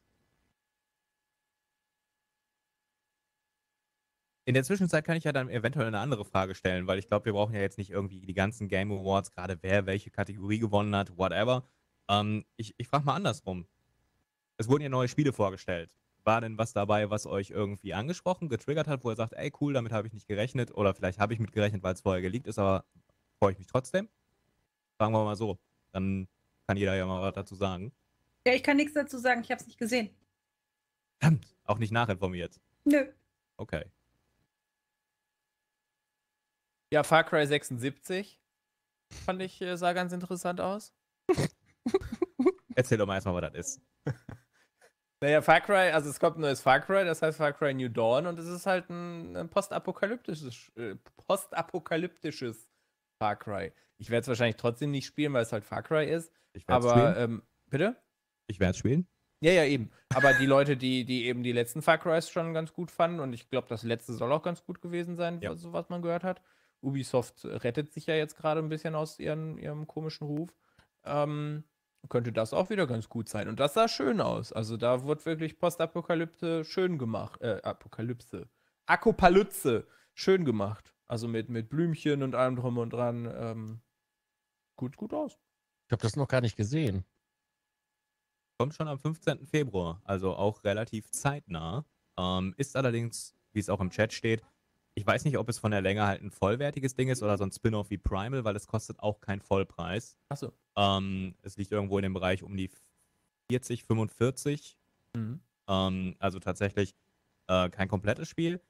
In der Zwischenzeit kann ich ja dann eventuell eine andere Frage stellen, weil ich glaube, wir brauchen ja jetzt nicht irgendwie die ganzen Game Awards, gerade wer welche Kategorie gewonnen hat, whatever. Ich frage mal andersrum. Es wurden ja neue Spiele vorgestellt. War denn was dabei, was euch irgendwie angesprochen, getriggert hat, wo ihr sagt, ey cool, damit habe ich nicht gerechnet, oder vielleicht habe ich mit gerechnet, weil es vorher geleakt ist, aber freue ich mich trotzdem? Sagen wir mal so. Dann kann jeder ja mal was dazu sagen. Ja, ich kann nichts dazu sagen, ich habe es nicht gesehen. Verdammt, auch nicht nachinformiert? Nö. Okay. Ja, Far Cry 76 fand ich, sah ganz interessant aus. Erzähl doch mal erstmal, was das ist. Naja, Far Cry, also es kommt ein neues Far Cry, das heißt Far Cry New Dawn und es ist halt ein postapokalyptisches Far Cry. Ich werde es wahrscheinlich trotzdem nicht spielen, weil es halt Far Cry ist. Ich werde es spielen. Bitte? Ich werde es spielen. Ja, ja, eben. Aber die Leute, die eben die letzten Far Crys schon ganz gut fanden und ich glaube, das letzte soll auch ganz gut gewesen sein, ja. So was man gehört hat. Ubisoft rettet sich ja jetzt gerade ein bisschen aus ihrem komischen Ruf. Könnte das auch wieder ganz gut sein. Und das sah schön aus. Also da wurde wirklich Postapokalypse schön gemacht. Akopalypse schön gemacht. Also mit Blümchen und allem drum und dran. Gut aus. Ich habe das noch gar nicht gesehen. Kommt schon am 15. Februar. Also auch relativ zeitnah. Ist allerdings, wie es auch im Chat steht, ich weiß nicht, ob es von der Länge halt ein vollwertiges Ding ist oder so ein Spin-off wie Primal, weil es kostet auch keinen Vollpreis. Achso. Es liegt irgendwo in dem Bereich um die 40, 45. Mhm. Also tatsächlich kein komplettes Spiel.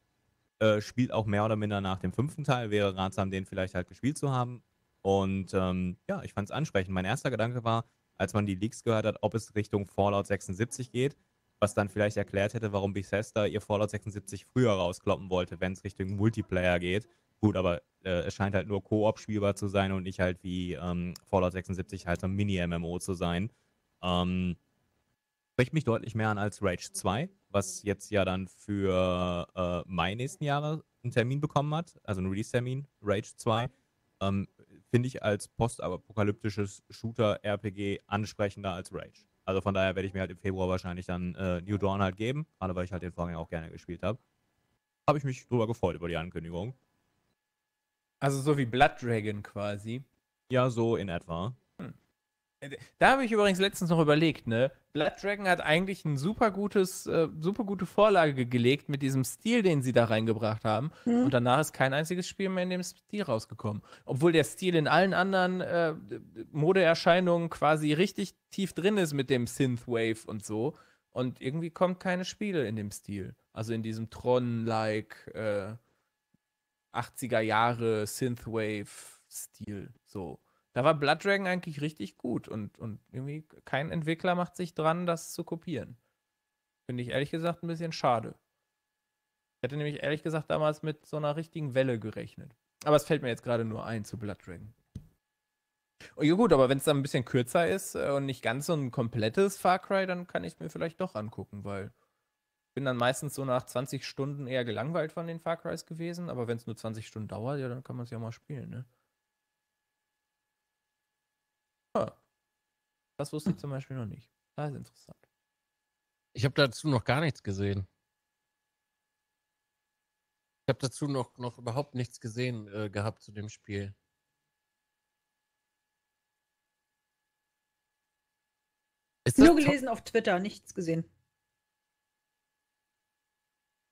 Spielt auch mehr oder minder nach dem 5. Teil. Wäre ratsam, den vielleicht halt gespielt zu haben. Und ja, ich fand es ansprechend. Mein erster Gedanke war, als man die Leaks gehört hat, ob es Richtung Fallout 76 geht. Was dann vielleicht erklärt hätte, warum Bethesda ihr Fallout 76 früher rauskloppen wollte, wenn es Richtung Multiplayer geht. Gut, aber es scheint halt nur Koop spielbar zu sein und nicht halt wie Fallout 76 halt so ein Mini-MMO zu sein. Spricht mich deutlich mehr an als Rage 2, was jetzt ja dann für Mai nächsten Jahres einen Termin bekommen hat, also einen Release-Termin, Rage 2. Finde ich als postapokalyptisches Shooter-RPG ansprechender als Rage. Also von daher werde ich mir halt im Februar wahrscheinlich dann New Dawn halt geben, gerade weil ich halt den Vorgänger auch gerne gespielt habe. Habe ich mich drüber gefreut über die Ankündigung. Also so wie Blood Dragon quasi. Ja, so in etwa. Da habe ich übrigens letztens noch überlegt, ne? Blood Dragon hat eigentlich eine super gute Vorlage gelegt mit diesem Stil, den sie da reingebracht haben. Mhm. Und danach ist kein einziges Spiel mehr in dem Stil rausgekommen. Obwohl der Stil in allen anderen Modeerscheinungen quasi richtig tief drin ist mit dem Synthwave und so. Und irgendwie kommen keine Spiele in dem Stil. Also in diesem Tron-like 80er Jahre Synthwave-Stil. So. Da war Blood Dragon eigentlich richtig gut und irgendwie kein Entwickler macht sich dran, das zu kopieren. Finde ich ehrlich gesagt ein bisschen schade. Ich hätte nämlich ehrlich gesagt damals mit so einer richtigen Welle gerechnet. Aber es fällt mir jetzt gerade nur ein zu Blood Dragon. Und ja gut, aber wenn es dann ein bisschen kürzer ist und nicht ganz so ein komplettes Far Cry, dann kann ich es mir vielleicht doch angucken, weil ich bin dann meistens so nach 20 Stunden eher gelangweilt von den Far Crys gewesen. Aber wenn es nur 20 Stunden dauert, ja, dann kann man es ja mal spielen, ne? Das wusste ich zum Beispiel noch nicht. Das ist interessant. Ich habe dazu noch gar nichts gesehen. Ich habe dazu noch überhaupt nichts gesehen gehabt zu dem Spiel. Nur gelesen auf Twitter, nichts gesehen.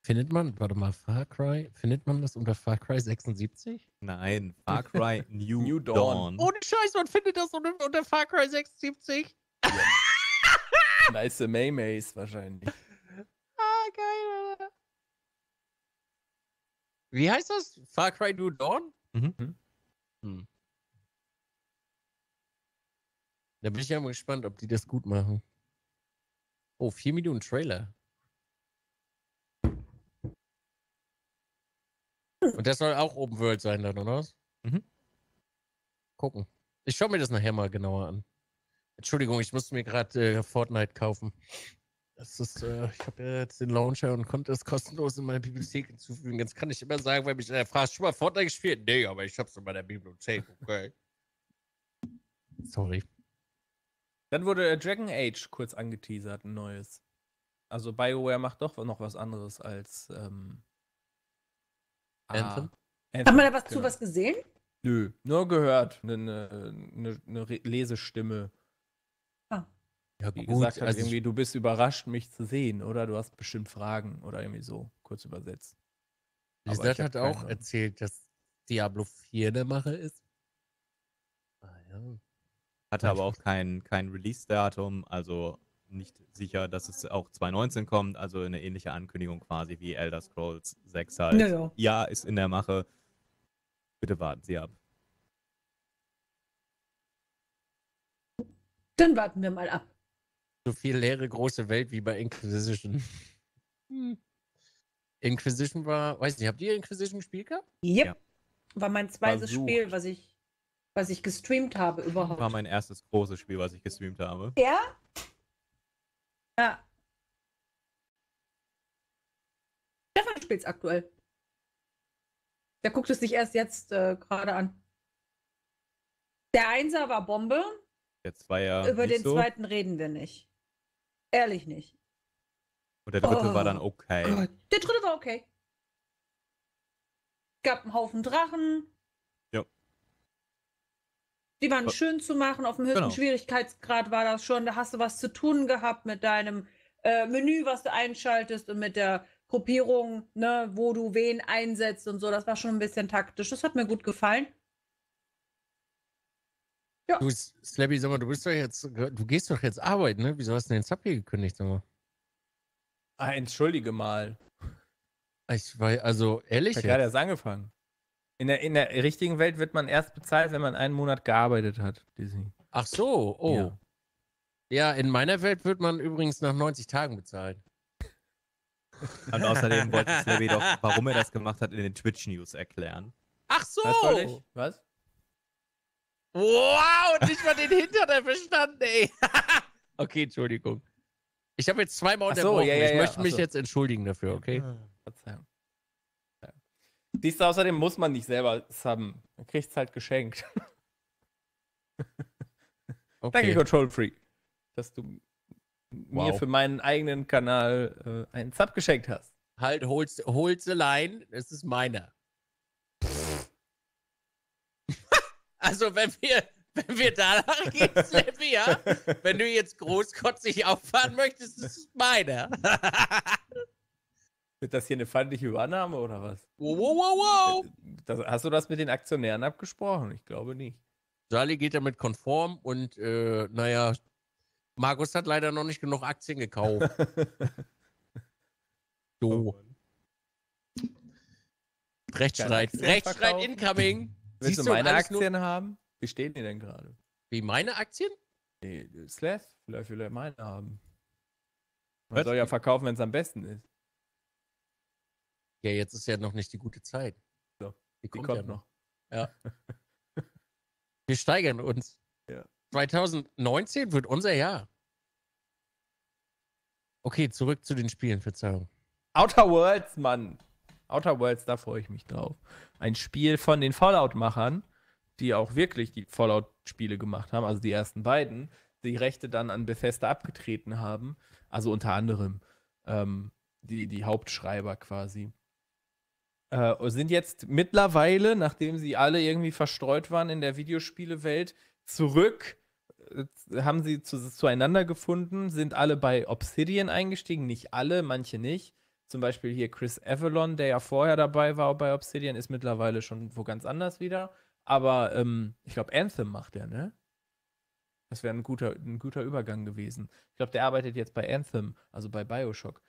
Findet man, warte mal, Far Cry, findet man das unter Far Cry 76? Nein, Far Cry New Dawn. Ohne Scheiß, man findet das unter Far Cry 76? Ja. Nice Maymays wahrscheinlich. Ah, geil, Alter. Wie heißt das? Far Cry New Dawn? Mhm. Hm. Da bin ich ja mal gespannt, ob die das gut machen. Oh, 4 Minuten Trailer. Und das soll auch Open World sein dann, oder was? Mhm. Gucken. Ich schaue mir das nachher mal genauer an. Entschuldigung, ich musste mir gerade Fortnite kaufen. Das ist, ich habe ja jetzt den Launcher und konnte es kostenlos in meine Bibliothek hinzufügen. Jetzt kann ich immer sagen, weil mich einer fragt, schon mal Fortnite gespielt? Nee, aber ich hab's in meiner Bibliothek, okay. Sorry. Dann wurde Dragon Age kurz angeteasert, ein neues. Also BioWare macht doch noch was anderes als Anthem? Anthem. Hat man da was zu was gesehen? Nö, nur gehört. Eine Lesestimme. Ah. Ja, gut. Die gesagt hat, also irgendwie, du bist überrascht, mich zu sehen, oder? Du hast bestimmt Fragen, oder irgendwie so, kurz übersetzt. Lizard hat auch erzählt, dass Diablo 4 der Mache ist. Ah, ja. Hatte aber auch kein Release-Datum, also nicht sicher, dass es auch 2019 kommt, also eine ähnliche Ankündigung quasi wie Elder Scrolls 6 halt. Naja. Ja, ist in der Mache. Bitte warten Sie ab. Dann warten wir mal ab. So viel leere große Welt wie bei Inquisition. Inquisition war, weiß nicht, habt ihr Inquisition gespielt gehabt? Yep. Ja. War mein zweites Spiel, was ich gestreamt habe überhaupt. War mein erstes großes Spiel, was ich gestreamt habe. Ja? Ja. Stefan spielt's aktuell. Der guckt es sich erst jetzt gerade an. Der Einser war Bombe. Der Zweier. Über den Zweiten reden wir nicht. Ehrlich nicht. Und der Dritte war dann okay. Gott. Der Dritte war okay. Gab einen Haufen Drachen. Ja. Die waren schön zu machen, auf dem höchsten Schwierigkeitsgrad war das schon. Da hast du was zu tun gehabt mit deinem Menü, was du einschaltest und mit der Gruppierung, ne, wo du wen einsetzt und so. Das war schon ein bisschen taktisch. Das hat mir gut gefallen. Ja. Du, Slabby, sag mal, du gehst doch jetzt arbeiten, ne? Wieso hast du denn den Sub hier gekündigt, sag mal? Ah, entschuldige mal. Ich war, also ehrlich. Ich habe gerade erst angefangen. In der richtigen Welt wird man erst bezahlt, wenn man einen Monat gearbeitet hat. Disney. Ach so, oh. Ja, in meiner Welt wird man übrigens nach 90 Tagen bezahlt. Und außerdem wollte Slabby doch, warum er das gemacht hat, in den Twitch-News erklären. Ach so! Was? Wow, nicht mal den Hinterteil verstanden, ey. Okay, Entschuldigung. Ich habe jetzt zweimal unterbrochen. Ja, ich möchte mich jetzt entschuldigen dafür, okay? Verzeihung. Siehst du, außerdem muss man nicht selber subben. Man kriegt es halt geschenkt. Okay. Danke, Control Freak, dass du mir für meinen eigenen Kanal einen Sub geschenkt hast. Halt, holst du Lein, es ist meiner. Also wenn wir danach gehen, Slappy, ja? Wenn du jetzt großkotzig auffahren möchtest, ist es meiner. Wird das hier eine feindliche Übernahme oder was? Wow, wow, wow, wow. Hast du das mit den Aktionären abgesprochen? Ich glaube nicht. Charlie geht damit konform und naja, Markus hat leider noch nicht genug Aktien gekauft. So. Oh. Rechtsstreit incoming. Willst du meine Aktien haben? Wie stehen die denn gerade? Wie, meine Aktien? Nee, Slash, vielleicht will er meine haben. Man soll ja verkaufen, wenn es am besten ist. Ja, jetzt ist ja noch nicht die gute Zeit. So, die kommt ja noch. Ja. Wir steigern uns. Ja. 2019 wird unser Jahr. Okay, zurück zu den Spielen, Verzeihung. Outer Worlds, Mann. Outer Worlds, da freue ich mich drauf. Ein Spiel von den Fallout-Machern, die auch wirklich die Fallout-Spiele gemacht haben, also die ersten beiden, die Rechte dann an Bethesda abgetreten haben, also unter anderem die Hauptschreiber quasi. Sind jetzt mittlerweile, nachdem sie alle irgendwie verstreut waren in der Videospielewelt, zurück, haben sie zueinander gefunden, sind alle bei Obsidian eingestiegen, nicht alle, manche nicht. Zum Beispiel hier Chris Avellon, der ja vorher dabei war bei Obsidian, ist mittlerweile schon wo ganz anders wieder. Aber ich glaube, Anthem macht er, ne? Das wäre ein guter Übergang gewesen. Ich glaube, der arbeitet jetzt bei Anthem, also bei Bioshock.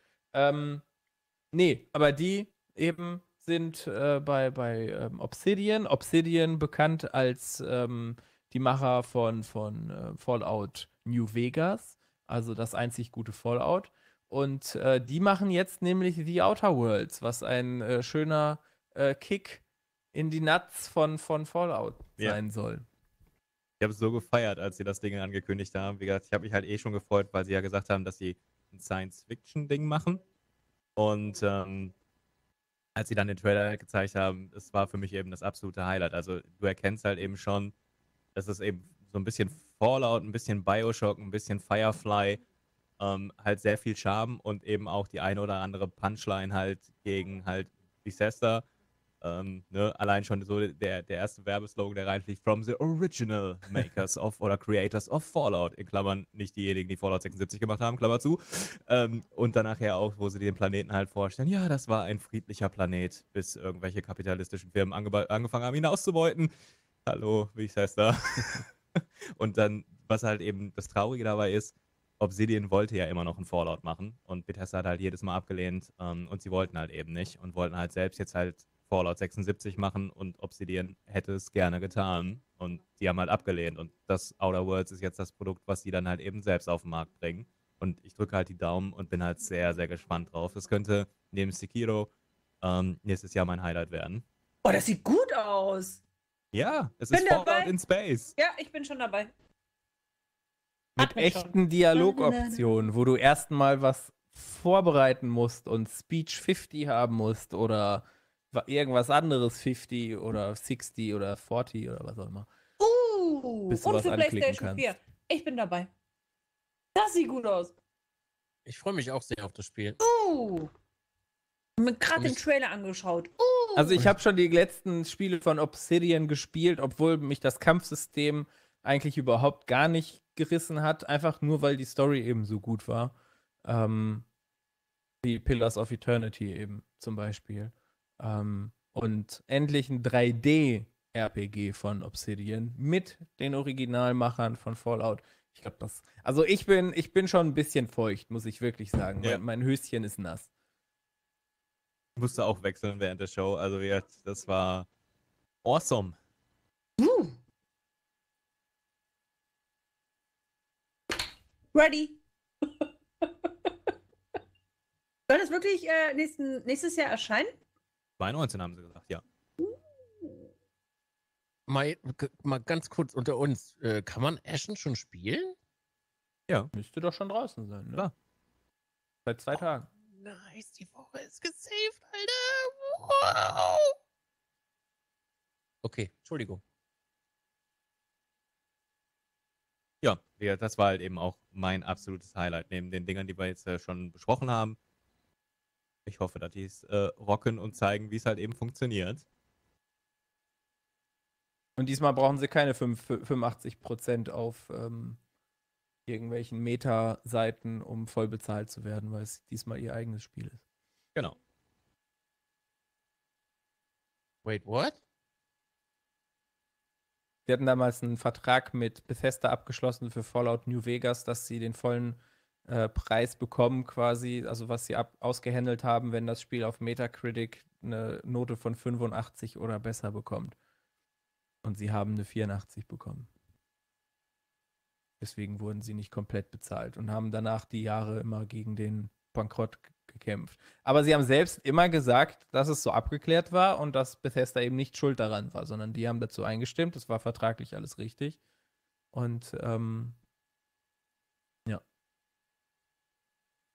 Nee, aber die eben sind bei Obsidian. Obsidian bekannt als die Macher von Fallout New Vegas, also das einzig gute Fallout. Und die machen jetzt nämlich The Outer Worlds, was ein schöner Kick in die Nuts von Fallout sein soll. Ich habe es so gefeiert, als sie das Ding angekündigt haben. Wie gesagt, ich habe mich halt eh schon gefreut, weil sie ja gesagt haben, dass sie ein Science-Fiction-Ding machen. Und als sie dann den Trailer gezeigt haben, das war für mich eben das absolute Highlight. Also du erkennst halt eben schon, dass es eben so ein bisschen Fallout, ein bisschen Bioshock, ein bisschen Firefly, halt sehr viel Charme und eben auch die eine oder andere Punchline halt gegen halt Bethesda. Ne? Allein schon so der erste Werbeslogan, der reinfliegt, from the original makers of oder creators of Fallout, in Klammern nicht diejenigen, die Fallout 76 gemacht haben, Klammer zu, und danach ja auch, wo sie den Planeten halt vorstellen, ja, das war ein friedlicher Planet, bis irgendwelche kapitalistischen Firmen angefangen haben, ihn auszubeuten. Hallo, wie ich heißt da. Und dann, was halt eben das Traurige dabei ist, Obsidian wollte ja immer noch einen Fallout machen und Bethesda hat halt jedes Mal abgelehnt, und sie wollten halt eben nicht und wollten halt selbst jetzt halt Fallout 76 machen und Obsidian hätte es gerne getan und die haben halt abgelehnt und das Outer Worlds ist jetzt das Produkt, was die dann halt eben selbst auf den Markt bringen und ich drücke halt die Daumen und bin halt sehr, sehr gespannt drauf. Das könnte neben Sekiro nächstes Jahr mein Highlight werden. Oh, das sieht gut aus! Ja, es ist Fallout in Space. Ja, ich bin schon dabei. Mit echten Dialogoptionen, wo du erstmal was vorbereiten musst und Speech 50 haben musst oder irgendwas anderes, 50 oder 60 oder 40 oder was auch immer. Bis und für PlayStation 4. Ich bin dabei. Das sieht gut aus. Ich freue mich auch sehr auf das Spiel. Ich habe gerade den Trailer angeschaut. Also ich habe schon die letzten Spiele von Obsidian gespielt, obwohl mich das Kampfsystem eigentlich überhaupt gar nicht gerissen hat. Einfach nur, weil die Story eben so gut war. Wie Pillars of Eternity eben zum Beispiel. Und endlich ein 3D-RPG von Obsidian mit den Originalmachern von Fallout. Ich glaube, das. Also ich bin schon ein bisschen feucht, muss ich wirklich sagen. Ja. Mein Höschen ist nass. Ich musste auch wechseln während der Show. Also jetzt, das war awesome. Ready. Soll das wirklich nächstes Jahr erscheinen? 2019 haben sie gesagt, ja. Mal ganz kurz unter uns. Kann man Ashen schon spielen? Ja. Müsste doch schon draußen sein, ne? Ja. Seit 2 Tagen. Nice, die Woche ist gesaved, Alter. Wow. Okay, Entschuldigung. Ja, das war halt eben auch mein absolutes Highlight, neben den Dingern, die wir jetzt schon besprochen haben. Ich hoffe, dass die es rocken und zeigen, wie es halt eben funktioniert. Und diesmal brauchen sie keine 85% auf irgendwelchen Meta-Seiten, um voll bezahlt zu werden, weil es diesmal ihr eigenes Spiel ist. Genau. Wait, what? Wir hatten damals einen Vertrag mit Bethesda abgeschlossen für Fallout New Vegas, dass sie den vollen Preis bekommen quasi, also was sie ausgehandelt haben, wenn das Spiel auf Metacritic eine Note von 85 oder besser bekommt. Und sie haben eine 84 bekommen. Deswegen wurden sie nicht komplett bezahlt und haben danach die Jahre immer gegen den Bankrott gekämpft. Aber sie haben selbst immer gesagt, dass es so abgeklärt war und dass Bethesda eben nicht schuld daran war, sondern die haben dazu eingestimmt. Das war vertraglich alles richtig. Und ja.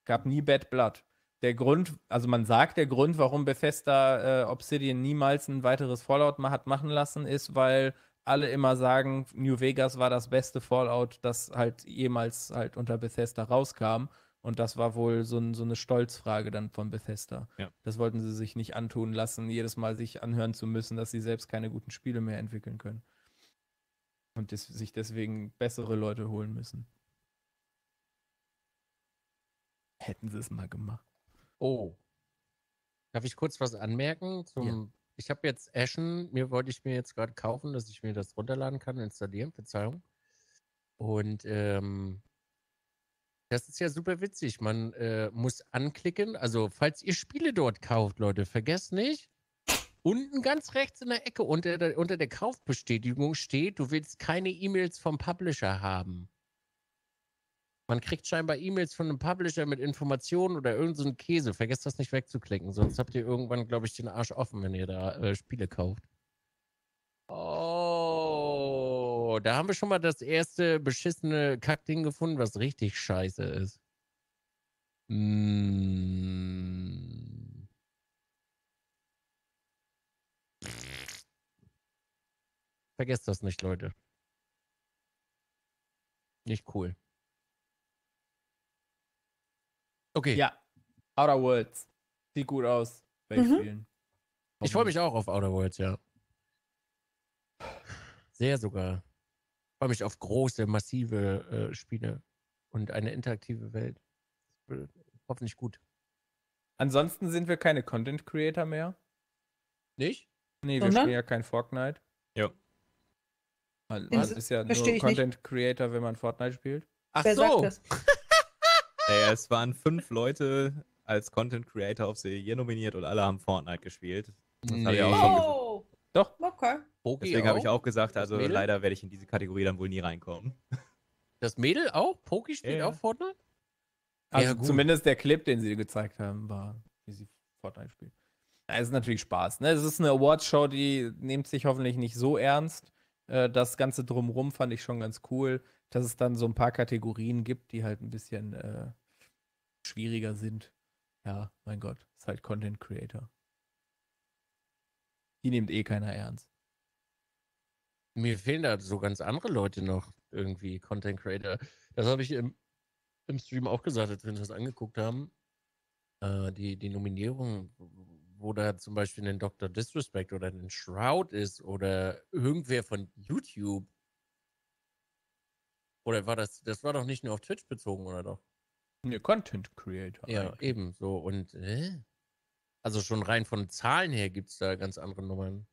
Gab nie Bad Blood. Der Grund, also man sagt, der Grund, warum Bethesda Obsidian niemals ein weiteres Fallout hat machen lassen, ist, weil alle immer sagen, New Vegas war das beste Fallout, das halt jemals halt unter Bethesda rauskam. Und das war wohl so eine Stolzfrage dann von Bethesda. Ja. Das wollten sie sich nicht antun lassen, jedes Mal sich anhören zu müssen, dass sie selbst keine guten Spiele mehr entwickeln können. Und sich deswegen bessere Leute holen müssen. Hätten sie es mal gemacht. Oh. Darf ich kurz was anmerken? Ja. Ich habe jetzt Ashen, wollte ich mir jetzt gerade kaufen, dass ich mir das runterladen kann und installieren, Verzeihung. Und das ist ja super witzig. Man muss anklicken. Also, falls ihr Spiele dort kauft, Leute, vergesst nicht, unten ganz rechts in der Ecke unter der Kaufbestätigung steht, du willst keine E-Mails vom Publisher haben. Man kriegt scheinbar E-Mails von einem Publisher mit Informationen oder irgendeinen Käse. Vergesst das nicht wegzuklicken, sonst habt ihr irgendwann, glaube ich, den Arsch offen, wenn ihr da Spiele kauft. Oh, da haben wir schon mal das erste beschissene Kackding gefunden, was richtig scheiße ist. Vergesst das nicht, Leute. Nicht cool. Okay. Ja, Outer Worlds. Sieht gut aus bei vielen. Ich freue mich auch auf Outer Worlds, ja. Sehr sogar. Ich freue mich auf große, massive Spiele und eine interaktive Welt. Das wird hoffentlich gut. Ansonsten sind wir keine Content Creator mehr. Nicht? Nee, wir spielen ja kein Fortnite. Ja. Man ist ja nur Content Creator, wenn man Fortnite spielt. Ach so! Naja, es waren 5 Leute als Content Creator auf See hier nominiert und alle haben Fortnite gespielt. Das habe ich auch schon Doch. Okay. Deswegen habe ich auch gesagt, also leider werde ich in diese Kategorie dann wohl nie reinkommen. Das Mädel auch? Poki spielt auch Fortnite? Also ja, zumindest der Clip, den sie gezeigt haben, war, wie sie Fortnite spielt. Es ist natürlich Spaß. Ne? Es ist eine Awards-Show, die nimmt sich hoffentlich nicht so ernst. Das Ganze drumherum fand ich schon ganz cool, dass es dann so ein paar Kategorien gibt, die halt ein bisschen schwieriger sind. Ja, mein Gott, ist halt Content Creator. Die nimmt eh keiner ernst. Mir fehlen da so ganz andere Leute noch irgendwie, Content Creator. Das habe ich im Stream auch gesagt, als wir uns das angeguckt haben. Die Nominierung, wo da zum Beispiel ein Dr. Disrespect oder ein Shroud ist oder irgendwer von YouTube. Oder war das war doch nicht nur auf Twitch bezogen, oder doch? Ne, Content Creator. Ja, eigentlich. Eben so. Und, also schon rein von Zahlen her gibt es da ganz andere Nummern.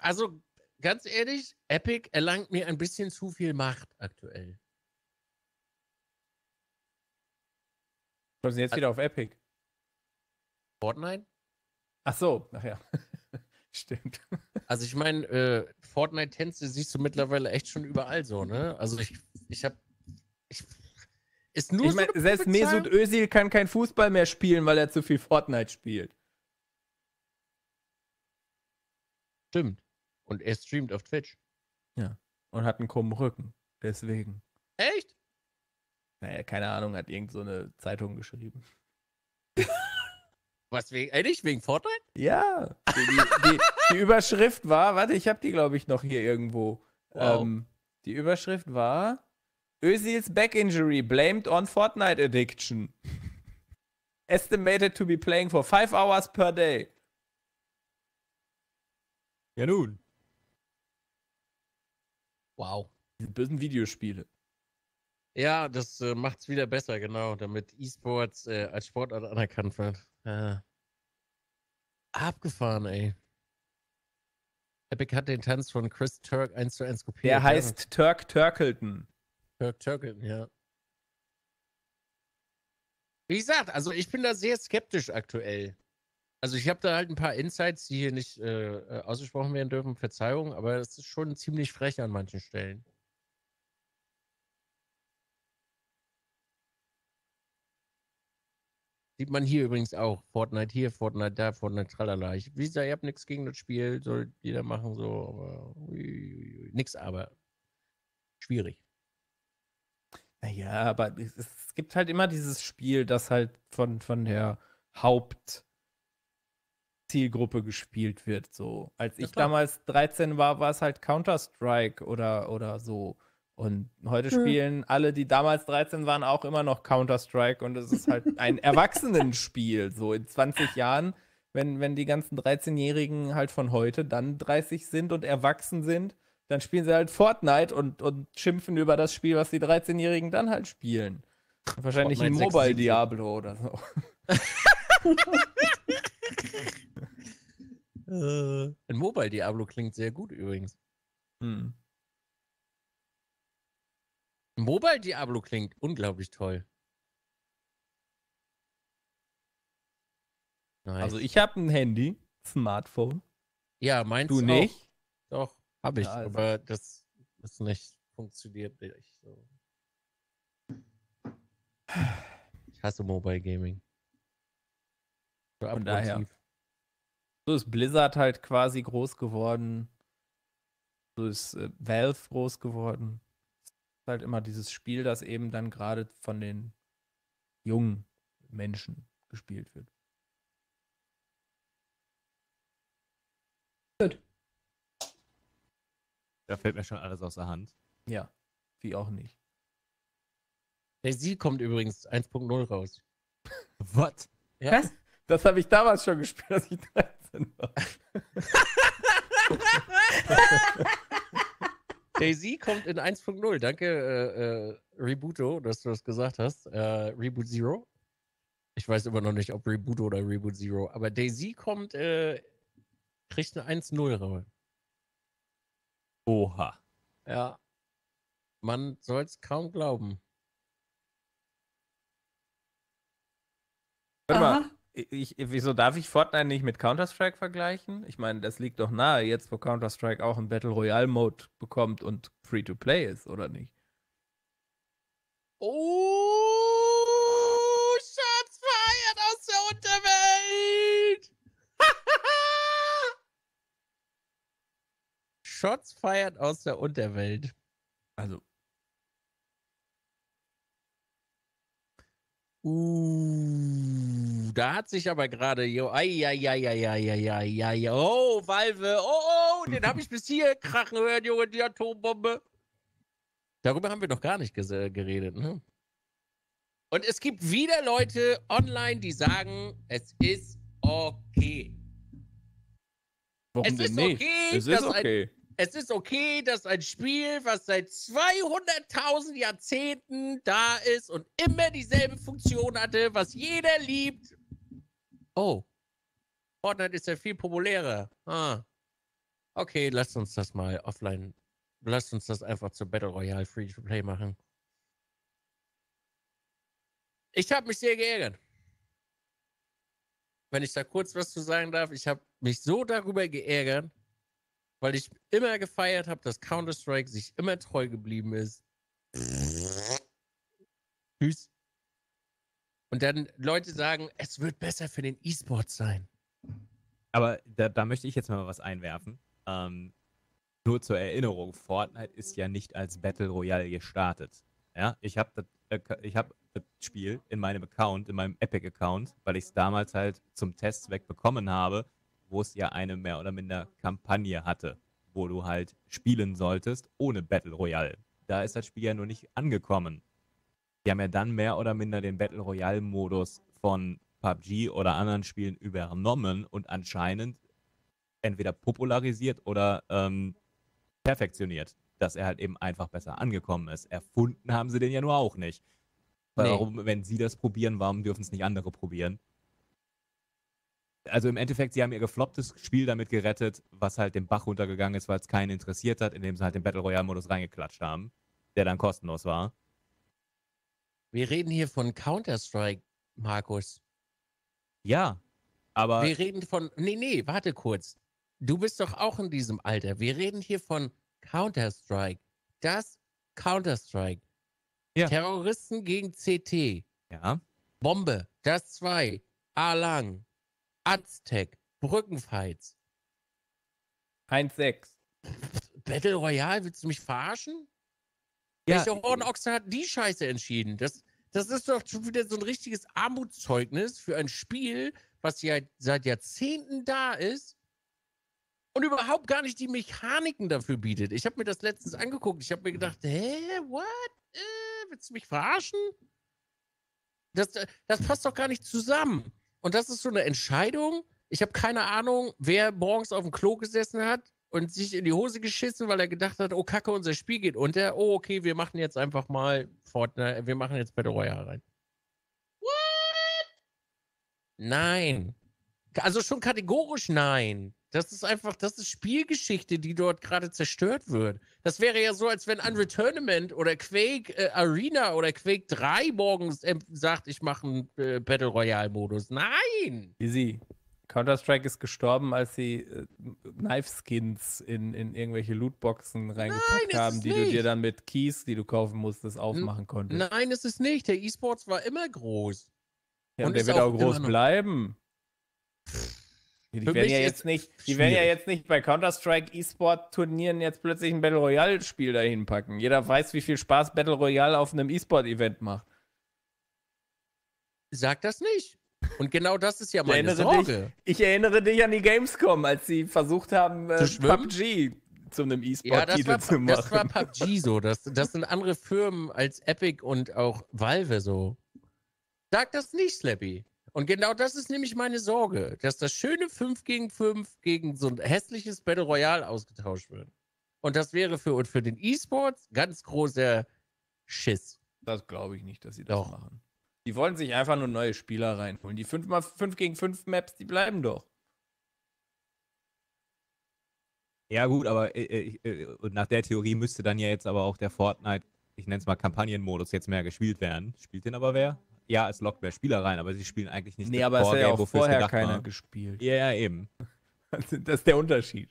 Also, ganz ehrlich, Epic erlangt mir ein bisschen zu viel Macht aktuell. Was ist jetzt wieder auf Epic? Fortnite? Ach so, nachher. Stimmt. Also ich meine, Fortnite-Tänze siehst du mittlerweile echt schon überall so, ne? Also selbst Mesut Özil kann kein Fußball mehr spielen, weil er zu viel Fortnite spielt. Stimmt. Und er streamt auf Twitch. Ja. Und hat einen krummen Rücken. Deswegen. Echt? Naja, keine Ahnung, hat irgend so eine Zeitung geschrieben. Was, ehrlich? Wegen Fortnite? Ja. Die Überschrift war, warte, ich habe die, glaube ich, noch hier irgendwo. Wow. Die Überschrift war Özils Back Injury blamed on Fortnite Addiction. Estimated to be playing for 5 hours per day. Ja nun. Wow. Diese bösen Videospiele. Ja, das macht's wieder besser, genau, damit E-Sports als Sportart anerkannt wird. Abgefahren, ey. Epic hat den Tanz von Chris Turk 1:1 kopiert. Der heißt Turk Turkleton. Turk Turkleton, ja. Wie gesagt, also ich bin da sehr skeptisch aktuell. Also ich habe da halt ein paar Insights, die hier nicht ausgesprochen werden dürfen, Verzeihung, aber es ist schon ziemlich frech an manchen Stellen. Sieht man hier übrigens auch. Fortnite hier, Fortnite da, Fortnite tralala. Wie gesagt, ich hab nichts gegen das Spiel, soll jeder machen so, aber nix, aber schwierig. Naja, aber es gibt halt immer dieses Spiel, das halt von der Hauptzielgruppe gespielt wird. So. Als ich damals 13 war, war es halt Counter-Strike oder so. Und heute spielen alle, die damals 13 waren, auch immer noch Counter-Strike. Und es ist halt ein Erwachsenenspiel. So in 20 Jahren, wenn die ganzen 13-Jährigen halt von heute dann 30 sind und erwachsen sind, dann spielen sie halt Fortnite und schimpfen über das Spiel, was die 13-Jährigen dann halt spielen. Und wahrscheinlich ein Mobile Diablo oder so. Ein Mobile Diablo klingt sehr gut übrigens. Hm. Mobile Diablo klingt unglaublich toll. Nice. Also ich habe ein Handy, Smartphone. Ja, meinst du nicht? Doch, habe ich, ja, also. Aber das ist nicht funktioniert. Ich hasse Mobile Gaming. Von daher. So ist Blizzard halt quasi groß geworden. So ist Valve groß geworden. Halt immer dieses Spiel, das eben dann gerade von den jungen Menschen gespielt wird. Gut. Da fällt mir schon alles aus der Hand. Ja, wie auch nicht. Daisy kommt übrigens 1.0 raus. What? Ja? Was? Das habe ich damals schon gespielt, als ich 13 war. Daisy kommt in 1.0. Danke, Rebooto, dass du das gesagt hast. Reboot Zero. Ich weiß immer noch nicht, ob Rebooto oder Reboot Zero. Aber Daisy kommt, kriegt eine 1.0 raus. Oha. Ja. Man soll es kaum glauben. Warte mal, wieso darf ich Fortnite nicht mit Counter-Strike vergleichen? Ich meine, das liegt doch nahe, jetzt wo Counter-Strike auch einen Battle-Royale-Mode bekommt und Free-to-Play ist, oder nicht? Oh, Shots fired aus der Unterwelt! Shots fired aus der Unterwelt. Also. Da hat sich aber gerade, oh, Valve, oh, den habe ich bis hier krachen hören, Junge, die Atombombe. Darüber haben wir noch gar nicht geredet, ne? Und es gibt wieder Leute online, die sagen, es ist okay. Warum denn nicht? Es ist okay. Es ist okay, dass ein Spiel, was seit 200.000 Jahrzehnten da ist und immer dieselbe Funktion hatte, was jeder liebt. Oh, Fortnite ist ja viel populärer. Ah. Okay, lasst uns das mal offline. Lasst uns das einfach zur Battle Royale Free-to-Play machen. Ich habe mich sehr geärgert. Wenn ich da kurz was zu sagen darf, ich habe mich so darüber geärgert, weil ich immer gefeiert habe, dass Counter-Strike sich immer treu geblieben ist. Tschüss. Und dann Leute sagen, es wird besser für den E-Sport sein. Aber da möchte ich jetzt mal was einwerfen. Nur zur Erinnerung, Fortnite ist ja nicht als Battle Royale gestartet. Ja, ich habe das Spiel in meinem Account, in meinem Epic-Account, weil ich es damals halt zum Testzweck bekommen habe, wo es ja eine mehr oder minder Kampagne hatte, wo du halt spielen solltest ohne Battle Royale. Da ist das Spiel ja nur nicht angekommen. Die haben ja dann mehr oder minder den Battle Royale-Modus von PUBG oder anderen Spielen übernommen und anscheinend entweder popularisiert oder perfektioniert, dass er halt eben einfach besser angekommen ist. Erfunden haben sie den ja nur auch nicht. Warum, wenn sie das probieren, warum dürfen es nicht andere probieren? Also im Endeffekt, sie haben ihr geflopptes Spiel damit gerettet, was halt den Bach runtergegangen ist, weil es keinen interessiert hat, indem sie halt den Battle Royale-Modus reingeklatscht haben, der dann kostenlos war. Wir reden hier von Counter-Strike, Markus. Ja, aber... Wir reden von... Nee, warte kurz. Du bist doch auch in diesem Alter. Wir reden hier von Counter-Strike. Das Counter-Strike. Ja. Terroristen gegen CT. Ja. Bombe. Das 2. A-Lang. Aztec, Brückenfights. 1.6. Battle Royale, willst du mich verarschen? Ja. Welcher Ordenochse hat die Scheiße entschieden? Das ist doch schon wieder so ein richtiges Armutszeugnis für ein Spiel, was ja seit Jahrzehnten da ist und überhaupt gar nicht die Mechaniken dafür bietet. Ich habe mir das letztens angeguckt. Ich habe mir gedacht, willst du mich verarschen? Das passt doch gar nicht zusammen. Und das ist so eine Entscheidung. Ich habe keine Ahnung, wer morgens auf dem Klo gesessen hat und sich in die Hose geschissen, weil er gedacht hat, oh Kacke, unser Spiel geht unter. Oh, okay, wir machen jetzt einfach mal Fortnite, wir machen jetzt Battle Royale rein. What? Nein. Also schon kategorisch nein. Das ist einfach, das ist Spielgeschichte, die dort gerade zerstört wird. Das wäre ja so, als wenn Unreal Tournament oder Quake Arena oder Quake 3 morgens sagt, ich mache einen Battle Royale-Modus. Nein! Easy. Counter-Strike ist gestorben, als sie Knife-Skins in irgendwelche Lootboxen reingepackt haben, die du dir dann mit Keys, die du kaufen musstest, aufmachen konntest. Nein, ist es nicht. Der E-Sports war immer groß. Ja, und der wird auch groß bleiben. Die werden ja jetzt nicht bei Counter-Strike E-Sport-Turnieren jetzt plötzlich ein Battle Royale-Spiel dahin packen. Jeder weiß, wie viel Spaß Battle Royale auf einem E-Sport-Event macht. Sag das nicht. Und genau das ist ja meine Sorge. Ich erinnere dich an die Gamescom, als sie versucht haben, PUBG zu einem E-Sport-Titel zu machen. Das war PUBG so. Das sind andere Firmen als Epic und auch Valve so. Sag das nicht, Slappy. Und genau das ist nämlich meine Sorge, dass das schöne 5 gegen 5 gegen so ein hässliches Battle Royale ausgetauscht wird. Und das wäre für den E-Sports ganz großer Schiss. Das glaube ich nicht, dass sie das machen. Die wollen sich einfach nur neue Spieler reinholen. Die 5 gegen 5 Maps, die bleiben doch. Ja gut, aber nach der Theorie müsste dann ja jetzt aber auch der Fortnite, ich nenne es mal Kampagnenmodus, jetzt mehr gespielt werden. Spielt den aber wer? Ja, es lockt mehr Spieler rein, aber sie spielen eigentlich nicht. Nee, aber es hat ja auch vorher keiner gespielt. Ja, eben. Das ist der Unterschied.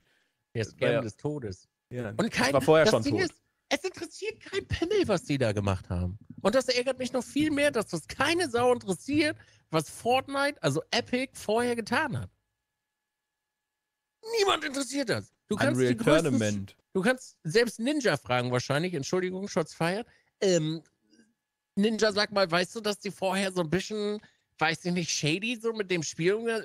Das Game des Todes. Ja, und kein, das war vorher das schon Ding tot. Ist, es interessiert kein Pimmel, was die da gemacht haben. Und das ärgert mich noch viel mehr, dass das keine Sau interessiert, was Fortnite, also Epic, vorher getan hat. Niemand interessiert das. Du kannst Unreal Tournament. Du kannst selbst Ninja fragen wahrscheinlich. Entschuldigung, Shots fired. Ninja, sag mal, weißt du, dass die vorher so ein bisschen, weiß ich nicht, shady so mit dem Spiel umgehen?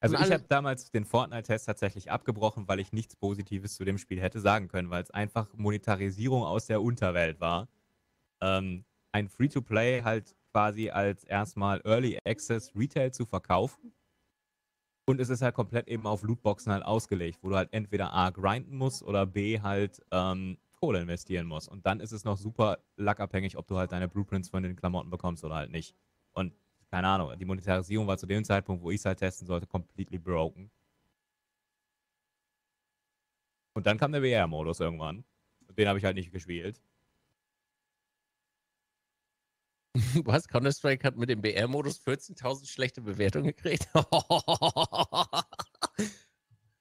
Also ich habe damals den Fortnite-Test tatsächlich abgebrochen, weil ich nichts Positives zu dem Spiel hätte sagen können, weil es einfach Monetarisierung aus der Unterwelt war. Ein Free-to-Play halt quasi als erstmal Early Access Retail zu verkaufen. Und es ist halt komplett eben auf Lootboxen halt ausgelegt, wo du halt entweder A, grinden musst oder B, halt Kohle investieren musst. Und dann ist es noch super luckabhängig, ob du halt deine Blueprints von den Klamotten bekommst oder halt nicht. Und keine Ahnung, die Monetarisierung war zu dem Zeitpunkt, wo ich es halt testen sollte, completely broken. Und dann kam der VR-Modus irgendwann. Den habe ich halt nicht gespielt. Was? Counter-Strike hat mit dem BR-Modus 14.000 schlechte Bewertungen gekriegt.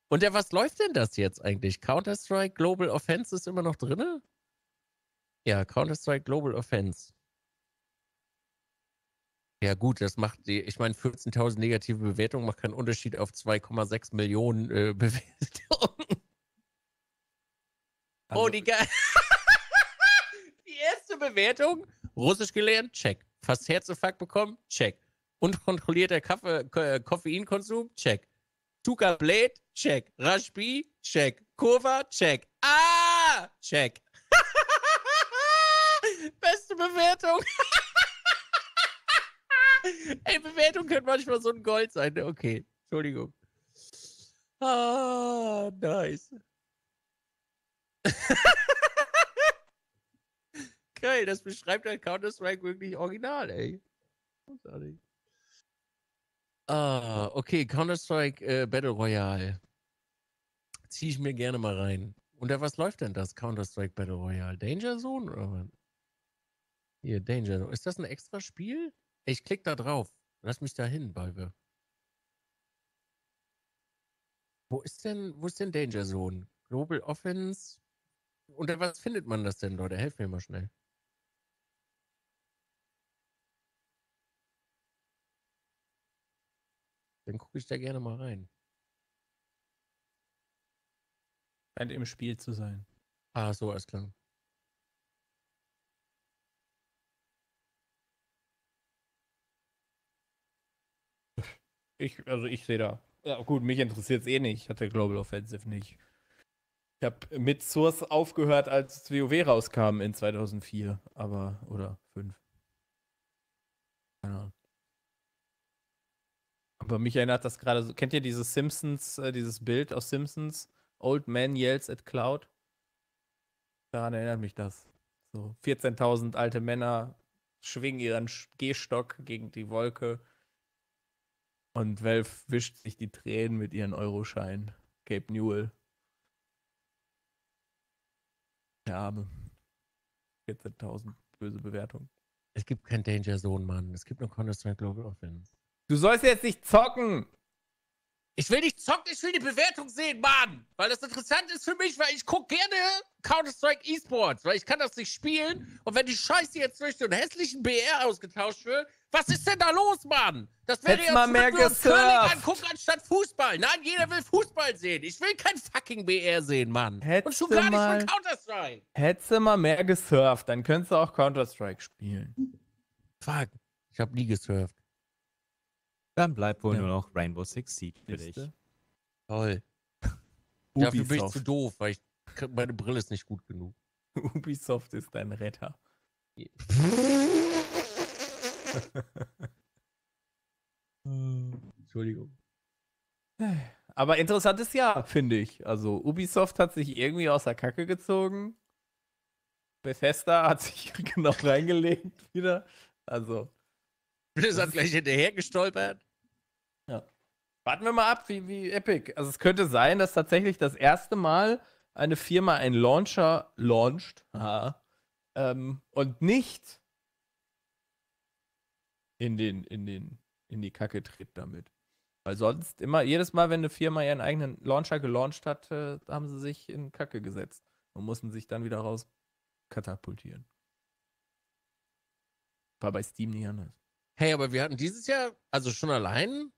Und ja, was läuft denn das jetzt eigentlich? Counter-Strike Global Offense ist immer noch drin? Ja, Counter-Strike Global Offense. Ja gut, das macht die, ich meine 14.000 negative Bewertungen macht keinen Unterschied auf 2,6 Millionen Bewertungen. Also, oh, die geil. Die erste Bewertung? Russisch gelernt? Check. Fast Herzinfarkt bekommen? Check. Unkontrollierter Koffeinkonsum? Check. Zuckerblät? Check. Rashbi? Check. Kurva? Check. Ah! Check. Beste Bewertung. Ey, Bewertung könnte manchmal so ein Gold sein. Ne? Okay, Entschuldigung. Ah, nice. Geil, das beschreibt ein Counter-Strike wirklich original, ey. Großartig. Ah, okay, Counter-Strike Battle Royale. Zieh ich mir gerne mal rein. Unter was läuft denn das Counter-Strike Battle Royale? Danger Zone oder was? Hier, Danger Zone. Ist das ein extra Spiel? Ich klicke da drauf. Lass mich da hin, Balbe. Wo ist denn Danger Zone? Global Offense? Unter was findet man das denn, Leute? Helft mir mal schnell. Dann gucke ich da gerne mal rein. Scheint im Spiel zu sein. Ah, so, alles klar. Also ich sehe da. Ja, gut, mich interessiert es eh nicht. Ich hatte Global Offensive nicht. Ich habe mit Source aufgehört, als WoW rauskam in 2004, aber, oder 5. Keine Ahnung. Aber mich erinnert das gerade so. Kennt ihr dieses Simpsons, dieses Bild aus Simpsons? Old Man Yells at Cloud? Daran erinnert mich das. So 14.000 alte Männer schwingen ihren Gehstock gegen die Wolke und Valve wischt sich die Tränen mit ihren Euroscheinen. Gabe Newell. Der Arme. 14.000 böse Bewertungen. Es gibt kein Danger Zone, Mann. Es gibt nur Counter-Strike Global Offense. Du sollst jetzt nicht zocken! Ich will nicht zocken, ich will die Bewertung sehen, Mann! Weil das interessant ist für mich, weil ich gucke gerne Counter-Strike E-Sports, weil ich kann das nicht spielen. Und wenn die Scheiße jetzt durch so einen hässlichen BR ausgetauscht wird, was ist denn da los, Mann? Das wäre jetzt mal mehr Curling angucken anstatt Fußball. Nein, jeder will Fußball sehen. Ich will kein fucking BR sehen, Mann. Und schon gar nicht von Counter-Strike. Hättest du mal mehr gesurft, dann könntest du auch Counter-Strike spielen. Fuck, ich hab nie gesurft. Dann bleibt wohl nur noch Rainbow Six Siege für dich. Toll. Dafür bin ich zu doof, weil meine Brille ist nicht gut genug. Ubisoft ist dein Retter. Yeah. Entschuldigung. Aber interessantes Jahr, finde ich. Also Ubisoft hat sich irgendwie aus der Kacke gezogen. Bethesda hat sich genau reingelegt wieder. Also Blizzard gleich hinterher gestolpert. Ja. Warten wir mal ab, wie Epic. Also es könnte sein, dass tatsächlich das erste Mal eine Firma einen Launcher launcht und nicht in die Kacke tritt damit. Weil sonst immer, jedes Mal, wenn eine Firma ihren eigenen Launcher gelauncht hat, haben sie sich in Kacke gesetzt und mussten sich dann wieder raus katapultieren. War bei Steam nicht anders. Hey, aber wir hatten dieses Jahr, also schon allein,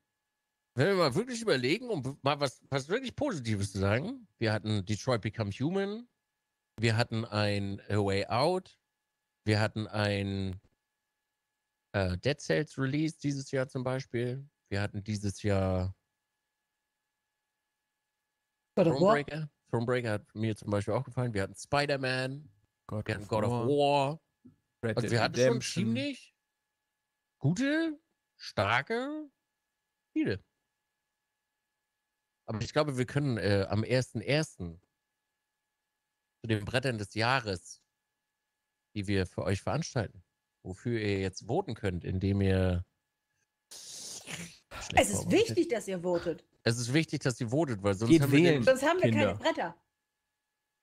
wenn wir mal wirklich überlegen, um mal was wirklich Positives zu sagen, wir hatten Detroit Become Human, wir hatten ein A Way Out, wir hatten ein Dead Cells Release dieses Jahr zum Beispiel, wir hatten dieses Jahr Thronebreaker. Thronebreaker hat mir zum Beispiel auch gefallen, wir hatten Spider-Man, wir hatten God of War, also wir hatten schon ziemlich gute, starke, viele. Aber ich glaube, wir können am 1.1. zu den Brettern des Jahres, die wir für euch veranstalten, wofür ihr jetzt voten könnt, indem ihr... Es ist wichtig, dass ihr votet. Es ist wichtig, dass ihr votet, weil sonst haben wir, keine Bretter.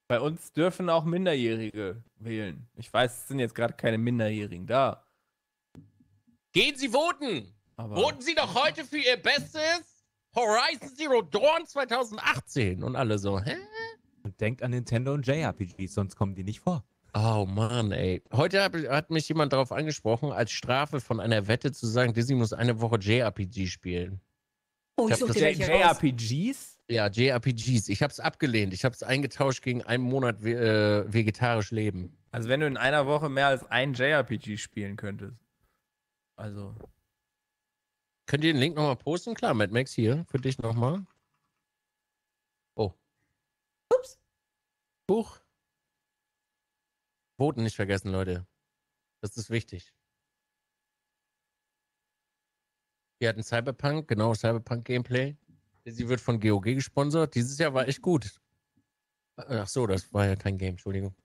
Bei uns dürfen auch Minderjährige wählen. Ich weiß, es sind jetzt gerade keine Minderjährigen da. Gehen Sie voten! Aber voten Sie doch heute für Ihr bestes Horizon Zero Dawn 2018. Und alle so, hä? Und denkt an Nintendo und JRPGs, sonst kommen die nicht vor. Oh Mann, ey. Heute hat mich jemand darauf angesprochen, als Strafe von einer Wette zu sagen, Dizzy muss eine Woche JRPG spielen. Oh, ich suchte welche raus. JRPGs? Ja, JRPGs. Ich hab's abgelehnt. Ich hab's eingetauscht gegen einen Monat vegetarisch leben. Also wenn du in einer Woche mehr als ein JRPG spielen könntest. Also. Könnt ihr den Link nochmal posten? Klar, Mad Max hier, für dich nochmal. Oh. Ups. Buch. Voten nicht vergessen, Leute. Das ist wichtig. Wir hatten Cyberpunk, genau, Cyberpunk-Gameplay. Sie wird von GOG gesponsert. Dieses Jahr war echt gut. Ach so, das war ja kein Game, Entschuldigung.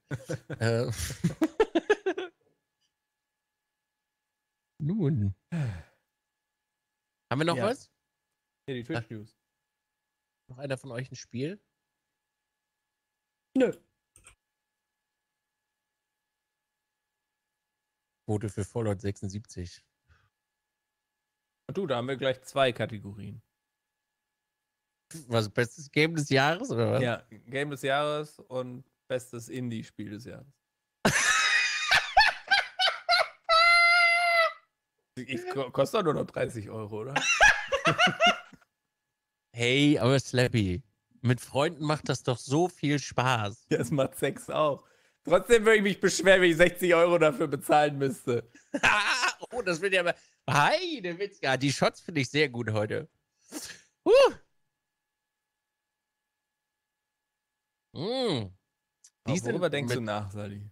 Nun. Haben wir noch was? Ja, die Twitch-News. Noch einer von euch ein Spiel? Nö. Quote für Fallout 76. Du, da haben wir gleich zwei Kategorien. Was, bestes Game des Jahres oder was? Ja, Game des Jahres und bestes Indie-Spiel des Jahres. Kostet doch nur noch 30 Euro, oder? Hey, aber Slappy, mit Freunden macht das doch so viel Spaß. Ja, es macht Sex auch. Trotzdem würde ich mich beschweren, wenn ich 60 Euro dafür bezahlen müsste. Oh, das wird ja aber... Hi, der Witz. Ja, die Shots finde ich sehr gut heute. Worüber denkst du nach, Sally?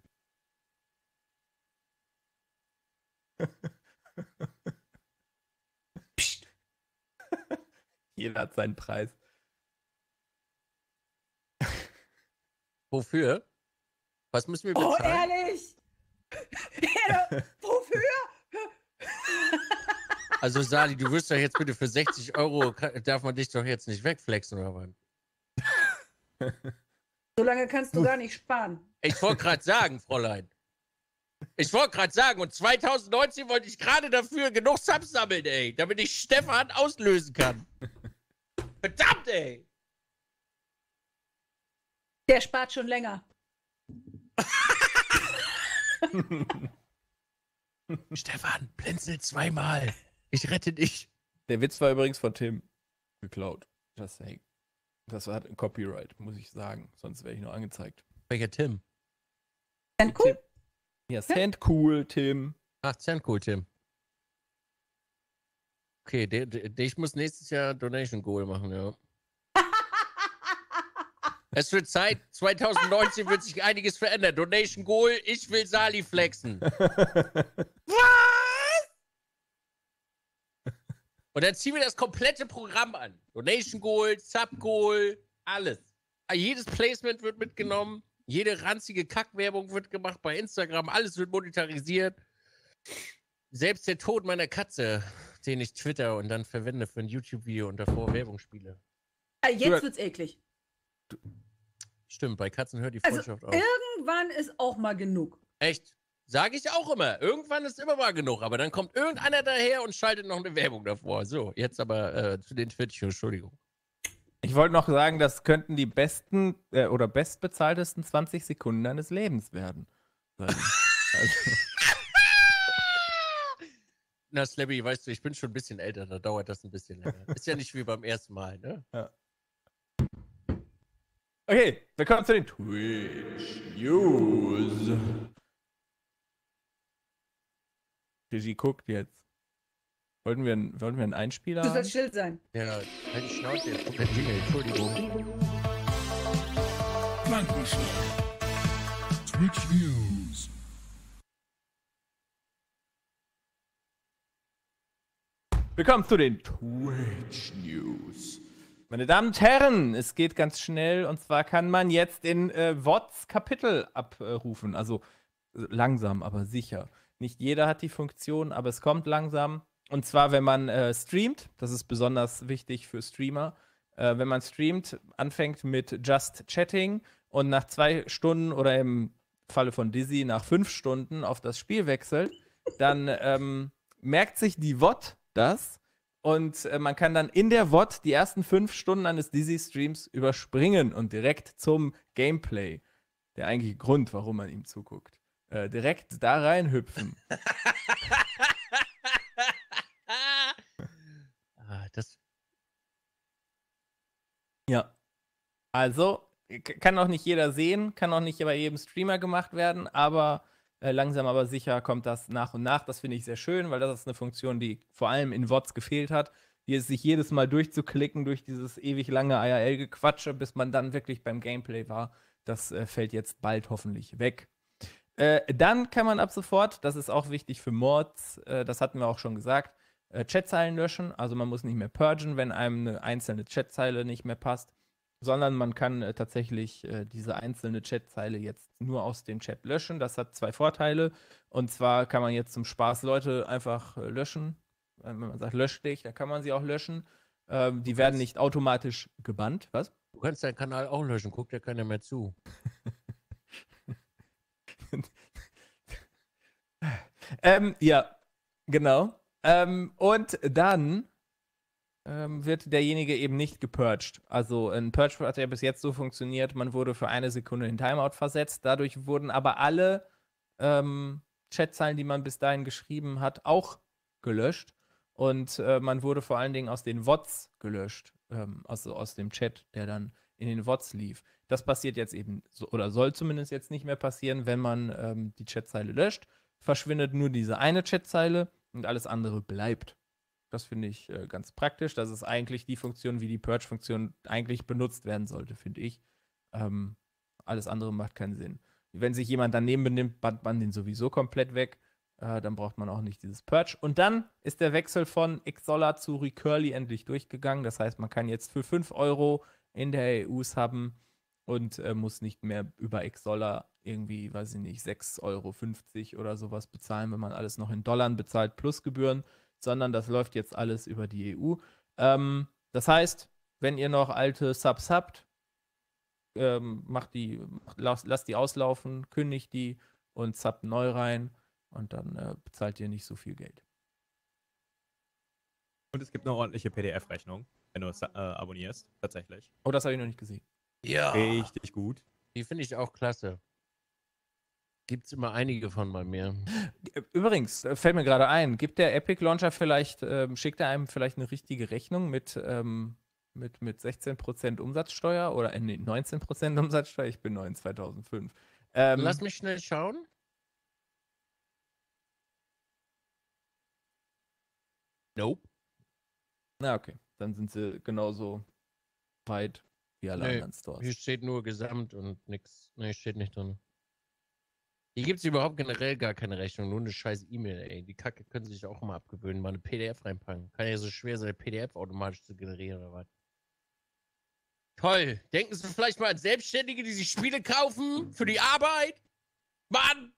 Psst. Jeder hat seinen Preis. Wofür? Was müssen wir bezahlen? Oh, ehrlich? Wofür? Also, Sali, du wirst doch jetzt bitte für 60 Euro, darf man dich doch jetzt nicht wegflexen, oder was? So lange kannst du gar nicht sparen. Ich wollte gerade sagen, Fräulein. Ich wollte gerade sagen, und 2019 wollte ich gerade dafür genug Subs sammeln, ey, damit ich Stefan auslösen kann. Verdammt, ey! Der spart schon länger. Stefan, blinzel zweimal. Ich rette dich. Der Witz war übrigens von Tim geklaut. Just saying. Das hat ein Copyright, muss ich sagen. Sonst wäre ich nur angezeigt. Welcher Tim? Sandcool? Ja, Sandcool, Tim. Ach, Sandcool, Tim. Okay, ich muss nächstes Jahr Donation Goal machen, ja. Es wird Zeit, 2019 wird sich einiges verändern. Donation Goal, ich will Sali flexen. Was? Und dann ziehen wir das komplette Programm an. Donation Goal, Sub Goal, alles. Jedes Placement wird mitgenommen. Jede ranzige Kackwerbung wird gemacht bei Instagram. Alles wird monetarisiert. Selbst der Tod meiner Katze, den ich twitter und dann verwende für ein YouTube-Video und davor Werbung spiele. Jetzt wird's eklig. Stimmt, bei Katzen hört die Freundschaft auf. Irgendwann ist auch mal genug. Echt? Sage ich auch immer. Irgendwann ist immer mal genug. Aber dann kommt irgendeiner daher und schaltet noch eine Werbung davor. So, jetzt aber zu den Twitch, Entschuldigung. Ich wollte noch sagen, das könnten die besten oder bestbezahltesten 20 Sekunden deines Lebens werden. Also. Na, Slappy, weißt du, ich bin schon ein bisschen älter. Da dauert das ein bisschen länger. Ist ja nicht wie beim ersten Mal, ne? Ja. Okay, willkommen zu den Twitch News. Regie guckt jetzt. Wollten wir einen Einspieler? Du sollst still sein. Ja, halt die Schnauze jetzt. Entschuldigung. Plankenschnack. Twitch News. Willkommen zu den Twitch News. Meine Damen und Herren, es geht ganz schnell und zwar kann man jetzt in WOTS Kapitel abrufen, also langsam, aber sicher. Nicht jeder hat die Funktion, aber es kommt langsam. Und zwar, wenn man streamt, das ist besonders wichtig für Streamer, wenn man streamt, anfängt mit Just Chatting und nach 2 Stunden oder im Falle von Dizzy nach 5 Stunden auf das Spiel wechselt, dann merkt sich die WOT das. Und man kann dann in der WOT die ersten 5 Stunden eines Dizzy-Streams überspringen und direkt zum Gameplay, der eigentliche Grund, warum man ihm zuguckt, direkt da reinhüpfen. Ja. Also, kann auch nicht jeder sehen, kann auch nicht bei jedem Streamer gemacht werden, aber... langsam aber sicher kommt das nach und nach. Das finde ich sehr schön, weil das ist eine Funktion, die vor allem in WOTS gefehlt hat. Hier ist sich jedes Mal durchzuklicken durch dieses ewig lange IRL-Gequatsche, bis man dann wirklich beim Gameplay war. Das fällt jetzt bald hoffentlich weg. Dann kann man ab sofort, das ist auch wichtig für Mods, das hatten wir auch schon gesagt, Chatzeilen löschen, also man muss nicht mehr purgen, wenn einem eine einzelne Chatzeile nicht mehr passt, sondern man kann tatsächlich diese einzelne Chatzeile jetzt nur aus dem Chat löschen. Das hat zwei Vorteile. Und zwar kann man jetzt zum Spaß Leute einfach löschen. Wenn man sagt, lösch dich, dann kann man sie auch löschen. Die werden nicht automatisch gebannt. Was? Du kannst deinen Kanal auch löschen, guckt ja keiner mehr zu. Ja, genau. Und dann wird derjenige eben nicht gepurged. Also ein Purge hat ja bis jetzt so funktioniert, man wurde für eine Sekunde in Timeout versetzt. Dadurch wurden aber alle Chatzeilen, die man bis dahin geschrieben hat, auch gelöscht. Und man wurde vor allen Dingen aus den VODs gelöscht. Also aus dem Chat, der dann in den VODs lief. Das passiert jetzt eben, oder soll zumindest jetzt nicht mehr passieren, wenn man die Chatzeile löscht. Verschwindet nur diese eine Chatzeile und alles andere bleibt. Das finde ich ganz praktisch. Das ist eigentlich die Funktion, wie die Purge-Funktion eigentlich benutzt werden sollte, finde ich. Alles andere macht keinen Sinn. Wenn sich jemand daneben benimmt, bannt man den sowieso komplett weg. Dann braucht man auch nicht dieses Purge. Und dann ist der Wechsel von Xsolla zu Recurly endlich durchgegangen. Das heißt, man kann jetzt für 5 Euro in der EU subben und muss nicht mehr über Xsolla irgendwie, weiß ich nicht, 6,50 Euro oder sowas bezahlen, wenn man alles noch in Dollar bezahlt plus Gebühren, sondern das läuft jetzt alles über die EU. Das heißt, wenn ihr noch alte Subs habt, lasst die auslaufen, kündigt die und subbt neu rein. Und dann bezahlt ihr nicht so viel Geld. Und es gibt eine ordentliche PDF-Rechnung, wenn du es abonnierst, tatsächlich. Oh, das habe ich noch nicht gesehen. Ja. Richtig gut. Die finde ich auch klasse. Gibt es immer einige von bei mir. Übrigens, fällt mir gerade ein, gibt der Epic Launcher vielleicht, schickt er einem vielleicht eine richtige Rechnung mit 16% Umsatzsteuer oder 19% Umsatzsteuer? Ich bin neu in 2005. Lass mich schnell schauen. Nope. Na, okay. Dann sind sie genauso weit wie alle anderen Stores. Hier steht nur Gesamt und nichts. Ne, steht nicht drin. Hier gibt es überhaupt generell gar keine Rechnung. Nur eine scheiß E-Mail, ey. Die Kacke können sie sich auch mal abgewöhnen. Mal eine PDF reinpacken. Kann ja so schwer sein, eine PDF automatisch zu generieren oder was. Toll. Denken Sie vielleicht mal an Selbstständige, die sich Spiele kaufen für die Arbeit? Mann!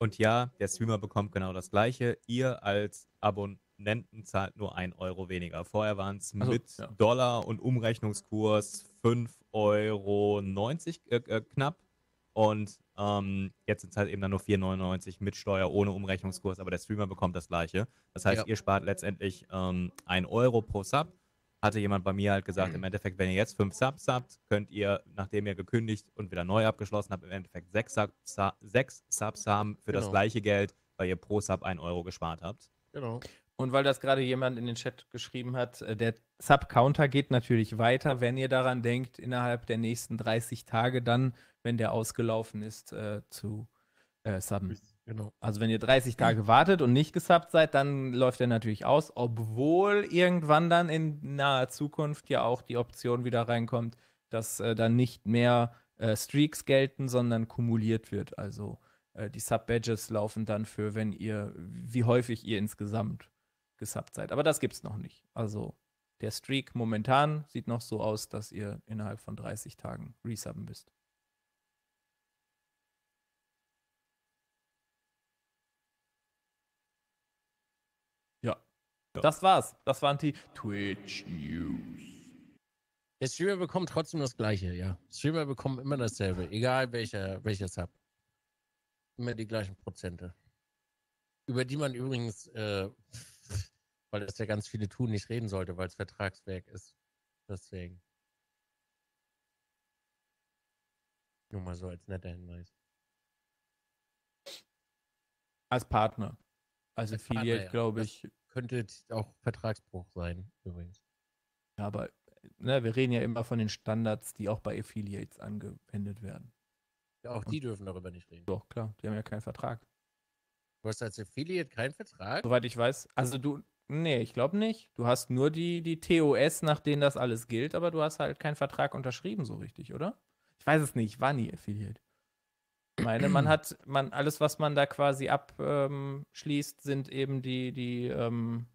Und ja, der Streamer bekommt genau das Gleiche. Ihr als Abonnenten zahlt nur 1 Euro weniger. Vorher waren es Dollar und Umrechnungskurs 5,90 Euro knapp. Und jetzt sind es halt eben dann nur 4,99 mit Steuer ohne Umrechnungskurs. Aber der Streamer bekommt das Gleiche. Das heißt, ihr spart letztendlich 1 Euro pro Sub. Hatte jemand bei mir halt gesagt, im Endeffekt, wenn ihr jetzt 5 Subs habt, könnt ihr, nachdem ihr gekündigt und wieder neu abgeschlossen habt, im Endeffekt 6 Subs haben für das gleiche Geld, weil ihr pro Sub 1 Euro gespart habt. Genau. Und weil das gerade jemand in den Chat geschrieben hat, der Sub-Counter geht natürlich weiter, wenn ihr daran denkt, innerhalb der nächsten 30 Tage dann, wenn der ausgelaufen ist, zu subben. Genau. Also wenn ihr 30 Tage wartet und nicht gesubbt seid, dann läuft er natürlich aus, obwohl irgendwann dann in naher Zukunft ja auch die Option wieder reinkommt, dass dann nicht mehr Streaks gelten, sondern kumuliert wird. Also die Sub-Badges laufen dann für, wie häufig ihr insgesamt gesubbt seid. Aber das gibt es noch nicht. Also der Streak momentan sieht noch so aus, dass ihr innerhalb von 30 Tagen resubben müsst. Das war's. Das waren die Twitch News. Der Streamer bekommt trotzdem das Gleiche, ja. Streamer bekommen immer dasselbe, egal welcher Sub. Immer die gleichen Prozente. Über die man übrigens, weil das ja ganz viele tun, nicht reden sollte, weil es Vertragswerk ist. Deswegen. Nur mal so als netter Hinweis. Als Partner. Also Affiliate, glaube ich. Könnte auch Vertragsbruch sein, übrigens. Ja, aber wir reden ja immer von den Standards, die auch bei Affiliates angewendet werden. Ja, auch die dürfen darüber nicht reden. Doch, klar, die haben ja keinen Vertrag. Du hast als Affiliate keinen Vertrag? Soweit ich weiß. Also nee, ich glaube nicht. Du hast nur die TOS, nach denen das alles gilt, aber du hast halt keinen Vertrag unterschrieben so richtig, oder? Ich weiß es nicht, ich war nie Affiliate. Ich meine, alles, was man da quasi abschließt, sind eben diese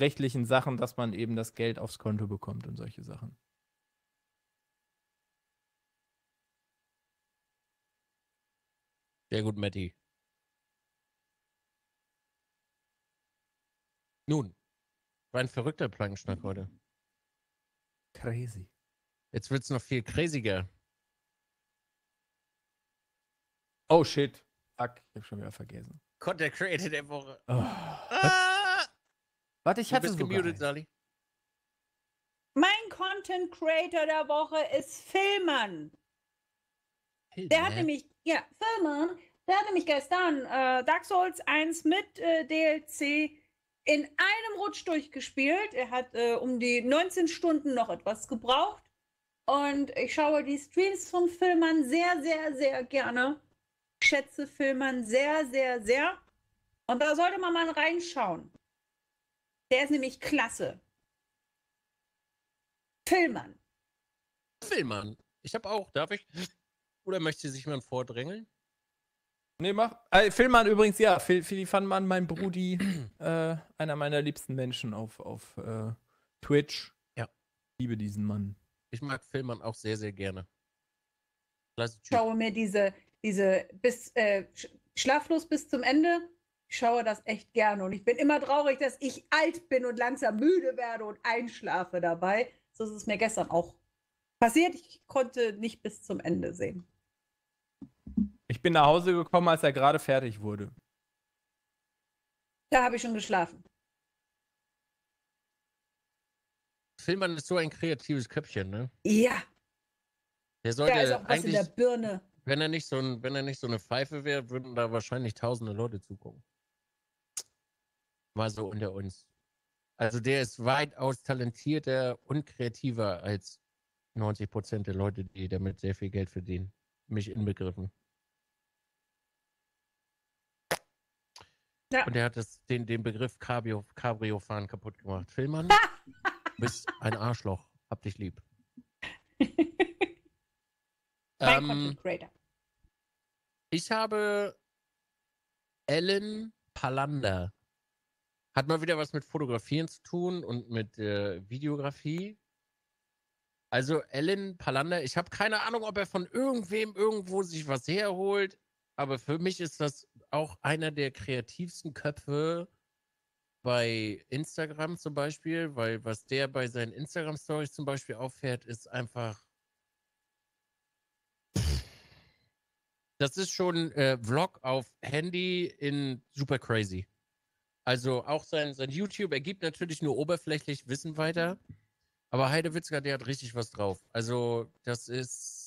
rechtlichen Sachen, dass man eben das Geld aufs Konto bekommt und solche Sachen. Sehr gut, Matti. Nun, war ein verrückter Plankenschnack heute. Crazy. Jetzt wird's noch viel craziger. Oh shit. Fuck, ich hab schon wieder vergessen. Content Creator der Woche. Oh. Warte, ich hatte sogar gemutet, Sally. Mein Content Creator der Woche ist Filmann. Der hat nämlich gestern Dark Souls 1 mit DLC in einem Rutsch durchgespielt. Er hat um die 19 Stunden noch etwas gebraucht. Und ich schaue die Streams von Filmann sehr, sehr, sehr gerne. Ich schätze Filmann sehr, sehr, sehr. Und da sollte man mal reinschauen. Der ist nämlich klasse. Filmann. Filmann. Ich habe auch, darf ich? Oder möchte sich jemand vordrängeln? Nee, mach. Filmann übrigens, ja. Filmann, mein Brudi, einer meiner liebsten Menschen auf Twitch. Ja. Ich liebe diesen Mann. Ich mag Filmann auch sehr, sehr gerne. Klasse, ich schaue mir diese schlaflos bis zum Ende, ich schaue das echt gerne. Und ich bin immer traurig, dass ich alt bin und langsam müde werde und einschlafe dabei. So ist es mir gestern auch passiert. Ich konnte nicht bis zum Ende sehen. Ich bin nach Hause gekommen, als er gerade fertig wurde. Da habe ich schon geschlafen. Filmann ist so ein kreatives Köpfchen, ne? Ja. Der sollte da ist auch was in der Birne. Wenn er nicht so eine Pfeife wäre, würden da wahrscheinlich tausende Leute zugucken. Mal so unter uns. Also der ist weitaus talentierter und kreativer als 90% der Leute, die damit sehr viel Geld verdienen. Mich inbegriffen. Ja. Und er hat den Begriff Cabrio-Fahren kaputt gemacht. Filmann, du bist ein Arschloch. Hab dich lieb. Ich habe Ellen Palander. Hat mal wieder was mit Fotografieren zu tun und mit Videografie. Also Ellen Palander, ich habe keine Ahnung, ob er von irgendwem irgendwo sich was herholt, aber für mich ist das auch einer der kreativsten Köpfe bei Instagram zum Beispiel, weil was der bei seinen Instagram-Stories zum Beispiel auffährt, ist einfach das ist schon Vlog auf Handy in super crazy. Also auch sein YouTube, er gibt natürlich nur oberflächlich Wissen weiter, aber Heidewitzka, der hat richtig was drauf. Also das ist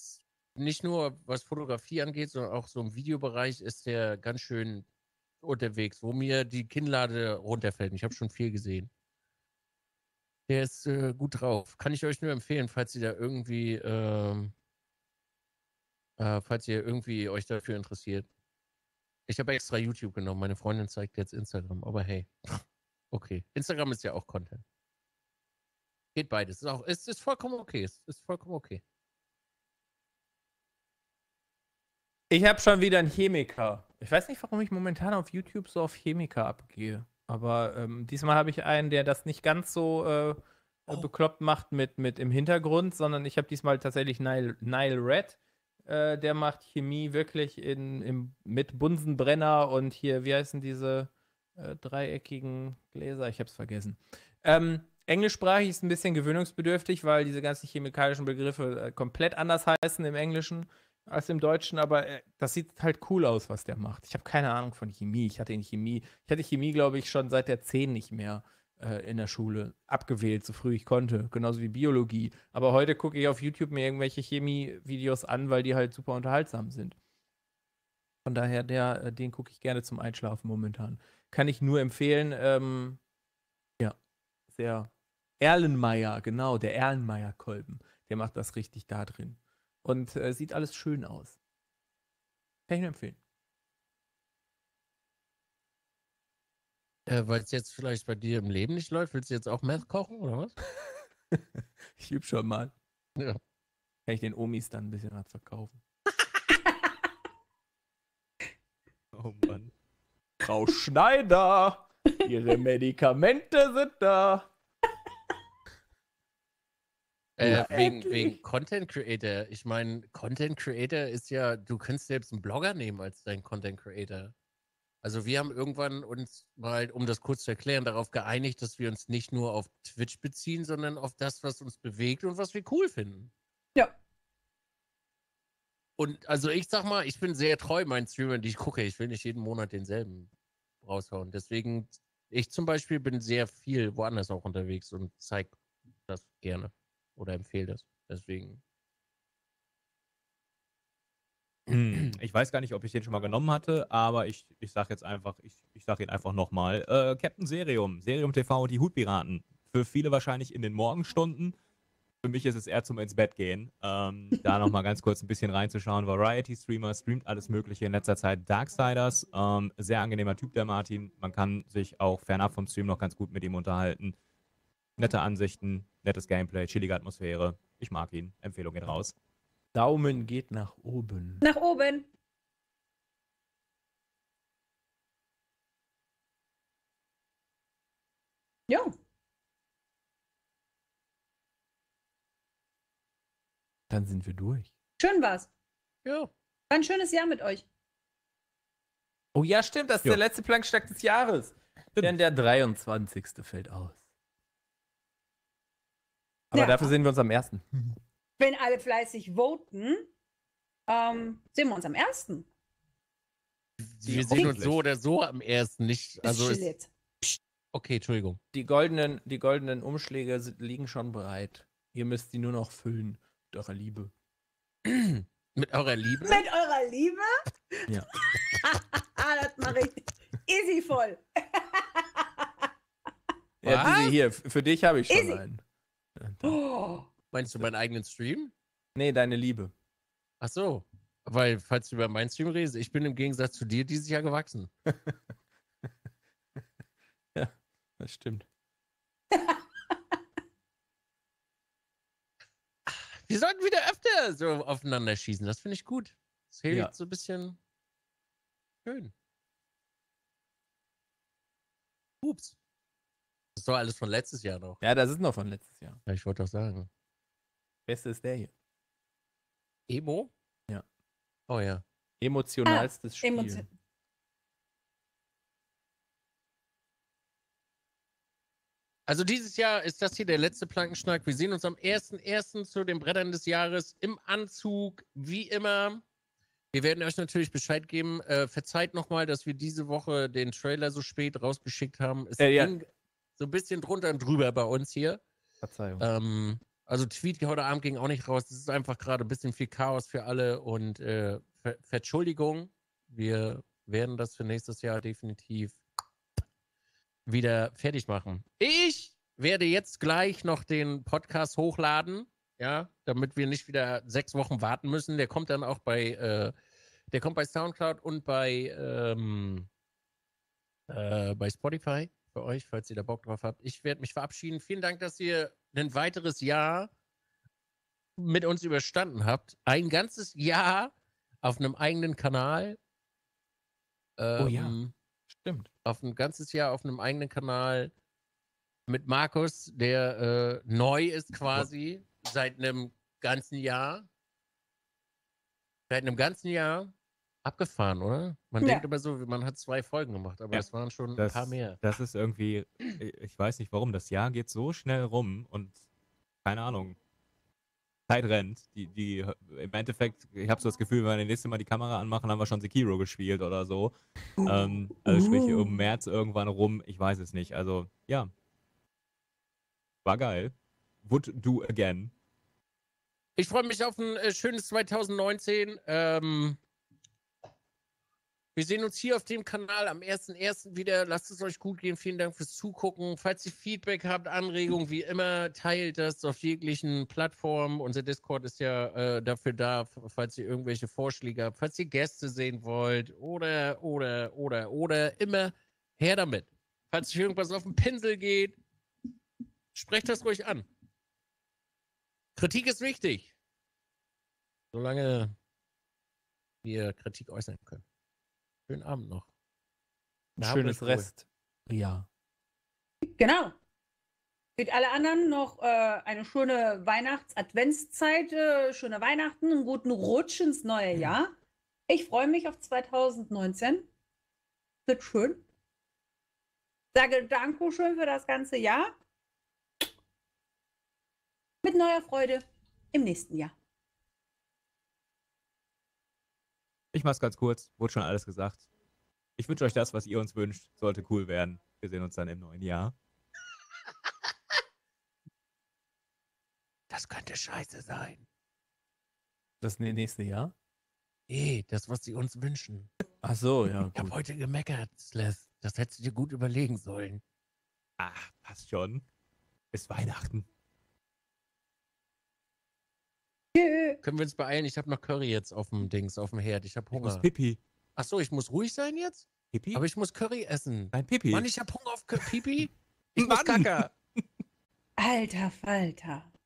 nicht nur, was Fotografie angeht, sondern auch so im Videobereich ist der ganz schön unterwegs, wo mir die Kinnlade runterfällt. Ich habe schon viel gesehen. Der ist gut drauf. Kann ich euch nur empfehlen, falls ihr da irgendwie... falls ihr irgendwie euch dafür interessiert. Ich habe extra YouTube genommen. Meine Freundin zeigt jetzt Instagram. Aber hey, okay. Instagram ist ja auch Content. Geht beides. Es ist vollkommen okay. Es ist vollkommen okay. Ich habe schon wieder einen Chemiker. Ich weiß nicht, warum ich momentan auf YouTube so auf Chemiker abgehe. Aber diesmal habe ich einen, der das nicht ganz so bekloppt macht mit im Hintergrund, sondern ich habe diesmal tatsächlich Nile Red. Der macht Chemie wirklich mit Bunsenbrenner und hier, wie heißen diese dreieckigen Gläser? Ich hab's vergessen. Englischsprachig ist ein bisschen gewöhnungsbedürftig, weil diese ganzen chemikalischen Begriffe komplett anders heißen im Englischen als im Deutschen, aber das sieht halt cool aus, was der macht. Ich habe keine Ahnung von Chemie. Ich hatte Chemie, glaube ich, schon seit der 10 nicht mehr in der Schule abgewählt, so früh ich konnte. Genauso wie Biologie. Aber heute gucke ich auf YouTube mir irgendwelche Chemie-Videos an, weil die halt super unterhaltsam sind. Von daher, den gucke ich gerne zum Einschlafen momentan. Kann ich nur empfehlen. Ja, sehr. Erlenmeyer, genau, der Erlenmeyer-Kolben. Der macht das richtig da drin. Und sieht alles schön aus. Kann ich nur empfehlen. Weil es jetzt vielleicht bei dir im Leben nicht läuft, willst du jetzt auch Meth kochen, oder was? Ich übe schon mal. Ja. Kann ich den Omis dann ein bisschen was verkaufen. Oh Mann. Frau Schneider, Ihre Medikamente sind da. Wegen Content Creator. Ich meine, Content Creator ist ja, du kannst selbst einen Blogger nehmen als dein Content Creator. Also wir haben irgendwann uns mal, um das kurz zu erklären, darauf geeinigt, dass wir uns nicht nur auf Twitch beziehen, sondern auf das, was uns bewegt und was wir cool finden. Ja. Und also ich sag mal, ich bin sehr treu meinen Streamern, die ich gucke. Ich will nicht jeden Monat denselben raushauen. Deswegen, ich zum Beispiel bin sehr viel woanders auch unterwegs und zeige das gerne. Oder empfehle das. Deswegen. Ich weiß gar nicht, ob ich den schon mal genommen hatte, aber ich sage jetzt einfach, ich sage ihn einfach nochmal. Captain Serium, Serium TV und die Hutpiraten. Für viele wahrscheinlich in den Morgenstunden. Für mich ist es eher zum ins Bett gehen. Da nochmal ganz kurz ein bisschen reinzuschauen. Variety-Streamer, streamt alles Mögliche in letzter Zeit. Darksiders, sehr angenehmer Typ, der Martin. Man kann sich auch fernab vom Stream noch ganz gut mit ihm unterhalten. Nette Ansichten, nettes Gameplay, chillige Atmosphäre. Ich mag ihn. Empfehlung geht raus. Daumen geht nach oben. Nach oben. Ja. Dann sind wir durch. Schön war's. Ja. War ein schönes Jahr mit euch. Oh ja, stimmt. Das ist der letzte Plankenschnack des Jahres. Stimmt. Denn der 23. fällt aus. Aber dafür sehen wir uns am 1. Wenn alle fleißig voten, sehen wir uns am 1. Wir sehen uns so oder so am 1. nicht. Also okay, Entschuldigung. Die goldenen Umschläge liegen schon bereit. Ihr müsst die nur noch füllen. Mit eurer Liebe. Mit eurer Liebe? Mit eurer Liebe? Ja. Das mache ich easy voll. Ja, diese hier. Für dich habe ich schon einen. Oh. Meinst du meinen eigenen Stream? Nee, deine Liebe. Ach so. Weil, falls du über meinen Stream redest, ich bin im Gegensatz zu dir dieses Jahr gewachsen. Ja, das stimmt. Wir sollten wieder öfter so aufeinander schießen. Das finde ich gut. Das hilft so ein bisschen schön. Ups. Das ist doch alles von letztes Jahr noch. Ja, das ist noch von letztes Jahr. Ja, ich wollte doch sagen. Beste ist der hier. Emo? Ja. Oh ja. Emotionalstes Spiel. Also dieses Jahr ist das hier der letzte Plankenschnack. Wir sehen uns am 1.1. zu den Brettern des Jahres im Anzug, wie immer. Wir werden euch natürlich Bescheid geben. Verzeiht nochmal, dass wir diese Woche den Trailer so spät rausgeschickt haben. Es ging so ein bisschen drunter und drüber bei uns hier. Verzeihung. Also Tweet heute Abend ging auch nicht raus. Das ist einfach gerade ein bisschen viel Chaos für alle. Und Entschuldigung, wir werden das für nächstes Jahr definitiv wieder fertig machen. Ich werde jetzt gleich noch den Podcast hochladen, ja, damit wir nicht wieder 6 Wochen warten müssen. Der kommt dann auch bei, der kommt bei Soundcloud und bei Spotify für euch, falls ihr da Bock drauf habt. Ich werde mich verabschieden. Vielen Dank, dass ihr ein weiteres Jahr mit uns überstanden habt. Ein ganzes Jahr auf einem eigenen Kanal. Oh ja. Stimmt. Auf ein ganzes Jahr auf einem eigenen Kanal mit Markus, der neu ist quasi seit einem ganzen Jahr. Seit einem ganzen Jahr abgefahren, oder? Man denkt immer so, man hat 2 Folgen gemacht, aber es waren schon ein paar mehr. Das ist irgendwie, ich weiß nicht warum, das Jahr geht so schnell rum und keine Ahnung. Zeit rennt. Die, im Endeffekt, ich habe so das Gefühl, wenn wir das nächste Mal die Kamera anmachen, haben wir schon Sekiro gespielt oder so. Also sprich im März irgendwann rum, ich weiß es nicht. Also, ja. War geil. Would do again. Ich freue mich auf ein schönes 2019. Wir sehen uns hier auf dem Kanal am 1.1. wieder. Lasst es euch gut gehen. Vielen Dank fürs Zugucken. Falls ihr Feedback habt, Anregungen, wie immer, teilt das auf jeglichen Plattformen. Unser Discord ist ja dafür da, falls ihr irgendwelche Vorschläge habt, falls ihr Gäste sehen wollt oder immer her damit. Falls euch irgendwas auf den Pinsel geht, sprecht das ruhig an. Kritik ist wichtig, solange wir Kritik äußern können. Schönen Abend noch. Schönes Rest. Ja. Genau. Für alle anderen noch eine schöne Weihnachts-Adventszeit, schöne Weihnachten, einen guten Rutsch ins neue Jahr. Ich freue mich auf 2019. Wird schön. Sage Dankeschön für das ganze Jahr. Mit neuer Freude im nächsten Jahr. Ich mach's ganz kurz. Wurde schon alles gesagt. Ich wünsche euch das, was ihr uns wünscht. Sollte cool werden. Wir sehen uns dann im neuen Jahr. Das könnte scheiße sein. Das nächste Jahr? Nee, das, was sie uns wünschen. Ach so, ja. Ich habe heute gemeckert, Sless. Das hättest du dir gut überlegen sollen. Ach, passt schon. Bis Weihnachten. Können wir uns beeilen? Ich habe noch Curry jetzt auf dem Dings, auf dem Herd. Ich habe Hunger. Ich muss Pipi. Ach so, ich muss ruhig sein jetzt? Pipi? Aber ich muss Curry essen. Nein, Pipi. Mann, ich habe Hunger auf Pipi. Ich muss Kacke. Alter Falter.